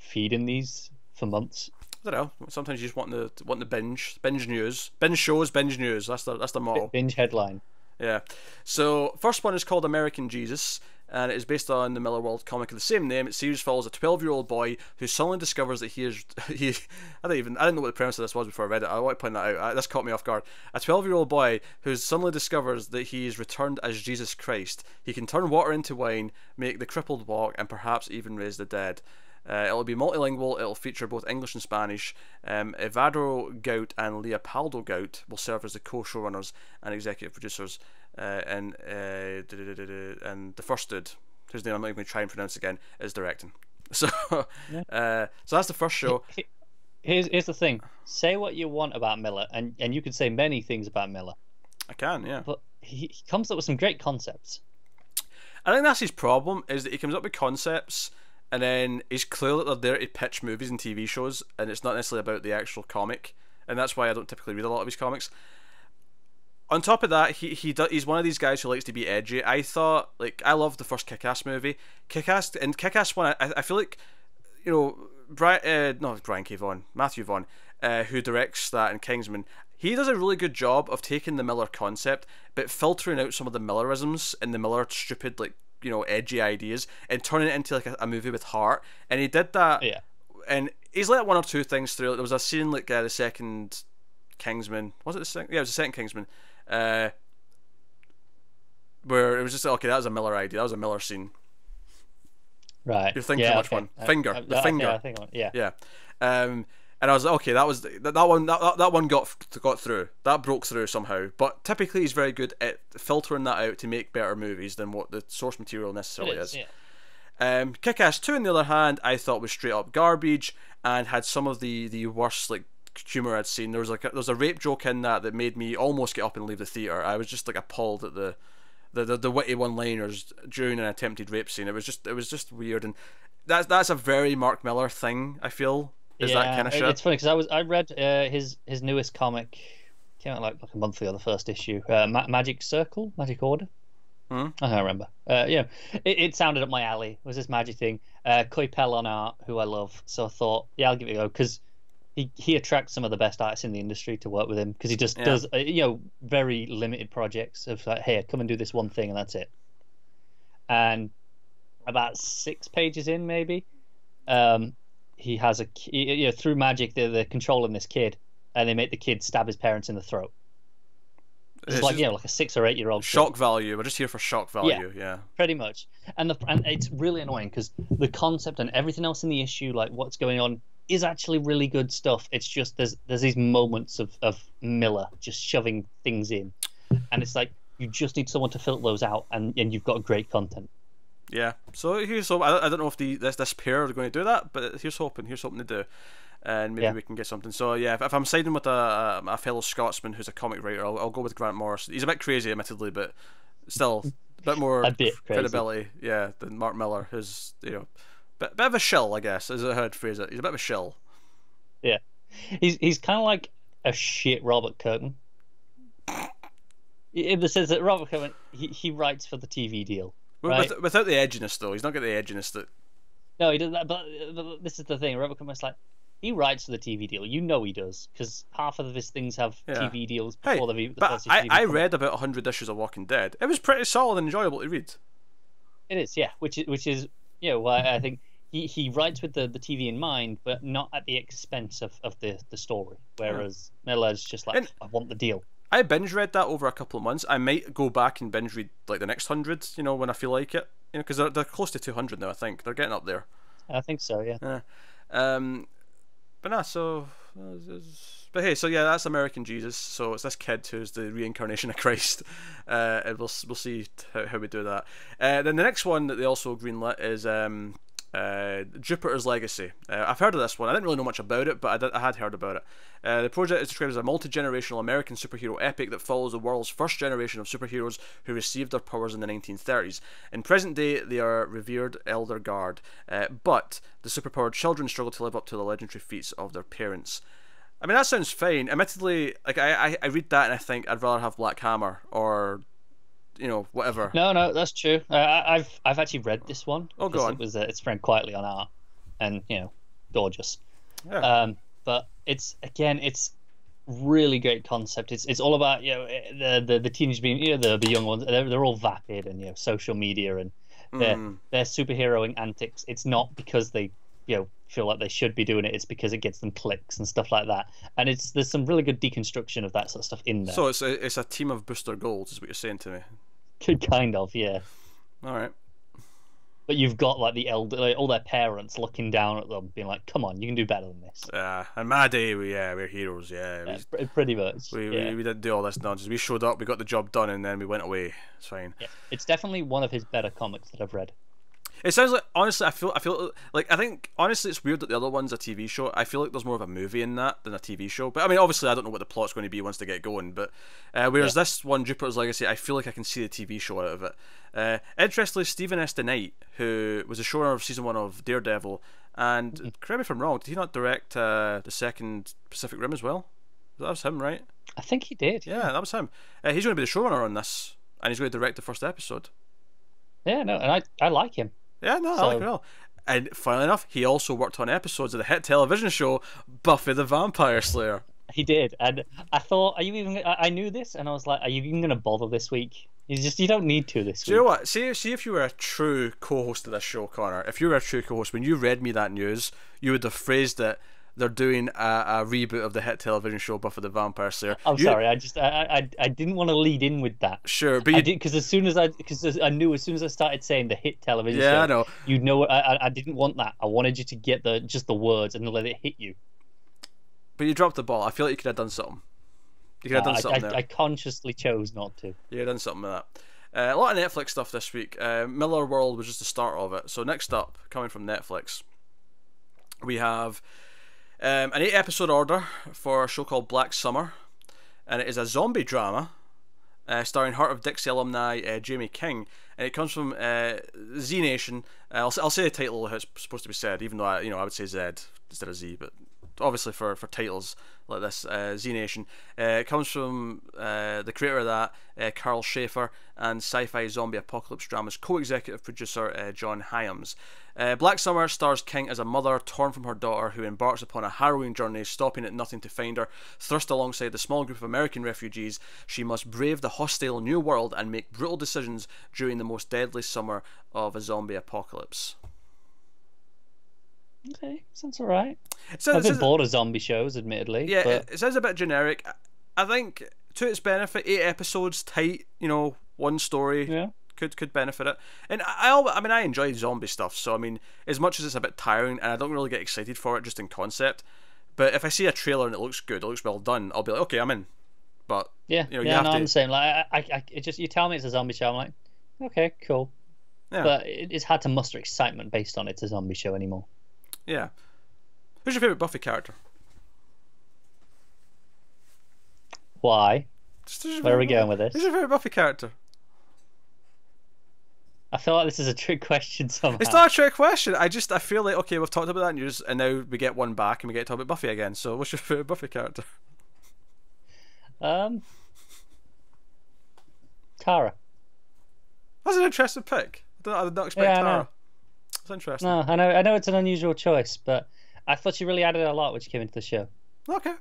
feeding these for months. I don't know. Sometimes you just want the want the binge, binge news, binge shows, binge news. That's the that's the motto. Binge headline. Yeah. So first one is called American Jesus, and it is based on the Miller World comic of the same name. It series follows a twelve-year-old boy who suddenly discovers that he is he. I don't even I didn't know what the premise of this was before I read it. I want to point that out. I, this caught me off guard. A twelve-year-old boy who suddenly discovers that he is returned as Jesus Christ. He can turn water into wine, make the crippled walk, and perhaps even raise the dead. Uh, it'll be multilingual, it'll feature both English and Spanish. Um, Evadro Gout and Leopoldo Gout will serve as the co-showrunners and executive producers. Uh, and uh, da -da -da -da -da, and the first dude, whose name I'm not even going to try and pronounce again, is directing. So yeah. uh, so that's the first show. Here's, here's the thing. Say what you want about Miller, and, and you can say many things about Miller. I can, yeah. But he, he comes up with some great concepts. I think that's his problem, is that he comes up with concepts... and then he's clear that they're there to pitch movies and T V shows, and it's not necessarily about the actual comic, and that's why I don't typically read a lot of his comics. On top of that, he he do, he's one of these guys who likes to be edgy. I thought, like, I loved the first Kick-Ass movie, Kick-Ass and Kick-Ass one. I I feel like, you know, Brian uh, not Brian K. Vaughan, Matthew Vaughan, uh, who directs that in Kingsman. He does a really good job of taking the Miller concept, but filtering out some of the Millerisms and the Miller stupid, like, you know, edgy ideas and turning it into like a, a movie with heart. And he did that. Yeah. And he's let one or two things through. There was a scene like uh, the second Kingsman. Was it the second? Yeah, it was the second Kingsman. Uh, where it was just like, okay, that was a Miller idea. That was a Miller scene. Right. You're thinking yeah, too much okay. one. Finger. I, I, the I, finger. Yeah. I think, yeah. yeah. Um, and I was like, okay, that was that, that one. That that one got got through. That broke through somehow. But typically, he's very good at filtering that out to make better movies than what the source material necessarily is. is. Yeah. Um, Kick-Ass two, on the other hand, I thought was straight up garbage and had some of the the worst like humor I'd seen. There was like a, there was a rape joke in that that made me almost get up and leave the theater. I was just like appalled at the the the, the witty one-liners during an attempted rape scene. It was just it was just weird, and that's that's a very Mark Miller thing, I feel. Is yeah, that kind of shit? It's funny because I was I read uh, his his newest comic, came out like like a month ago, the first issue, uh, Ma Magic Circle, Magic Order. Hmm? I can't remember. Uh, yeah, it, it sounded up my alley. It was this magic thing? Uh, Coypel on art, who I love, so I thought, yeah, I'll give it a go because he he attracts some of the best artists in the industry to work with him because he just yeah. does uh, you know, very limited projects of like, hey, come and do this one thing and that's it. And about six pages in, maybe. Um, He has a, you know, through magic, they're, they're controlling this kid, and they make the kid stab his parents in the throat. It's, it's like, you know, like a six or eight year old. Shock kid. Value. We're just here for shock value. Yeah, yeah. Pretty much. And the and it's really annoying because the concept and everything else in the issue, like what's going on, is actually really good stuff. It's just there's there's these moments of of Miller just shoving things in, and it's like you just need someone to filter those out, and and you've got great content. Yeah. So here's hope. I, I don't know if the this this pair are going to do that, but here's hoping. Here's hoping to do. And maybe yeah. we can get something. So yeah, if, if I'm siding with a, a a fellow Scotsman who's a comic writer, I'll, I'll go with Grant Morrison. He's a bit crazy, admittedly, but still a bit more a bit credibility, yeah, than Mark Miller, who's, you know, bit bit of a shill, I guess, is how I'd phrase it. He's a bit of a shill. Yeah, he's he's kind of like a shit Robert Kirkman. In the sense that Robert Kirkman, he he writes for the T V deal, right? With, without the edginess, though, he's not got the edginess that. No, he doesn't. But, but this is the thing, Robert Kirkman's like. He writes for the T V deal. You know he does, because half of his things have yeah. T V deals before hey, the, the first I, T V I read about one hundred issues of Walking Dead. It was pretty solid and enjoyable to read. It is, yeah. Which is, which is you know, why I think he, he writes with the, the T V in mind, but not at the expense of, of the, the story, whereas yeah. Miller's just like, and I want the deal. I binge read that over a couple of months. I might go back and binge read like the next one hundred, you know, when I feel like it. You know, because they're, they're close to two hundred now, I think. They're getting up there. I think so, yeah. yeah. Um... But nah, so, but hey, so yeah, that's American Jesus. So it's this kid who's the reincarnation of Christ, uh, and we'll we'll see how, how we do that. Uh, then the next one that they also greenlit is um, uh, Jupiter's Legacy. Uh, I've heard of this one. I didn't really know much about it, but I, did, I had heard about it. Uh, the project is described as a multi-generational American superhero epic that follows the world's first generation of superheroes who received their powers in the nineteen thirties. In present day, they are revered elder guard, uh, but the superpowered children struggle to live up to the legendary feats of their parents. I mean, that sounds fine. Admittedly, like I, I, I read that and I think I'd rather have Black Hammer or, you know, whatever. No, no, that's true. Uh, I've I've actually read this one. Oh, go on. It was uh, it's framed quietly on art, and you know, gorgeous. Yeah. Um, but it's again, it's really great concept. It's it's all about, you know, the the, the teenage being, you know, the the young ones. They're they're all vapid and, you know, social media and their mm. their superheroing antics. It's not because they, you know, feel like they should be doing it. It's because it gets them clicks and stuff like that. And it's there's some really good deconstruction of that sort of stuff in there. So it's a, it's a team of Booster Golds, is what you're saying to me. Good, kind of, yeah. All right. But you've got like the elder, like, all their parents looking down at them, being like, "Come on, you can do better than this." Yeah, uh, in my day, we yeah, uh, we're heroes. Yeah, yeah we, pr pretty much. We, yeah. we we didn't do all this nonsense. We showed up, we got the job done, and then we went away. It's fine. Yeah, it's definitely one of his better comics that I've read. It sounds like, honestly, I feel I feel like I think honestly it's weird that the other one's a T V show. I feel like there's more of a movie in that than a T V show. But I mean, obviously, I don't know what the plot's going to be once they get going. But uh, whereas yeah. this one, Jupiter's Legacy, I feel like I can see the T V show out of it. Uh, interestingly, Stephen S. DeKnight, who was the showrunner of season one of Daredevil, and mm-hmm. correct me if I'm wrong, did he not direct uh, the second Pacific Rim as well? That was him, right? I think he did. Yeah, that was him. Uh, he's going to be the showrunner on this, and he's going to direct the first episode. Yeah, no, and I I like him. Yeah, no, so, I like him all. And funnily enough, he also worked on episodes of the hit television show Buffy the Vampire Slayer. He did, and I thought, are you even? I knew this, and I was like, are you even going to bother this week? You just you don't need to this week. Do you know what? See, see if you were a true co-host of this show, Connor. If you were a true co-host, when you read me that news, you would have phrased it. They're doing a, a reboot of the hit television show Buffy the Vampire Slayer. I'm you... sorry, I just I, I I didn't want to lead in with that. Sure, but you... I did, because as soon as I because I knew as soon as I started saying the hit television yeah, show, I know. You'd know I I didn't want that. I wanted you to get the just the words and let it hit you. But you dropped the ball. I feel like you could have done something. You could have uh, done something. I, I, there. I consciously chose not to. You had done something with that. Uh, a lot of Netflix stuff this week. Uh, Miller World was just the start of it. So next up, coming from Netflix, we have. Um, an eight episode order for a show called Black Summer, and it is a zombie drama uh, starring Heart of Dixie alumni uh, Jamie King, and it comes from uh, Z Nation. uh, I'll, I'll say the title how it's supposed to be said, even though I, you know, I would say Z instead of Z, but obviously for, for titles like this, uh, Z Nation. Uh, it comes from uh, the creator of that, uh, Carl Schaefer, and sci-fi zombie apocalypse drama's co-executive producer uh, John Hyams. Uh, Black Summer stars King as a mother torn from her daughter who embarks upon a harrowing journey, stopping at nothing to find her. Thrust alongside the small group of American refugees, she must brave the hostile new world and make brutal decisions during the most deadly summer of a zombie apocalypse. Okay, sounds alright. So, I've been bored of zombie shows, admittedly. Yeah, but... it sounds a bit generic. I think to its benefit, eight episodes tight, you know, one story, yeah, could could benefit it. And I, I, I mean, I enjoy zombie stuff, so I mean, as much as it's a bit tiring and I don't really get excited for it just in concept, but if I see a trailer and it looks good, it looks well done, I'll be like, okay, I'm in. But yeah, you know, yeah, you have no, to... I'm the same. Like, I, I, it just you tell me it's a zombie show, I'm like, okay, cool. Yeah. But it, it's hard to muster excitement based on it's a zombie show anymore. Yeah. Who's your favorite Buffy character? Why? Where are we going with this? Who's your favorite Buffy character? I feel like this is a trick question somehow. It's not a trick question. I just I feel like, okay, we've talked about that news, and now we get one back, and we get to talk about Buffy again. So, what's your favorite Buffy character? Um, Tara. That's an interesting pick. I did not, I did not expect yeah, Tara. That's interesting. No, I know. I know it's an unusual choice, but I thought she really added a lot when she came into the show. Okay.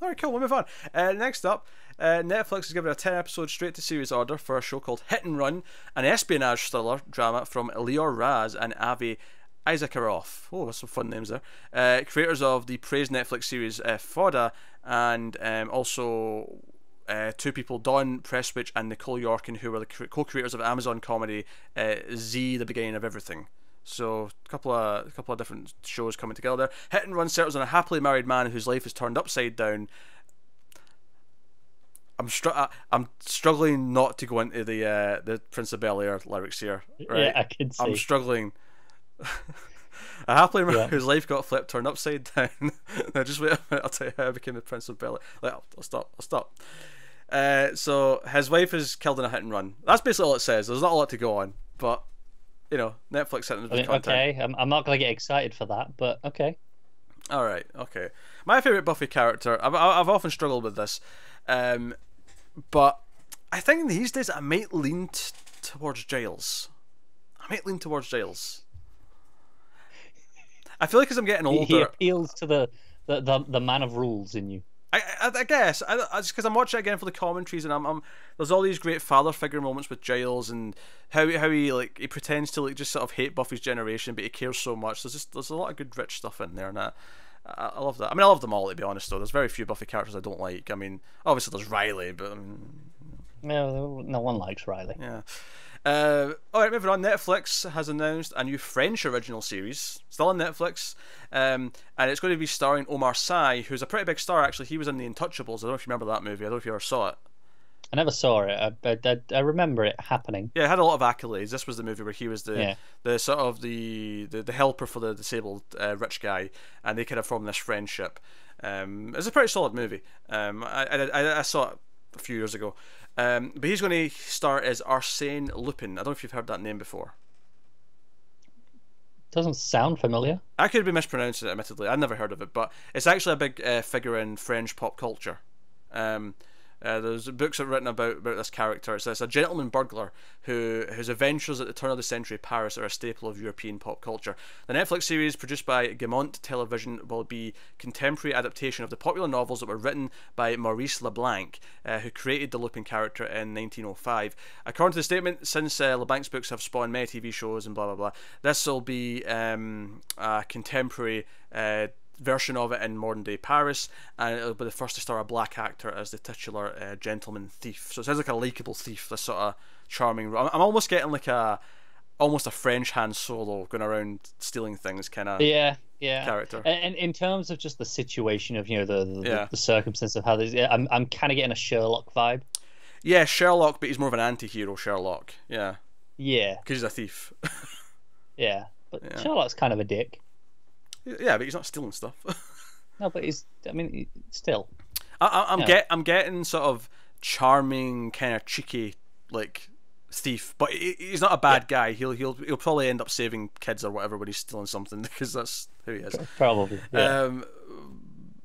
All right, cool. We'll move on. Uh, next up, uh, Netflix has given a ten-episode straight-to-series order for a show called Hit and Run, an espionage thriller drama from Lior Raz and Avi Issacharoff. Oh, that's some fun names there. Uh, creators of the praised Netflix series uh, F O D A, and um, also uh, two people, Dawn Prestwich and Nicole Yorkin, who were the co-creators of Amazon comedy uh, Z, The Beginning of Everything. So a couple of a couple of different shows coming together. Hit and Run centers on a happily married man whose life is turned upside down. I'm str I'm struggling not to go into the uh, the Prince of Bel-Air lyrics here. Right? Yeah, I can see. I'm struggling. A happily married yeah. whose life got flipped, turned upside down. No, just wait a minute. I'll tell you how I became the Prince of Bel-Air. Like, I'll, I'll stop. I'll stop. Uh, so his wife is killed in a hit and run. That's basically all it says. There's not a lot to go on, but. You know, Netflix sent them with content. Okay, I'm, I'm not going to get excited for that, but okay. All right, okay. My favourite Buffy character, I've, I've often struggled with this, um, but I think these days I might lean t towards Giles. I might lean towards Giles. I feel like as I'm getting older... He appeals to the, the, the, the man of rules in you. I, I, I guess, I, I, just because I'm watching it again for the commentaries, and I'm, I'm there's all these great father figure moments with Giles, and how how he like he pretends to like just sort of hate Buffy's generation, but he cares so much. There's just there's a lot of good rich stuff in there, and I, I, I love that. I mean, I love them all, to be honest. Though there's very few Buffy characters I don't like. I mean, obviously there's Riley, but I mean, no, no one likes Riley. Yeah. Uh, all right, moving on. Netflix has announced a new French original series, still on Netflix, um, and it's going to be starring Omar Sy, who's a pretty big star actually. He was in The Untouchables. I don't know if you remember that movie. I don't know if you ever saw it. I never saw it. I, I, I remember it happening. Yeah, it had a lot of accolades. This was the movie where he was the yeah. the sort of the the, the helper for the disabled uh, rich guy, and they kind of formed this friendship. Um, it's a pretty solid movie. Um, I, I I saw it a few years ago. Um, but he's going to start as Arsène Lupin. I don't know if you've heard that name before. Doesn't sound familiar. I could be mispronouncing it, admittedly. I've never heard of it, but it's actually a big uh, figure in French pop culture. Um, uh, there's books that are written about, about this character. It's, it's a gentleman burglar who whose adventures at the turn of the century Paris are a staple of European pop culture. The Netflix series, produced by Gaumont Television, will be a contemporary adaptation of the popular novels that were written by Maurice Leblanc, uh, who created the Lupin character in nineteen oh five. According to the statement, since uh, Leblanc's books have spawned many T V shows and blah blah blah, this will be um, a contemporary uh, version of it in modern day Paris, and it'll be the first to star a black actor as the titular uh, gentleman thief. So it sounds like a likeable thief, this sort of charming. I'm, I'm almost getting like a almost a French Han Solo going around stealing things kind of yeah yeah character. And in terms of just the situation of, you know, the the, yeah. the, the circumstance of how this, I'm I'm kind of getting a Sherlock vibe. Yeah, Sherlock, but he's more of an anti-hero Sherlock. Yeah. Yeah. Because he's a thief. yeah, but yeah. Sherlock's kind of a dick. Yeah, but he's not stealing stuff. No, but he's. I mean, he, still. I, I'm yeah. get. I'm getting sort of charming, kind of cheeky, like thief. But he, he's not a bad yeah. guy. He'll he'll he'll probably end up saving kids or whatever when he's stealing something, because that's who he is. Probably. Yeah. Um.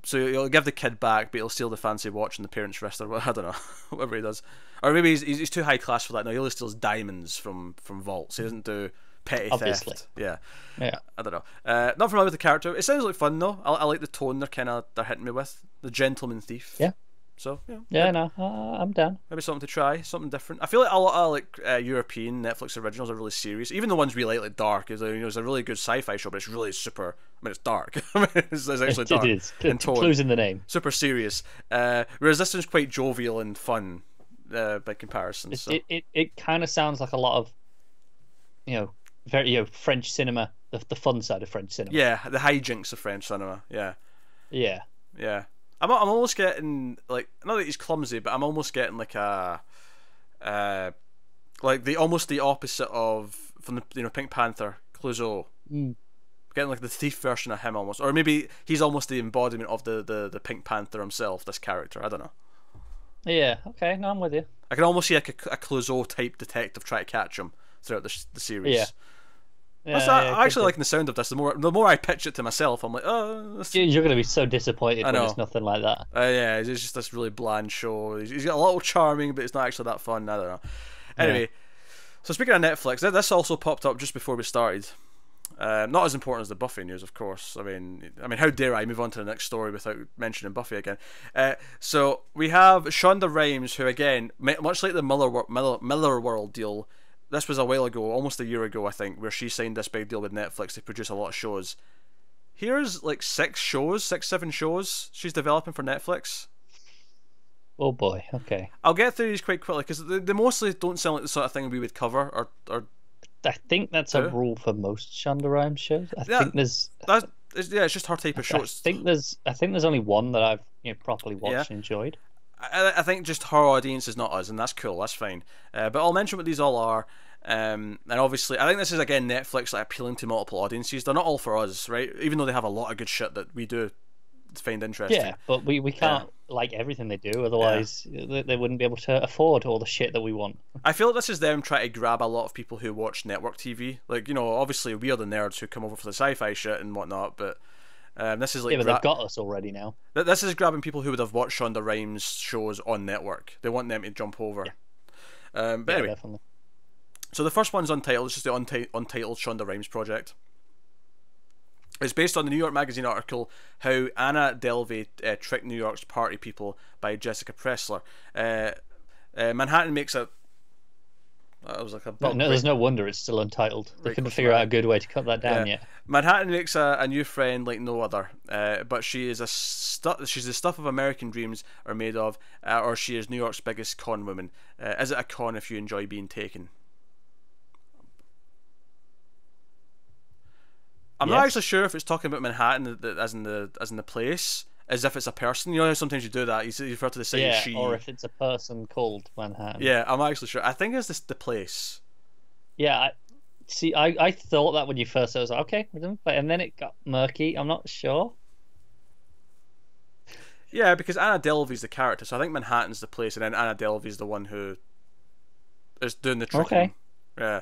So he'll give the kid back, but he'll steal the fancy watch and the parents' wrist, or I don't know, whatever he does. Or maybe he's he's too high class for that. No, he only steals diamonds from from vaults. He doesn't do. Petty Obviously. Theft. Yeah. Yeah. I don't know. Uh, not familiar with the character. It sounds like fun though. I, I like the tone they're kind of they're hitting me with. The gentleman thief. Yeah. So you know, yeah, maybe, no, uh, I'm down. Maybe something to try, something different. I feel like a lot of like uh, European Netflix originals are really serious. Even the ones we like, like Dark, is, you know, it's a really good sci-fi show, but it's really super. I mean, it's dark. I mean, it's, it's actually dark. It is. And clues in the name. Super serious. Uh, whereas this one's quite jovial and fun uh, by comparison. So. It it it kind of sounds like a lot of, you know, very you know, French cinema, the the fun side of French cinema. Yeah, the hijinks of French cinema. Yeah. Yeah. Yeah. I'm I'm almost getting like, not that he's clumsy, but I'm almost getting like a, uh, like the almost the opposite of from the you know Pink Panther, Clouseau, mm. getting like the thief version of him almost, or maybe he's almost the embodiment of the the the Pink Panther himself. This character, I don't know. Yeah. Okay. No, I'm with you. I can almost see like a, a Clouseau type detective try to catch him throughout the the series. Yeah. Yeah, yeah, I actually like the sound of this. The more the more I pitch it to myself, I'm like, oh. That's... You're going to be so disappointed when it's nothing like that. Uh, yeah, it's just this really bland show. He's got a little charming, but it's not actually that fun. I don't know. Anyway, yeah. So speaking of Netflix, this also popped up just before we started. Uh, not as important as the Buffy news, of course. I mean, I mean, how dare I move on to the next story without mentioning Buffy again? Uh, so we have Shonda Rhimes, who again, much like the Miller Miller, Miller World deal. This was a while ago, almost a year ago, I think, where she signed this big deal with Netflix to produce a lot of shows. Here's like six shows, six, seven shows she's developing for Netflix. Oh boy, okay. I'll get through these quite quickly because they, they mostly don't sound like the sort of thing we would cover or. or I think that's do. a rule for most Shonda Rhimes shows. I yeah, think there's. That's, it's, yeah, it's just her type of show. I think there's. I think there's only one that I've you know, properly watched yeah. and enjoyed. I, I think just her audience is not us, and that's cool, that's fine. Uh, but I'll mention what these all are, um, and obviously I think this is again Netflix like appealing to multiple audiences. They're not all for us, right? Even though they have a lot of good shit that we do find interesting. Yeah, but we, we can't yeah. like everything they do, otherwise yeah. they, they wouldn't be able to afford all the shit that we want. I feel like this is them trying to grab a lot of people who watch network T V. Like, you know, obviously we are the nerds who come over for the sci-fi shit and whatnot, but... Um, this is like yeah, but they've got us already now. This is grabbing people who would have watched Shonda Rhimes shows on network. They want them to jump over. Yeah. Um, but yeah, anyway, definitely. So the first one's Untitled. It's just the unti Untitled Shonda Rhimes Project. It's based on the New York Magazine article "How Anna Delvey uh, Tricked New York's Party People" by Jessica Pressler. Uh, uh, Manhattan makes a. That was like a no, no, there's no wonder it's still untitled. They couldn't figure out a good way to cut that down yeah. yet. Manhattan makes a, a new friend like no other, uh, but she is a she's the stuff of American dreams are made of, uh, or she is New York's biggest con woman. Uh, is it a con if you enjoy being taken? I'm yes. not actually sure if it's talking about Manhattan as in the as in the place. As if it's a person, you know. Sometimes you do that. You refer to the city. Yeah, she, or if it's a person called Manhattan. Yeah, I'm actually sure. I think it's this the place. Yeah, I, see, I I thought that when you first said, I was like, okay, and then it got murky. I'm not sure. Yeah, because Anna Delvey's the character, so I think Manhattan's the place, and then Anna Delvey's the one who is doing the tricking. Okay. Yeah,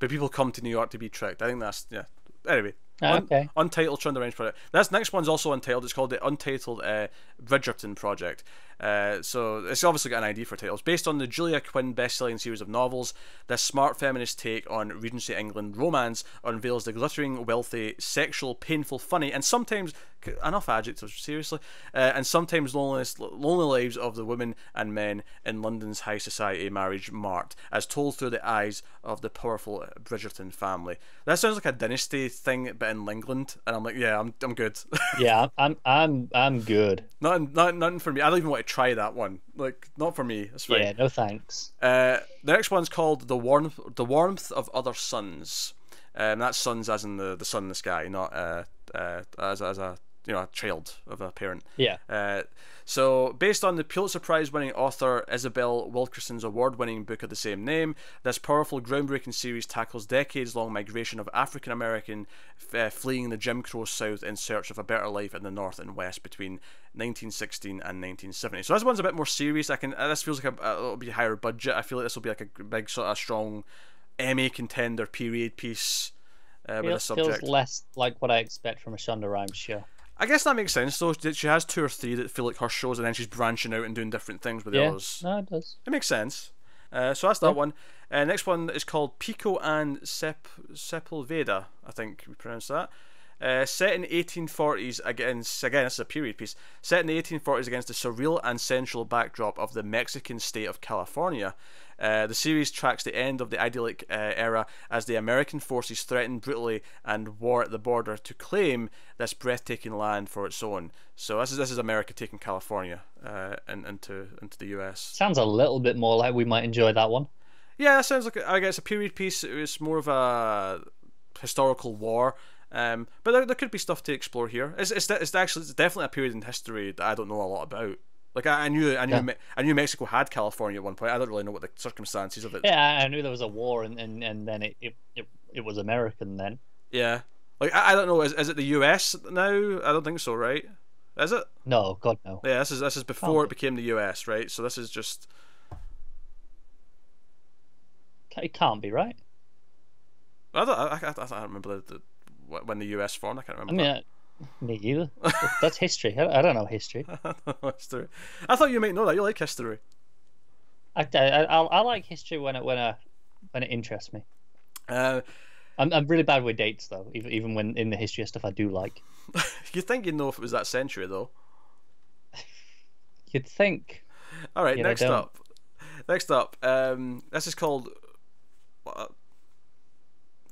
but people come to New York to be tricked. I think that's yeah. Anyway. Oh, okay. Un Untitled Shonda Rhimes Project. This next one's also untitled. It's called the Untitled uh, Bridgerton Project. Uh, so it's obviously got an idea for titles. Based on the Julia Quinn best-selling series of novels, this smart feminist take on Regency England romance unveils the glittering, wealthy, sexual, painful, funny, and sometimes enough adjectives seriously, uh, and sometimes lonely, lonely lives of the women and men in London's high society marriage mart, as told through the eyes of the powerful Bridgerton family. That sounds like a dynasty thing, but in England, and I'm like, yeah, I'm I'm good. Yeah, I'm I'm I'm good. Not not nothing for me. I don't even want to try that one. Like, not for me. That's fine. Yeah, no thanks. Uh, the next one's called the warmth the warmth of other suns, and um, that's suns as in the the sun in the sky, not uh, uh as as a you know a child of a parent. Yeah. Uh, so based on the Pulitzer Prize winning author Isabel Wilkerson's award winning book of the same name, this powerful groundbreaking series tackles decades long migration of African American uh, fleeing the Jim Crow South in search of a better life in the North and West between nineteen sixteen and nineteen seventy. So this one's a bit more serious. I can uh, this feels like a, a little bit higher budget. I feel like this will be like a big sort of strong Emmy contender period piece. Uh, it with a subject. Feels less like what I expect from a Shonda Rhimes show. I guess that makes sense though. She has two or three that feel like her shows, and then she's branching out and doing different things with yeah, the others. No, it does. It makes sense. Uh, so that's that yeah. one. Uh, next one is called Pico and Sep Sepulveda, I think we pronounce that. Uh, set in eighteen forties against, again this is a period piece, set in the eighteen forties against the surreal and sensual backdrop of the Mexican state of California. Uh, the series tracks the end of the idyllic uh, era as the American forces threaten brutally and war at the border to claim this breathtaking land for its own. So this is this is America taking California uh, and into into the U S. Sounds a little bit more like we might enjoy that one. Yeah, that sounds like a, I guess a period piece. It's more of a historical war. Um, but there, there could be stuff to explore here. It's it's, it's actually it's definitely a period in history that I don't know a lot about. Like I, I knew I knew yeah. Me, I knew Mexico had California at one point. I don't really know what the circumstances of it. Yeah, I knew there was a war, and and, and then it, it it it was American then. Yeah, like I, I don't know. Is is it the U S now? I don't think so, right? Is it? No, God no. Yeah, this is this is before oh. it became the U S, right? So this is just. It can't be right. I don't. I I, I don't remember the. the when the U S formed. I can't remember. I mean, that. Me either. That's history. I don't know history. I don't know history. I thought you might know that. You like history. I, I, I, I like history when it when I, when it interests me. Uh, I'm I'm really bad with dates though. Even even when in the history of stuff I do like. You'd think you'd know if it was that century though. You'd think. All right. Next up. Next up. Um, this is called. What?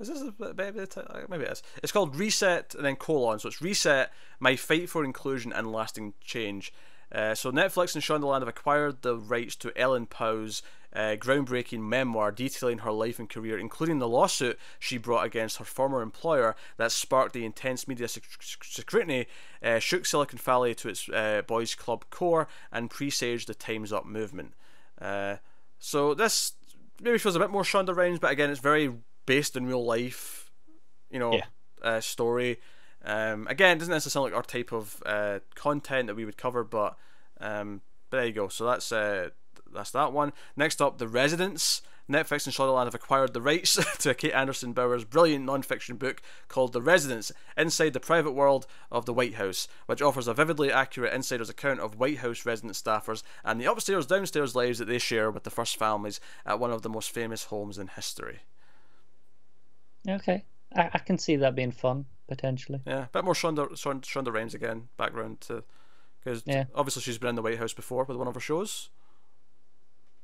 Is this a bit of a, maybe it is. It's called Reset and then colon. So it's Reset, My Fight for Inclusion and Lasting Change. Uh, so Netflix and Shondaland have acquired the rights to Ellen Pow's uh, groundbreaking memoir detailing her life and career, including the lawsuit she brought against her former employer that sparked the intense media scrutiny, uh, shook Silicon Valley to its uh, boys club core, and presaged the Time's Up movement. Uh, so this maybe feels a bit more Shonda Rhimes, but again, it's very... based in real life, you know, yeah. uh, story. Um, again, it doesn't necessarily sound like our type of uh, content that we would cover, but um, but there you go. So that's uh, that's that one. Next up, The Residents. Netflix and Shondaland have acquired the rights to Kate Anderson Bower's brilliant non-fiction book called The Residents, Inside the Private World of the White House, which offers a vividly accurate insider's account of White House resident staffers and the upstairs-downstairs lives that they share with the first families at one of the most famous homes in history. Okay, I, I can see that being fun potentially. Yeah, a bit more Shonda Shonda, Shonda Rhimes again background to, because yeah. obviously she's been in the White House before with one of her shows.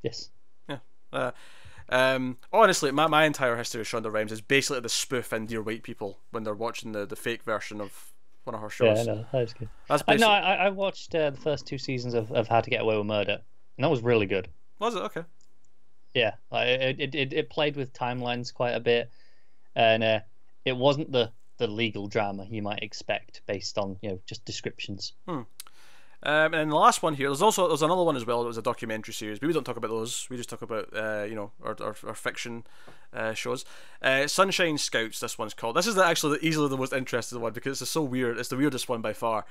Yes. Yeah. Uh, um. Honestly, my my entire history of Shonda Rhimes is basically the spoof in Dear White People when they're watching the the fake version of one of her shows. Yeah, no, that was good. That's basically... uh, no, I I watched uh, the first two seasons of of How to Get Away with Murder, and that was really good. Was it okay? Yeah, it it it, it played with timelines quite a bit. And uh, it wasn't the the legal drama you might expect based on you know just descriptions. Hmm. Um, and the last one here, there's also there's another one as well. It was a documentary series, but we don't talk about those. We just talk about uh, you know our our, our fiction uh, shows. Uh, Sunshine Scouts. This one's called. This is the, actually the, easily the most interesting one because it's so weird. It's the weirdest one by far.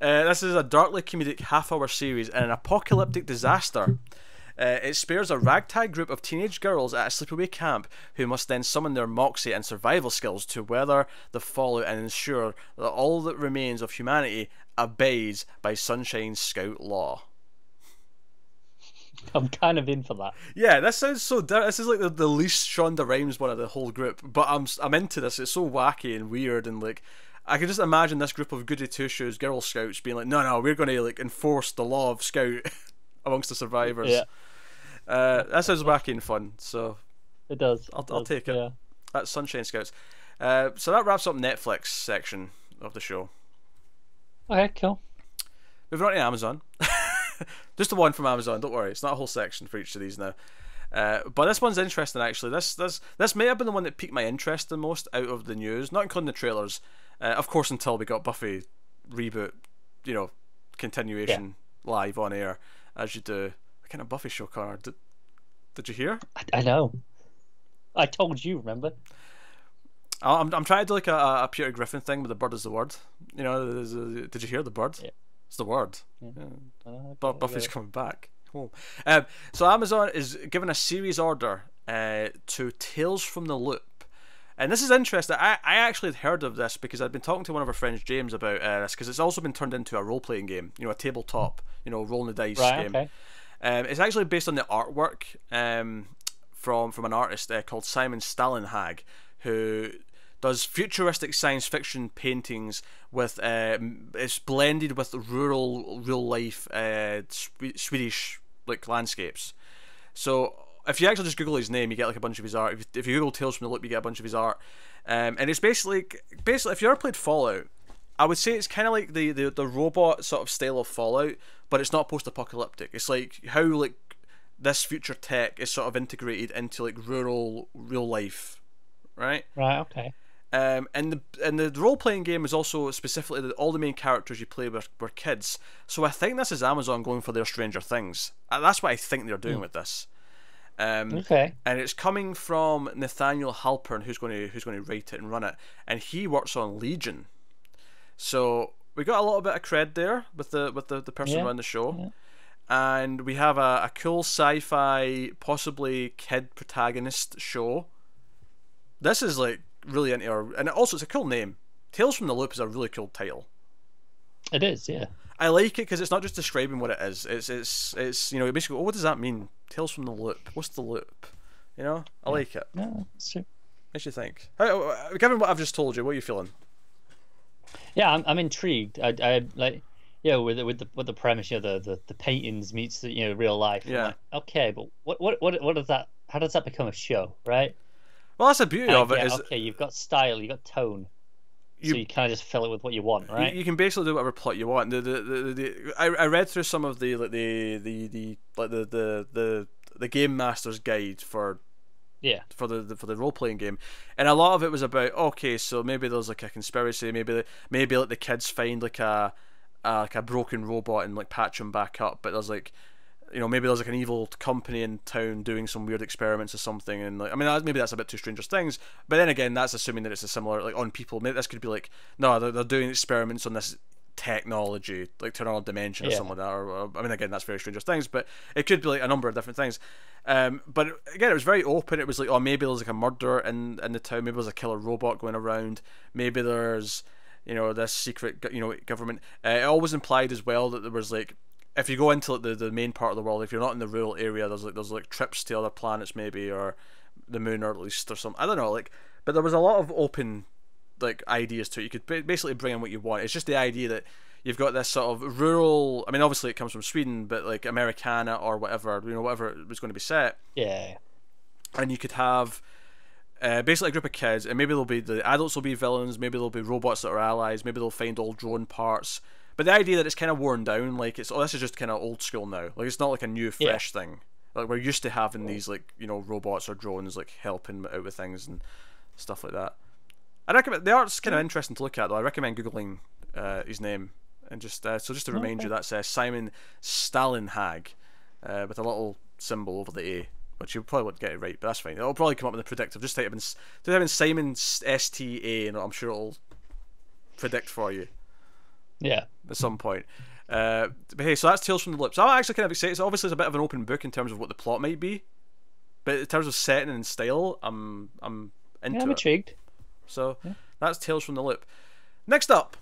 Uh, this is a darkly comedic half-hour series in an apocalyptic disaster. Uh, it spares a ragtag group of teenage girls at a sleepaway camp who must then summon their moxie and survival skills to weather the fallout and ensure that all that remains of humanity abides by Sunshine Scout law. I'm kind of in for that. Yeah, that sounds so dirty. This is like the, the least Shonda Rhimes one of the whole group, but I'm I'm into this. It's so wacky and weird and like... I can just imagine this group of goody two-shoes Girl Scouts being like, no, no, we're going to like enforce the law of Scout amongst the survivors. Yeah. Uh, that sounds wacky and fun, so it does. I'll, it does, I'll take it. Yeah. That's Sunshine Scouts. Uh, so that wraps up Netflix section of the show. Okay, cool. Moving on to Amazon. Just the one from Amazon. Don't worry, it's not a whole section for each of these now. Uh, but this one's interesting actually. This this this may have been the one that piqued my interest the most out of the news, not including the trailers. Uh, of course, until we got Buffy reboot, you know, continuation yeah. live on air as you do. Kind of Buffy show, Connor. Did, did you hear? I, I know. I told you. Remember? I'm I'm trying to do like a, a Peter Griffin thing, but the bird is the word. You know? A, did you hear the bird? Yeah. It's the word. Yeah. Yeah. Uh, Buffy's coming back. Cool. Um. So Amazon is giving a series order uh, to Tales from the Loop, and this is interesting. I I actually had heard of this because I'd been talking to one of our friends, James, about uh, this because it's also been turned into a role playing game. You know, a tabletop. You know, rolling the dice right, game. Okay. Um, it's actually based on the artwork um, from from an artist uh, called Simon Stalenhag, who does futuristic science fiction paintings with uh, it's blended with rural real life uh, sw Swedish like landscapes. So if you actually just Google his name, you get like a bunch of his art. If, if you Google Tales from the Loop, you get a bunch of his art. Um, and it's basically basically if you ever played Fallout, I would say it's kind of like the, the the robot sort of style of Fallout, but it's not post-apocalyptic. It's like how like this future tech is sort of integrated into like rural real life, right? Right. Okay. Um, and the and the role playing game is also specifically that all the main characters you play were, were kids. So I think this is Amazon going for their Stranger Things. That's what I think they're doing mm. with this. Um, okay. And it's coming from Nathaniel Halpern, who's going to who's going to write it and run it, and he works on Legion. So we got a little bit of cred there with the with the, the person yeah. running the show. Yeah. And we have a, a cool sci-fi, possibly kid protagonist show. This is like really into our, and also it's a cool name. Tales from the Loop is a really cool title. It is, yeah. I like it because it's not just describing what it is. It's it's it's you know basically oh, what does that mean? Tales from the Loop. What's the loop? You know, I yeah. like it. Yeah, that's true. Makes you think. Right, given what I've just told you, what are you feeling? Yeah, I'm I'm intrigued. I I like. Yeah, with with the with the premise, you know, the the, the paintings meets the, you know, real life. Yeah. Like, okay, but what what what what does that? How does that become a show, right? Well, that's the beauty and, of it. Yeah, is okay, you've got style, you've got tone, you, so you kind of just fill it with what you want, right? You, you can basically do whatever plot you want. The the, the, the, the I I read through some of the like the the the like the the the, the game master's guide for. Yeah, for the, the for the role playing game, and a lot of it was about okay, so maybe there's like a conspiracy, maybe maybe like the kids find like a. Uh, like a broken robot and like patch him back up, but there's like, you know, maybe there's like an evil company in town doing some weird experiments or something, and like I mean maybe that's a bit too Stranger Things, but then again that's assuming that it's a similar like on people. Maybe this could be like no, they're, they're doing experiments on this technology like to another dimension or yeah. something like that. Or, or I mean again that's very Stranger Things, but it could be like a number of different things. Um, but again it was very open. It was like oh maybe there's like a murderer in in the town, maybe there's a killer robot going around, maybe there's. You know this secret, you know, government. Uh, it always implied as well that there was like, if you go into like, the the main part of the world, if you're not in the rural area, there's like there's like trips to other planets maybe, or the moon, or at least or something. I don't know, like, but there was a lot of open, like, ideas to it. You could basically bring in what you want. It's just the idea that you've got this sort of rural. I mean, obviously it comes from Sweden, but like Americana or whatever, you know, whatever was going to be set. Yeah. And you could have. Uh, basically a group of kids, and maybe they'll be the adults will be villains, maybe they'll be robots that are allies, maybe they'll find old drone parts, but the idea that it's kind of worn down, like it's oh this is just kind of old school now, like it's not like a new fresh yeah. thing, like we're used to having these like, you know, robots or drones like helping out with things and stuff like that. I recommend the art's kind of interesting to look at though. I recommend googling uh, his name and just uh, so just to remind okay. you that's uh, Simon Stalenhag uh, with a little symbol over the A, which you probably won't get it right, but that's fine. It'll probably come up in the predictive. Just type in, type in Simon S T A, and I'm sure it'll predict for you. Yeah. At some point. Uh, but hey, so that's Tales from the Loop. So I'm actually kind of excited. So obviously, it's a bit of an open book in terms of what the plot might be, but in terms of setting and style, I'm I'm into yeah, I'm it. Intrigued. So yeah. that's Tales from the Loop. Next up.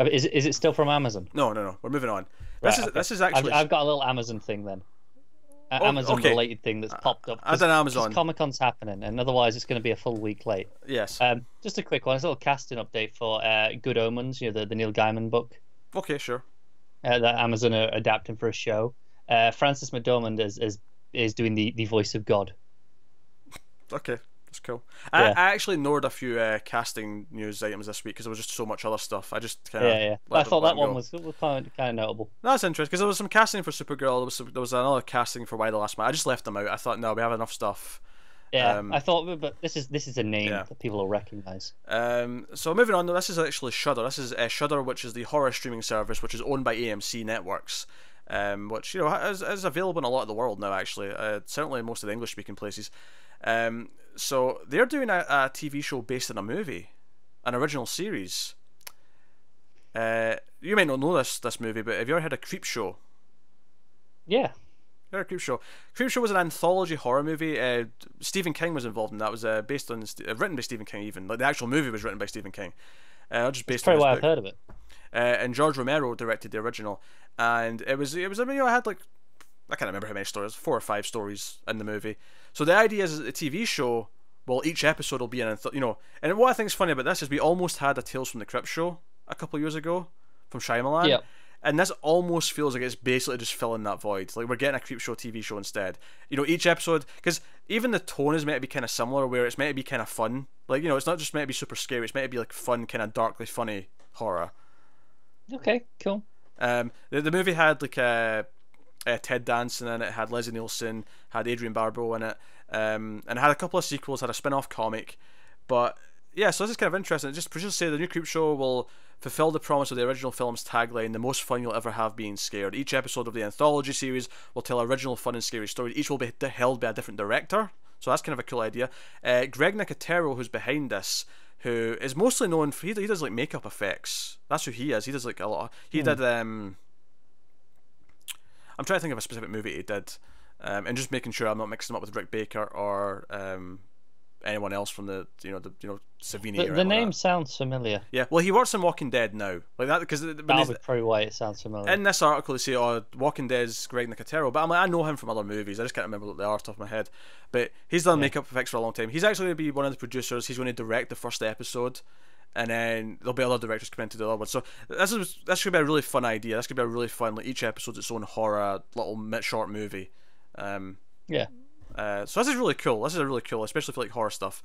Is it, is it still from Amazon? No, no, no. We're moving on. Right, this is okay. this is actually. I've, I've got a little Amazon thing then. Oh, Amazon okay. related thing that's popped up. As an Amazon, Comic-Con's happening, and otherwise it's going to be a full week late. Yes. Um, just a quick one. It's a little casting update for uh, Good Omens, you know, the, the Neil Gaiman book. Okay, sure. Uh, that Amazon are adapting for a show. Uh, Frances McDormand is is is doing the the voice of God. Okay, that's cool. I, yeah. I actually ignored a few uh, casting news items this week because there was just so much other stuff. I just kind of yeah, yeah. I thought that one was, was kind of, kind of notable. No, that's interesting because there was some casting for Supergirl. There was some, there was another casting for Why the Last Man. I just left them out. I thought no, we have enough stuff. Yeah, um, I thought, but this is this is a name yeah. that people will recognise. Um, so moving on, this is actually Shudder. This is uh, Shudder, which is the horror streaming service, which is owned by A M C Networks. Um, which you know is, is available in a lot of the world now. Actually, uh, certainly in most of the English-speaking places. Um, so they're doing a, a T V show based on a movie, an original series. Uh, you may not know this this movie, but have you ever heard of Creepshow? Yeah. You heard of Creepshow? Creepshow was an anthology horror movie. Uh, Stephen King was involved in that. It was uh, based on uh, written by Stephen King. Even like the actual movie was written by Stephen King. Uh, just based. That's probably on why I've heard of it. Uh, and George Romero directed the original, and it was it was I mean, you know, I had like I can't remember how many stories, four or five stories in the movie. So the idea is that the T V show well, each episode will be an, you know, and what I think is funny about this is we almost had a Tales from the Crypt show a couple of years ago from Shyamalan. Yep. And this almost feels like it's basically just filling that void. Like, we're getting a Creepshow T V show instead. You know, each episode... Because even the tone is meant to be kind of similar, where it's meant to be kind of fun. Like, you know, it's not just meant to be super scary. It's meant to be, like, fun, kind of darkly funny horror. Okay, cool. Um, the, the movie had, like, a, a Ted Danson in it. It had Leslie Nielsen. Had Adrian Barbeau in it. Um, and it had a couple of sequels. Had a spin-off comic. But... yeah, so this is kind of interesting. It just producers say the new Creep Show will fulfill the promise of the original film's tagline, the most fun you'll ever have being scared. Each episode of the anthology series will tell original fun and scary stories. Each will be held by a different director. So that's kind of a cool idea. Uh, Greg Nicotero, who's behind this, who is mostly known for, he, he does like makeup effects. That's who he is. He does like a lot. Of, he mm. did, um, I'm trying to think of a specific movie he did. Um, and just making sure I'm not mixing him up with Rick Baker or... Um, anyone else from the you know the you know Savini the, the name like sounds familiar. Yeah, well, he works on Walking Dead now, like that, because that'll be probably why it sounds familiar. In this article they say, oh, Walking Dead's Greg Nicotero, but I'm like, I know him from other movies, I just can't remember the art off my head, but he's done yeah. makeup effects for a long time. He's actually going to be one of the producers. He's going to direct the first episode, and then there'll be other directors coming to the other one. So this is this should be a really fun idea. This could be a really fun, like, each episode's its own horror little short movie. um yeah Uh, so this is really cool. This is a really cool, especially for like horror stuff.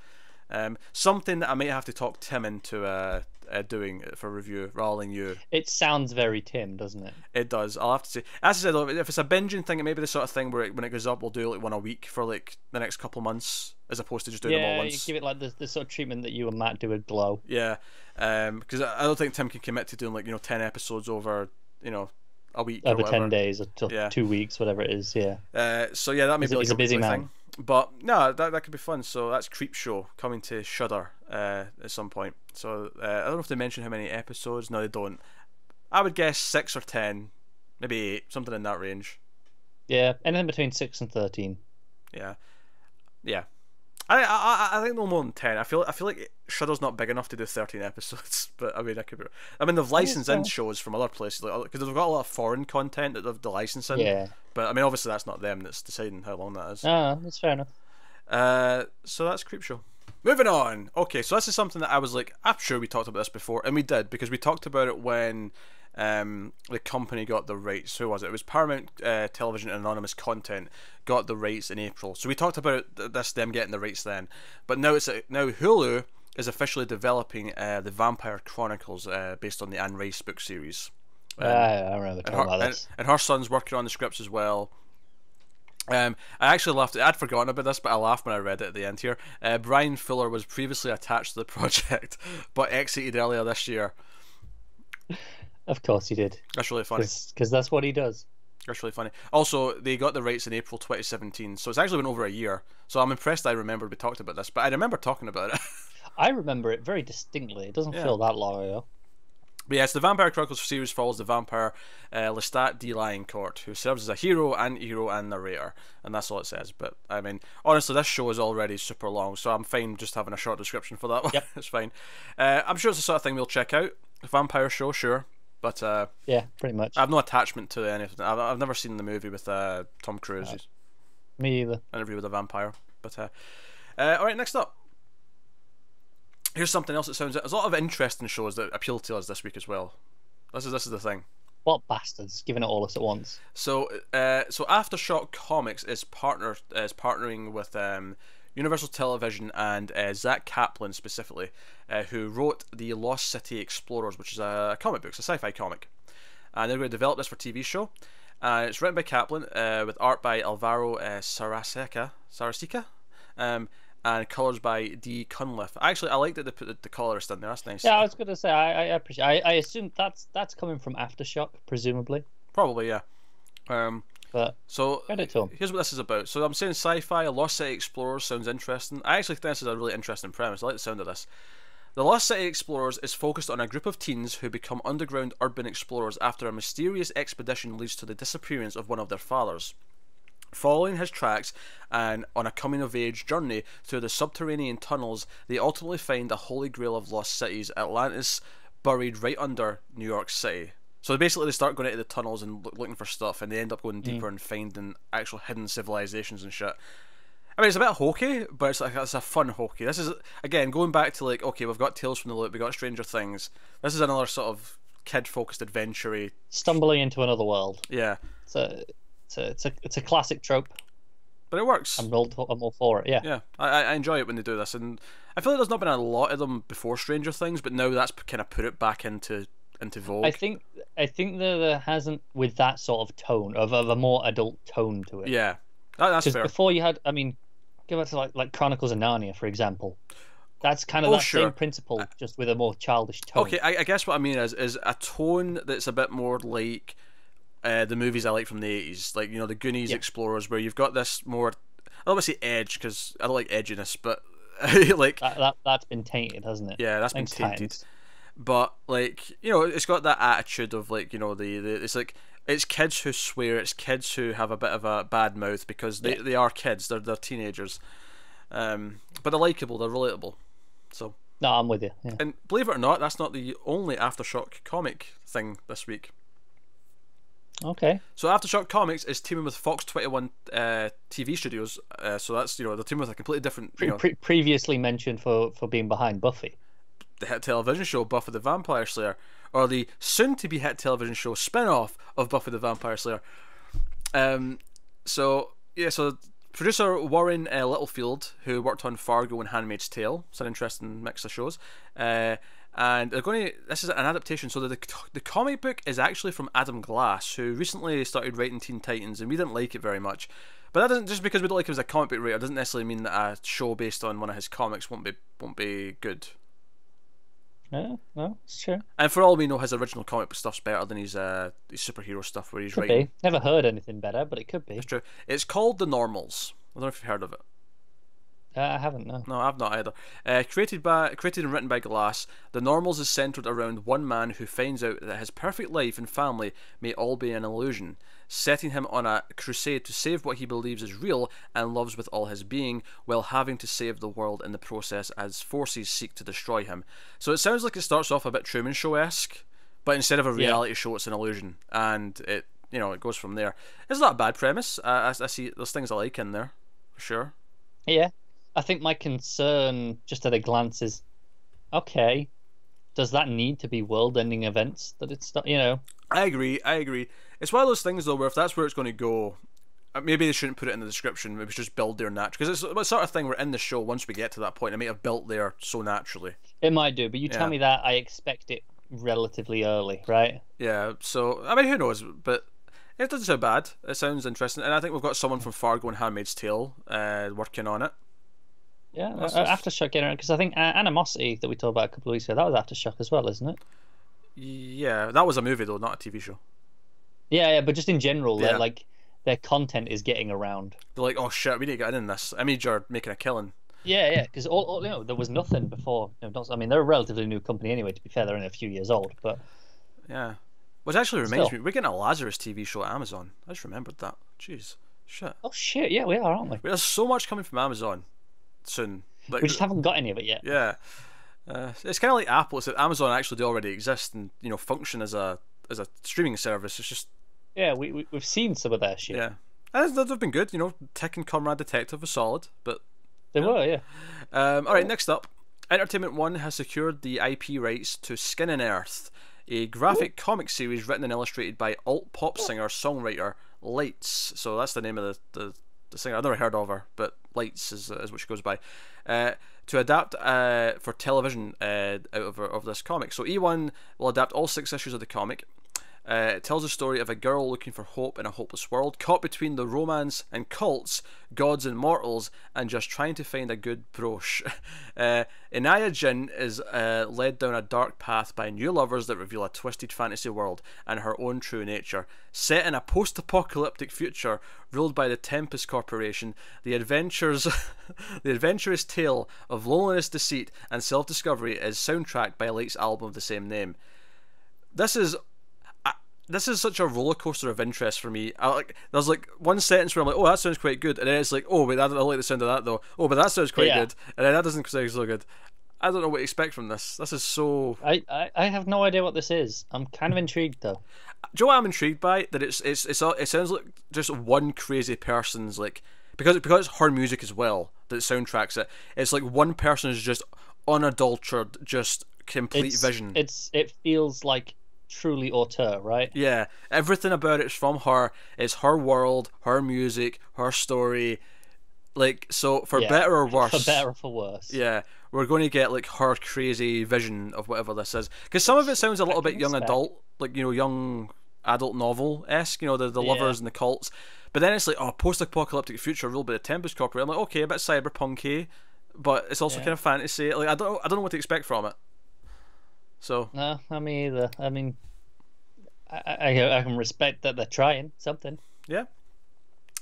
Um, something that I might have to talk Tim into uh, uh, doing for review, rather than you. It sounds very Tim, doesn't it? It does. I'll have to say. As I said, though, if it's a binging thing, it may be the sort of thing where it, when it goes up, we'll do like one a week for like the next couple of months, as opposed to just doing yeah, them all once. Yeah, you give it like the, the sort of treatment that you and Matt do with Glow. Yeah, because um, I don't think Tim can commit to doing like you know ten episodes over you know. a week over ten days or yeah. two weeks, whatever it is. Yeah uh, so yeah, that may be like a busy man thing. But no, that, that could be fun. So that's Creepshow coming to Shudder uh, at some point. So uh, I don't know if they mention how many episodes. No, they don't. I would guess six or ten, maybe eight, something in that range. Yeah, anything between six and thirteen. Yeah, yeah, I I I think no more than ten. I feel I feel like Shudder's not big enough to do thirteen episodes, but I mean I could be. I mean they've licensed in shows from other places, like, because they've got a lot of foreign content that they've the licensed in. Yeah. But I mean obviously that's not them that's deciding how long that is. Ah, oh, that's fair enough. Uh, so that's Creepshow. Moving on. Okay, so this is something that I was like, I'm sure we talked about this before, and we did, because we talked about it when um the company got the rights. Who was it? It was Paramount uh, Television and Anonymous Content got the rights in April. So we talked about this, them getting the rights then. But now it's a, now Hulu is officially developing uh, the Vampire Chronicles, uh, based on the Anne Rice book series. Um, uh, I remember talking about this. And, and her son's working on the scripts as well. Um, I actually laughed. I'd forgotten about this, but I laughed when I read it at the end here. Uh, Brian Fuller was previously attached to the project, but exited earlier this year. Of course he did. That's really funny. Because that's what he does. That's really funny. Also, they got the rights in April twenty seventeen, so it's actually been over a year. So I'm impressed I remembered we talked about this, but I remember talking about it. I remember it very distinctly. It doesn't yeah. feel that long ago. But yes, the Vampire Chronicles series follows the vampire uh, Lestat de Liancourt, who serves as a hero, anti-hero, and narrator. And that's all it says. But, I mean, honestly, this show is already super long, so I'm fine just having a short description for that one. Yep. It's fine. Uh, I'm sure it's the sort of thing we'll check out. A vampire show, sure. But uh, yeah, pretty much. I have no attachment to anything. I've, I've never seen the movie with uh, Tom Cruise. Right. Me either. Interview with a Vampire. But uh, uh, all right, next up. Here's something else that sounds. There's a lot of interesting shows that appeal to us this week as well. This is this is the thing. What bastards giving it all us at once? So, uh, so Aftershock Comics is partner is partnering with um, Universal Television and uh, Zach Kaplan specifically, uh, who wrote the Lost City Explorers, which is a comic book, it's a sci-fi comic, and they're going to develop this for a T V show. Uh, it's written by Kaplan uh, with art by Alvaro uh, Saraseca, Saraseca, um. and colours by D. Cunliffe. Actually, I like that they put the, the colourist in there. That's nice. Yeah, I was going to say, I, I appreciate I, I assume that's that's coming from Aftershock, presumably. Probably, yeah. Um, but so here's what this is about. So I'm saying sci-fi, Lost City Explorers sounds interesting. I actually think this is a really interesting premise. I like the sound of this. The Lost City Explorers is focused on a group of teens who become underground urban explorers after a mysterious expedition leads to the disappearance of one of their fathers. Following his tracks and on a coming-of-age journey through the subterranean tunnels, they ultimately find the holy grail of lost cities, Atlantis, buried right under New York City. So basically they start going into the tunnels and looking for stuff, and they end up going deeper mm. and finding actual hidden civilizations and shit. I mean, it's a bit hokey, but it's like it's a fun hokey. This is again going back to like, okay, we've got Tales from the Loop, we got Stranger Things. This is another sort of kid-focused adventure-y. Stumbling into another world. Yeah. So it's a it's a it's a classic trope. But it works. I'm all, I'm all for it, yeah. Yeah, I, I enjoy it when they do this. And I feel like there's not been a lot of them before Stranger Things, but now that's kind of put it back into into vogue. I think I think that there hasn't, with that sort of tone, of, of a more adult tone to it. Yeah, that, that's fair. Because before you had, I mean, go back to like, like Chronicles of Narnia, for example. That's kind of oh, that sure. same principle, just with a more childish tone. Okay, I, I guess what I mean is is a tone that's a bit more like... Uh, the movies I like from the eighties, like, you know, the Goonies, yeah. Explorers, where you've got this more, I don't want to say edge because I don't like edginess, but like that, that, that's been tainted, hasn't it? Yeah, that's been tainted. But like, you know, it's got that attitude of like, you know, the, the it's like it's kids who swear, it's kids who have a bit of a bad mouth because they, yeah. they are kids, they're they're teenagers, um, but they're likeable, they're relatable. So no, I'm with you. Yeah. And believe it or not, that's not the only Aftershock comic thing this week. Okay. So Aftershock Comics is teaming with Fox twenty-one uh, T V Studios, uh, so that's, you know, they're teaming with a completely different. You know, pre previously mentioned for for being behind Buffy, the hit television show Buffy the Vampire Slayer, or the soon-to-be hit television show spin-off of Buffy the Vampire Slayer. Um. So yeah, so producer Warren uh, Littlefield, who worked on Fargo and Handmaid's Tale, it's an interesting mix of shows. Uh. And they're going to, this is an adaptation, so the, the comic book is actually from Adam Glass, who recently started writing Teen Titans, and we didn't like it very much. But that doesn't, just because we don't like him as a comic book writer, doesn't necessarily mean that a show based on one of his comics won't be won't be good. No, no, it's true. And for all we know, his original comic book stuff's better than his, uh, his superhero stuff where he's could writing. Be. Never heard anything better, but it could be. It's true. It's called The Normals. I don't know if you've heard of it. Uh, I haven't, no. No, I've not either. Uh, created by, created and written by Glass, The Normals is centred around one man who finds out that his perfect life and family may all be an illusion, setting him on a crusade to save what he believes is real and loves with all his being, while having to save the world in the process as forces seek to destroy him. So it sounds like it starts off a bit Truman Show-esque, but instead of a reality yeah. show, it's an illusion, and it, you know, it goes from there. It's not a bad premise. I, I, I see there's things I like in there, for sure. Yeah. I think my concern, just at a glance, is, okay, does that need to be world-ending events? That it's not, you know. I agree. I agree. It's one of those things though, where if that's where it's going to go, maybe they shouldn't put it in the description. Maybe just build their natural, because it's the sort of thing we're in the show. Once we get to that point, I may have built there so naturally. It might do, but you yeah. tell me that, I expect it relatively early, right? Yeah. So I mean, who knows? But. It doesn't sound bad. It sounds interesting, and I think we've got someone from Fargo and Handmaid's Tale uh, working on it. Yeah, that's Aftershock, because I think uh, Animosity that we talked about a couple of weeks ago, that was Aftershock as well, isn't it? Yeah, that was a movie though, not a T V show. Yeah, yeah, but just in general, yeah. like their content is getting around. They're like, oh shit, we need to get in this. I mean, you're making a killing. Yeah, yeah, because all, all you know, there was nothing before. You know, not, I mean, they're a relatively new company anyway. To be fair, they're only a few years old, but yeah, which actually reminds still. me, we're getting a Lazarus T V show at Amazon. I just remembered that. Jeez, shit. Oh shit, yeah, we are, aren't we? There's so much coming from Amazon. Soon, like, we just haven't got any of it yet. Yeah, uh, it's kind of like Apple. It's that Amazon actually already exists and, you know, function as a as a streaming service. It's just yeah, we, we we've seen some of that shit. Yeah, and they've been good. You know, Tick and Comrade Detective were solid, but they yeah. were yeah. Um, all right, next up, Entertainment One has secured the I P rights to Skin and Earth, a graphic Ooh. comic series written and illustrated by alt pop singer songwriter Lights. So that's the name of the. the The singer. I've never heard of her, but Lights is, is what she goes by. Uh, to adapt uh, for television uh, out of, of this comic. So E one will adapt all six issues of the comic. Uh, it tells the story of a girl looking for hope in a hopeless world, caught between the romance and cults, gods and mortals, and just trying to find a good broche. Uh, Inaya Jin is uh, led down a dark path by new lovers that reveal a twisted fantasy world and her own true nature. Set in a post-apocalyptic future ruled by the Tempest Corporation, the adventures, the adventurous tale of loneliness, deceit, and self-discovery is soundtracked by Light's album of the same name. This is... This is such a roller coaster of interest for me. I, like, there's like one sentence where I'm like, "Oh, that sounds quite good," and then it's like, "Oh, wait, I don't like the sound of that though." Oh, but that sounds quite yeah. good, and then that doesn't sound so good. I don't know what to expect from this. This is so. I, I, I have no idea what this is. I'm kind of intrigued though. Do you know what I'm intrigued by? That it's it's it's it sounds like just one crazy person's like because because it's her music as well that soundtracks it. It's like one person is just unadulterated, just complete it's, vision. It's it feels like truly auteur, right? Yeah, everything about it's from her. It's her world, her music, her story. Like, so for yeah, better or worse, for better or for worse, yeah, we're going to get like her crazy vision of whatever this is. Because some of it sounds a little bit young expect. adult, like, you know, young adult novel esque. You know, the the yeah. lovers and the cults. But then it's like, oh, post apocalyptic future, a little bit of Tempest Corporate. I'm like, okay, a bit cyberpunky, but it's also yeah. kind of fantasy. Like, I don't, I don't know what to expect from it. So no, I mean, either. I mean, I, I I can respect that they're trying something. Yeah.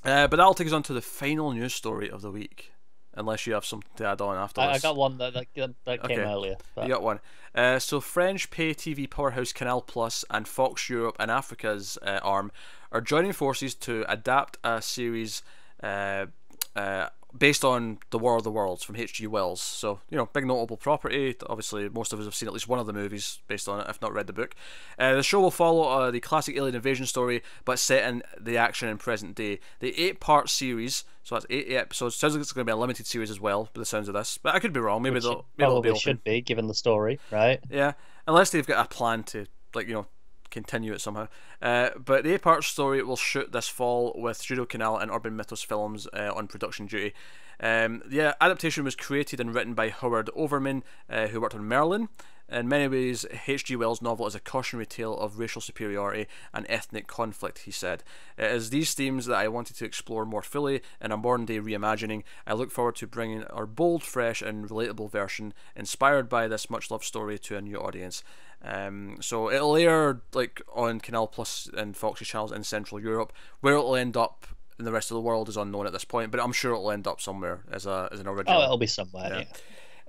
Uh, but that'll take us on to the final news story of the week, unless you have something to add on after this. I, I got one that that, that came okay. earlier. But... You got one. Uh, so French pay T V powerhouse Canal Plus and Fox Europe and Africa's uh, arm are joining forces to adapt a series uh, uh, based on The War of the Worlds from H G Wells. So, you know, big notable property. Obviously, most of us have seen at least one of the movies based on it, if not read the book. Uh, the show will follow uh, the classic alien invasion story, but set in the action in present day. The eight-part series, so that's eight episodes. Sounds like it's going to be a limited series as well, by the sounds of this. But I could be wrong. Maybe they'll probably be should be, given the story, right? Yeah, unless they've got a plan to, like, you know, continue it somehow. Uh, but the eight-part story will shoot this fall with Studio Canal and Urban Mythos Films uh, on production duty. Um, the adaptation was created and written by Howard Overman, uh, who worked on Merlin. In many ways, H G Wells' novel is a cautionary tale of racial superiority and ethnic conflict, he said. It is these themes that I wanted to explore more fully in a modern-day reimagining. I look forward to bringing our bold, fresh, and relatable version, inspired by this much-loved story, to a new audience. Um, so it'll air like on Canal Plus and Fox's channels in Central Europe. Where it'll end up in the rest of the world is unknown at this point, but I'm sure it'll end up somewhere as a as an original. Oh, it'll be somewhere. Yeah. yeah.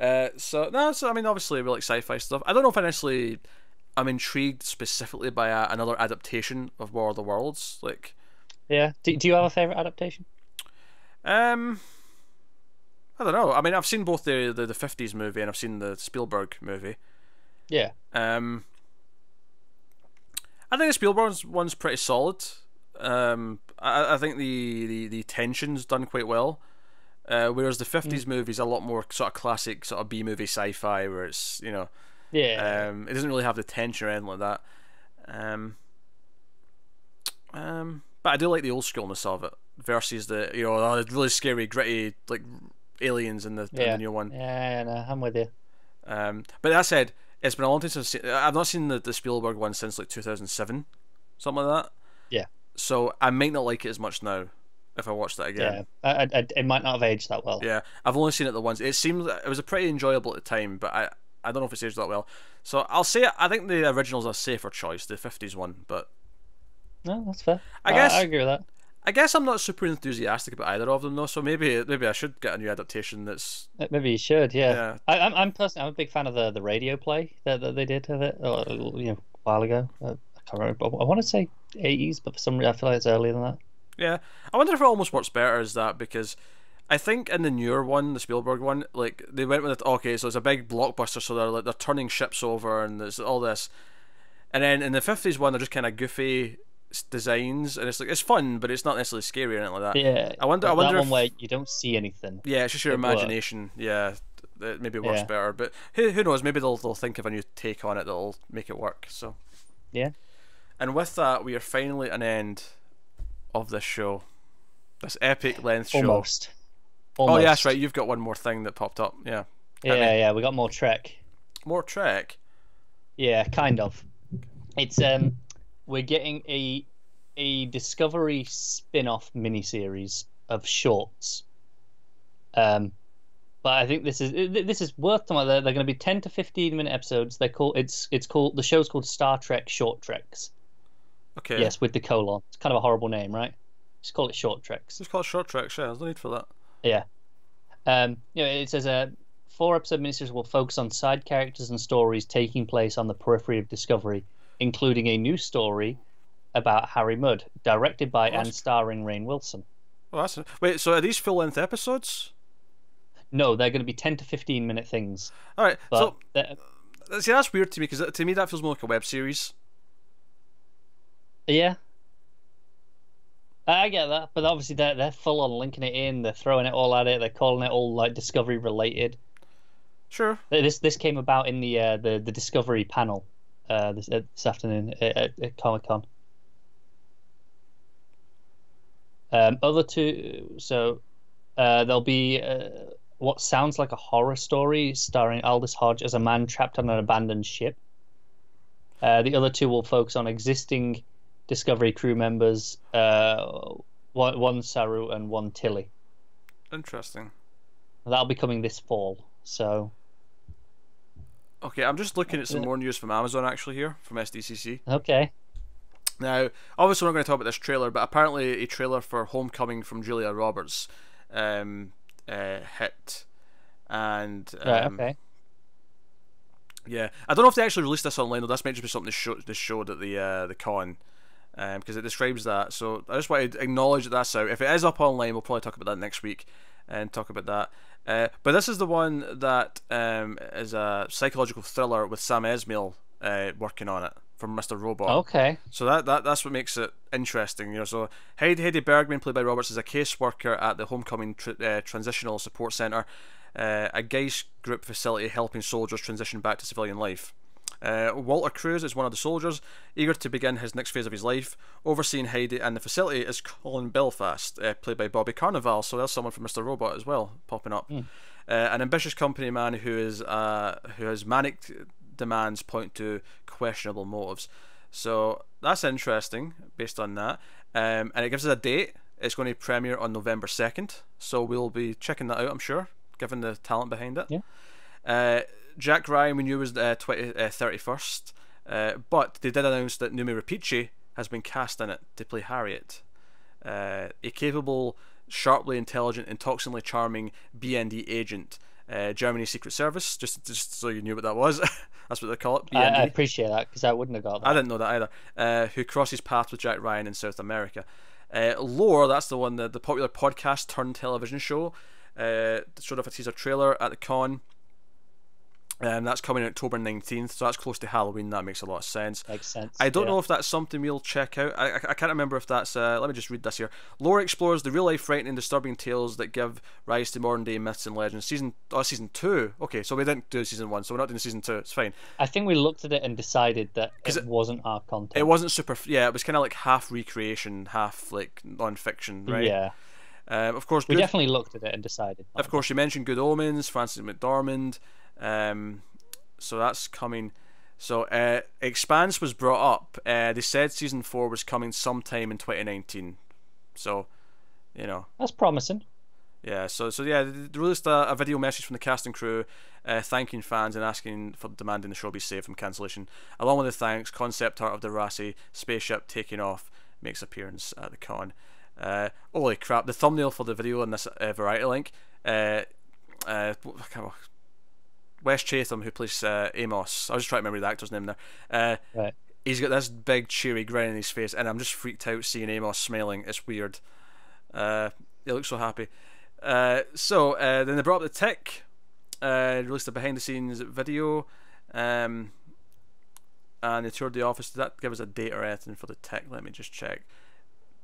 Uh, so no, so I mean, obviously we like sci-fi stuff. I don't know if I necessarily I'm intrigued specifically by a, another adaptation of War of the Worlds. Like, yeah, do do you have a favorite adaptation? Um, I don't know. I mean, I've seen both the the fifties movie and I've seen the Spielberg movie. Yeah. Um, I think the Spielberg one's pretty solid. Um, I I think the the the tension's done quite well. Uh, whereas the fifties mm. movies are a lot more sort of classic, sort of B movie sci-fi, where it's, you know, yeah, um, it doesn't really have the tension or anything like that. Um, um, but I do like the old schoolness of it versus the, you know, oh, the really scary, gritty like aliens in the, yeah. in the new one. Yeah, no, I'm with you. Um, but that said, it's been a long time since I've seen, I've not seen the, the Spielberg one since like two thousand seven, something like that. Yeah. So I might not like it as much now. If I watched that again, yeah, I, I, it might not have aged that well. Yeah, I've only seen it the once. It seemed it was a pretty enjoyable at the time, but I, I don't know if it's aged that well. So I'll say I think the original's a safer choice, the fifties one. But no, that's fair. I guess I, I agree with that. I guess I'm not super enthusiastic about either of them though. So maybe maybe I should get a new adaptation. That's maybe you should. Yeah, yeah. I, I'm I'm personally I'm a big fan of the the radio play that, that they did of it, or, you know, a while ago. I can't remember. I want to say eighties, but for some reason I feel like it's earlier than that. Yeah, I wonder if it almost works better as that, because I think in the newer one, the Spielberg one, like they went with it, okay, so it's a big blockbuster, so they're like they're turning ships over and there's all this, and then in the fifties one they're just kind of goofy designs and it's like it's fun, but it's not necessarily scary or anything like that. Yeah, I wonder. I wonder that one if, where you don't see anything. Yeah, it's just your it imagination. Works. Yeah, it maybe works yeah. better, but who who knows? Maybe they'll they'll think of a new take on it that'll make it work. So yeah, and with that we are finally at an end of this show, this epic length show. Almost. Almost. Oh yeah, that's right. You've got one more thing that popped up. Yeah. Yeah, I mean, yeah. We got more Trek. More Trek. Yeah, kind of. It's um, we're getting a a Discovery spin-off miniseries of shorts. Um, but I think this is this is worth talking about. They're, they're going to be ten to fifteen minute episodes. They're called. It's it's called the show's called Star Trek Short Treks. Okay. Yes, with the colon. It's kind of a horrible name, right? Just call it Short Treks. Just call it Short Treks, yeah. There's no need for that. Yeah. Um, you know, it says a uh, four-episode miniseries will focus on side characters and stories taking place on the periphery of Discovery, including a new story about Harry Mudd, directed by oh, and starring Rainn Wilson. Oh, that's a... Wait, so are these full-length episodes? No, they're going to be ten to fifteen-minute things. All right. So, they're... see, that's weird to me, because to me that feels more like a web series. Yeah. I get that, but obviously they're, they're full on linking it in. They're throwing it all at it. They're calling it all like Discovery related. Sure. This this came about in the uh, the the Discovery panel uh, this uh, this afternoon at, at Comic-Con. Um, other two, so uh, there'll be uh, what sounds like a horror story starring Aldous Hodge as a man trapped on an abandoned ship. Uh, the other two will focus on existing Discovery crew members, uh, one, one Saru and one Tilly. Interesting. That'll be coming this fall. So. Okay, I'm just looking at some more news from Amazon actually here, from S D C C. Okay. Now, obviously we're not going to talk about this trailer, but apparently a trailer for Homecoming from Julia Roberts um, uh, hit. And um, right, okay. Yeah, I don't know if they actually released this online, though. This might just be something they, show, they showed at the uh, the con, because um, it describes that. So I just want to acknowledge that that's out. If it is up online, we'll probably talk about that next week and talk about that. Uh, but this is the one that um, is a psychological thriller with Sam Esmail uh, working on it from Mister Robot. Okay. So that, that that's what makes it interesting, you know. So Heidi, Heidi Bergman, played by Roberts, is a caseworker at the Homecoming tr uh, Transitional Support Center, uh, a Geist group facility helping soldiers transition back to civilian life. Uh, Walter Cruz is one of the soldiers, eager to begin his next phase of his life. Overseeing Heidi and the facility is Colin Belfast, uh, played by Bobby Carnival, so there's someone from Mister Robot as well popping up. Mm. Uh, an ambitious company man who is uh, who has manic demands point to questionable motives. So that's interesting based on that. Um, and it gives us a date. It's going to premiere on November second, so we'll be checking that out, I'm sure, given the talent behind it. Yeah. Uh, Jack Ryan we knew was the uh, thirty-first, uh, but they did announce that Numi Rapace has been cast in it to play Harriet, uh, a capable, sharply intelligent, and toxically charming B N D agent, uh, Germany's Secret Service. Just, just so you knew what that was, that's what they call it. B N D. I, I appreciate that because I wouldn't have got that. I didn't know that either. Uh, who crosses paths with Jack Ryan in South America? Uh, Lore, that's the one, the, the popular podcast turned television show, uh, showed off a teaser trailer at the con. Um, that's coming October nineteenth, so that's close to Halloween. That makes a lot of sense. Makes sense. I don't yeah. know if that's something we'll check out. I, I, I can't remember if that's... Uh, let me just read this here. Lore explores the real-life frightening and disturbing tales that give rise to modern-day myths and legends. Season oh, season two. Okay, so we didn't do season one, so we're not doing season two. It's fine. I think we looked at it and decided that it, it wasn't our content. It wasn't super... Yeah, it was kind of like half recreation, half like non-fiction, right? Yeah. Um, of course, we good, definitely looked at it and decided. Of it. course, you mentioned Good Omens, Frances McDormand... Um, so that's coming. So uh, Expanse was brought up. Uh, they said season four was coming sometime in twenty nineteen. So, you know, that's promising. Yeah. So so yeah, they released a, a video message from the cast and crew, uh, thanking fans and asking for demanding the show be saved from cancellation. Along with the thanks, concept art of the Rassi spaceship taking off makes appearance at the con. Uh, holy crap! The thumbnail for the video in this uh, Variety link. Uh, uh, come on. Wes Chatham, who plays uh, Amos, I was just trying to remember the actor's name there. Uh, right. He's got this big cheery grin in his face, and I'm just freaked out seeing Amos smiling. It's weird. Uh, he looks so happy. Uh, so uh, then they brought up the Tick, uh, released a behind-the-scenes video, um, and they toured the office. Did that give us a date or anything for the Tick? Let me just check.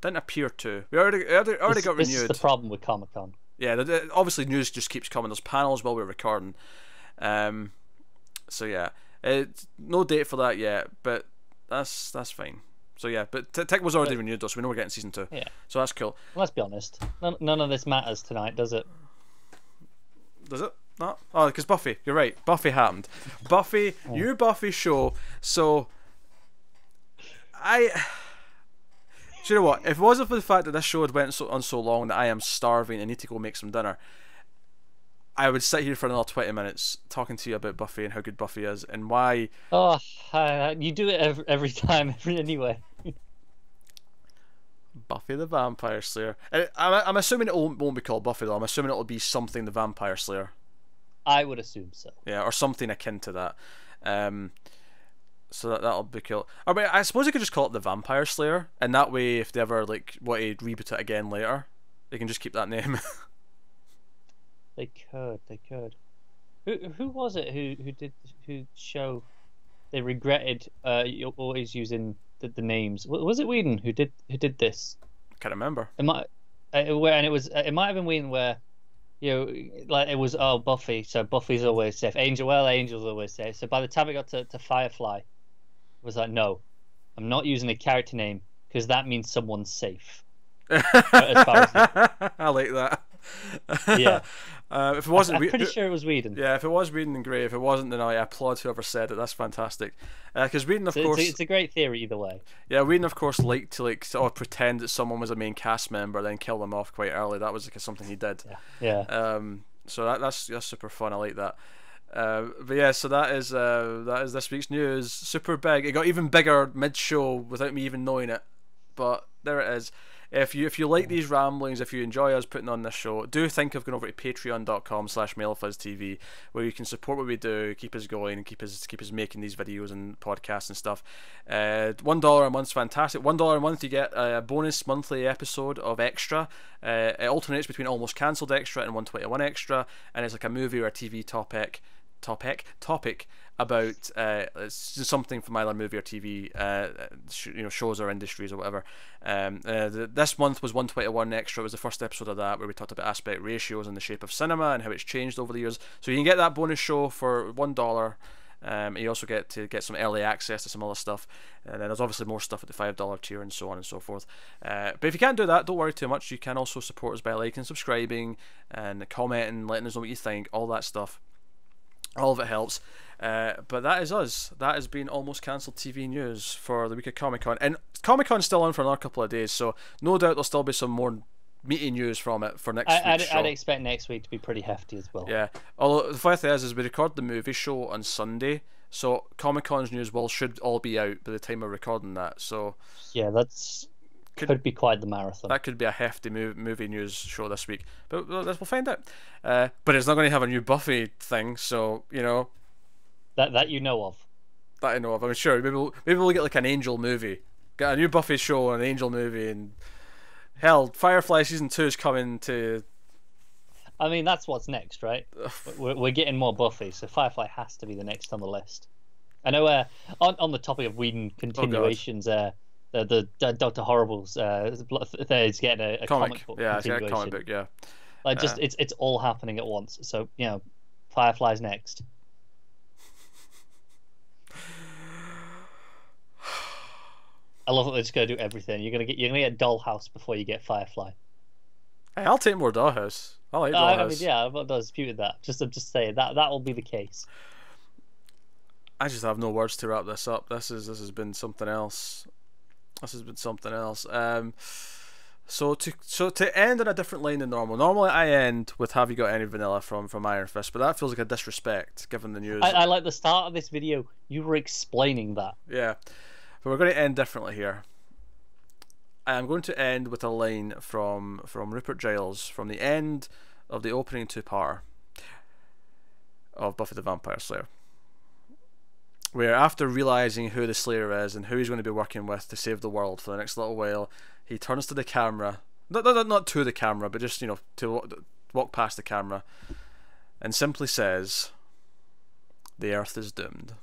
Didn't appear to. We already already, already this, got renewed. This is the problem with Comic-Con. Yeah, obviously news just keeps coming. There's panels while we're recording. Um, so yeah, it's no date for that yet, but that's that's fine. So yeah, but Tick was already renewed though, so we know we're getting season two. Yeah. So that's cool. Let's be honest, none, none of this matters tonight, does it? Does it not? Oh, because Buffy. You're right. Buffy happened. Buffy, oh. New Buffy show. So I. Do you know what? If it wasn't for the fact that this show had went so, on so long that I am starving and need to go make some dinner, I would sit here for another twenty minutes talking to you about Buffy and how good Buffy is and why... Oh, uh, you do it every, every time anyway. Buffy the Vampire Slayer. I, I'm, I'm assuming it won't, won't be called Buffy though. I'm assuming it'll be something the Vampire Slayer. I would assume so. Yeah, or something akin to that. Um, so that, that'll be cool. I mean, I suppose you could just call it the Vampire Slayer, and that way if they ever like want to reboot it again later, they can just keep that name. They could, they could. Who who was it who who did who show? They regretted uh always using the, the names. Was it Whedon who did who did this? I can't remember. It might, it, and it was it might have been when where, you know, like it was oh Buffy, so Buffy's always safe. Angel, well, Angel's always safe. So by the time it got to, to Firefly, it was like, no, I'm not using a character name because that means someone's safe. as far as the... I like that. Yeah. Uh, if it wasn't, I'm pretty sure it was Whedon. Yeah, if it was Whedon and Gray. If it wasn't, then I applaud whoever said it. That's fantastic. Because uh, Whedon, of it's course, a, it's a great theory either way. Yeah, Whedon, of course, liked to like sort of pretend that someone was a main cast member, then kill them off quite early. That was like something he did. Yeah. yeah. Um. So that, that's that's super fun. I like that. Uh, but yeah, so that is uh that is this week's news. Super big. It got even bigger mid-show without me even knowing it. But there it is. If you if you like these ramblings, if you enjoy us putting on this show, do think of going over to patreon dot com slash mailfuzztv, where you can support what we do, keep us going, and keep us keep us making these videos and podcasts and stuff. Uh, one dollar a month's fantastic. One dollar a month you get a bonus monthly episode of Extra. Uh, it alternates between Almost Cancelled Extra and one twenty-one Extra, and it's like a movie or a T V topic. topic topic about uh something from either movie or T V uh sh you know shows or industries or whatever. Um uh, the, this month was one twenty-one Extra. It was the first episode of that where we talked about aspect ratios and the shape of cinema and how it's changed over the years. So you can get that bonus show for one dollar. Um, you also get to get some early access to some other stuff, and then there's obviously more stuff at the five dollar tier and so on and so forth. Uh, but if you can't do that, don't worry too much. You can also support us by liking, subscribing, and commenting, letting us know what you think, all that stuff. All of it helps. Uh, but that is us. That has been Almost Cancelled T V News for the week of Comic-Con. And Comic-Con's still on for another couple of days, so no doubt there'll still be some more meaty news from it for next week. I'd, I'd expect next week to be pretty hefty as well. Yeah. Although the funny thing is, is we record the movie show on Sunday, so Comic-Con's news will should all be out by the time we're recording that. So yeah, that's... Could, could be quite the marathon. That could be a hefty movie news show this week, but we'll find out. Uh, but it's not going to have a new Buffy thing, so you know that that you know of. That I know of. I'm sure. Maybe we'll, maybe we'll get like an Angel movie, get a new Buffy show, an Angel movie, and hell, Firefly season two is coming to. I mean, that's what's next, right? we're we're getting more Buffy, so Firefly has to be the next on the list. I know. Uh, on on the topic of Whedon continuations, oh uh. The, the Doctor Horrible's uh, is getting a, a comic. comic book. Yeah, it's getting a comic book. Yeah, like just uh, it's it's all happening at once. So you know, Firefly's next. I love that they're just gonna do everything. You're gonna get you're gonna get Dollhouse before you get Firefly. Hey, I'll take more Dollhouse. I like Dollhouse. I mean, yeah, I'm not disputing that. Just I'm just saying that that will be the case. I just have no words to wrap this up. This is this has been something else. This has been something else. Um, so to so to end on a different line than normal. Normally I end with "Have you got any vanilla from from Iron Fist?" But that feels like a disrespect given the news. I, I like the start of this video. You were explaining that. Yeah, but we're going to end differently here. I am going to end with a line from from Rupert Giles from the end of the opening two-parter of Buffy the Vampire Slayer, where after realising who the Slayer is and who he's going to be working with to save the world for the next little while, he turns to the camera, not, not, not to the camera, but just, you know, to walk past the camera, and simply says, "The Earth is doomed."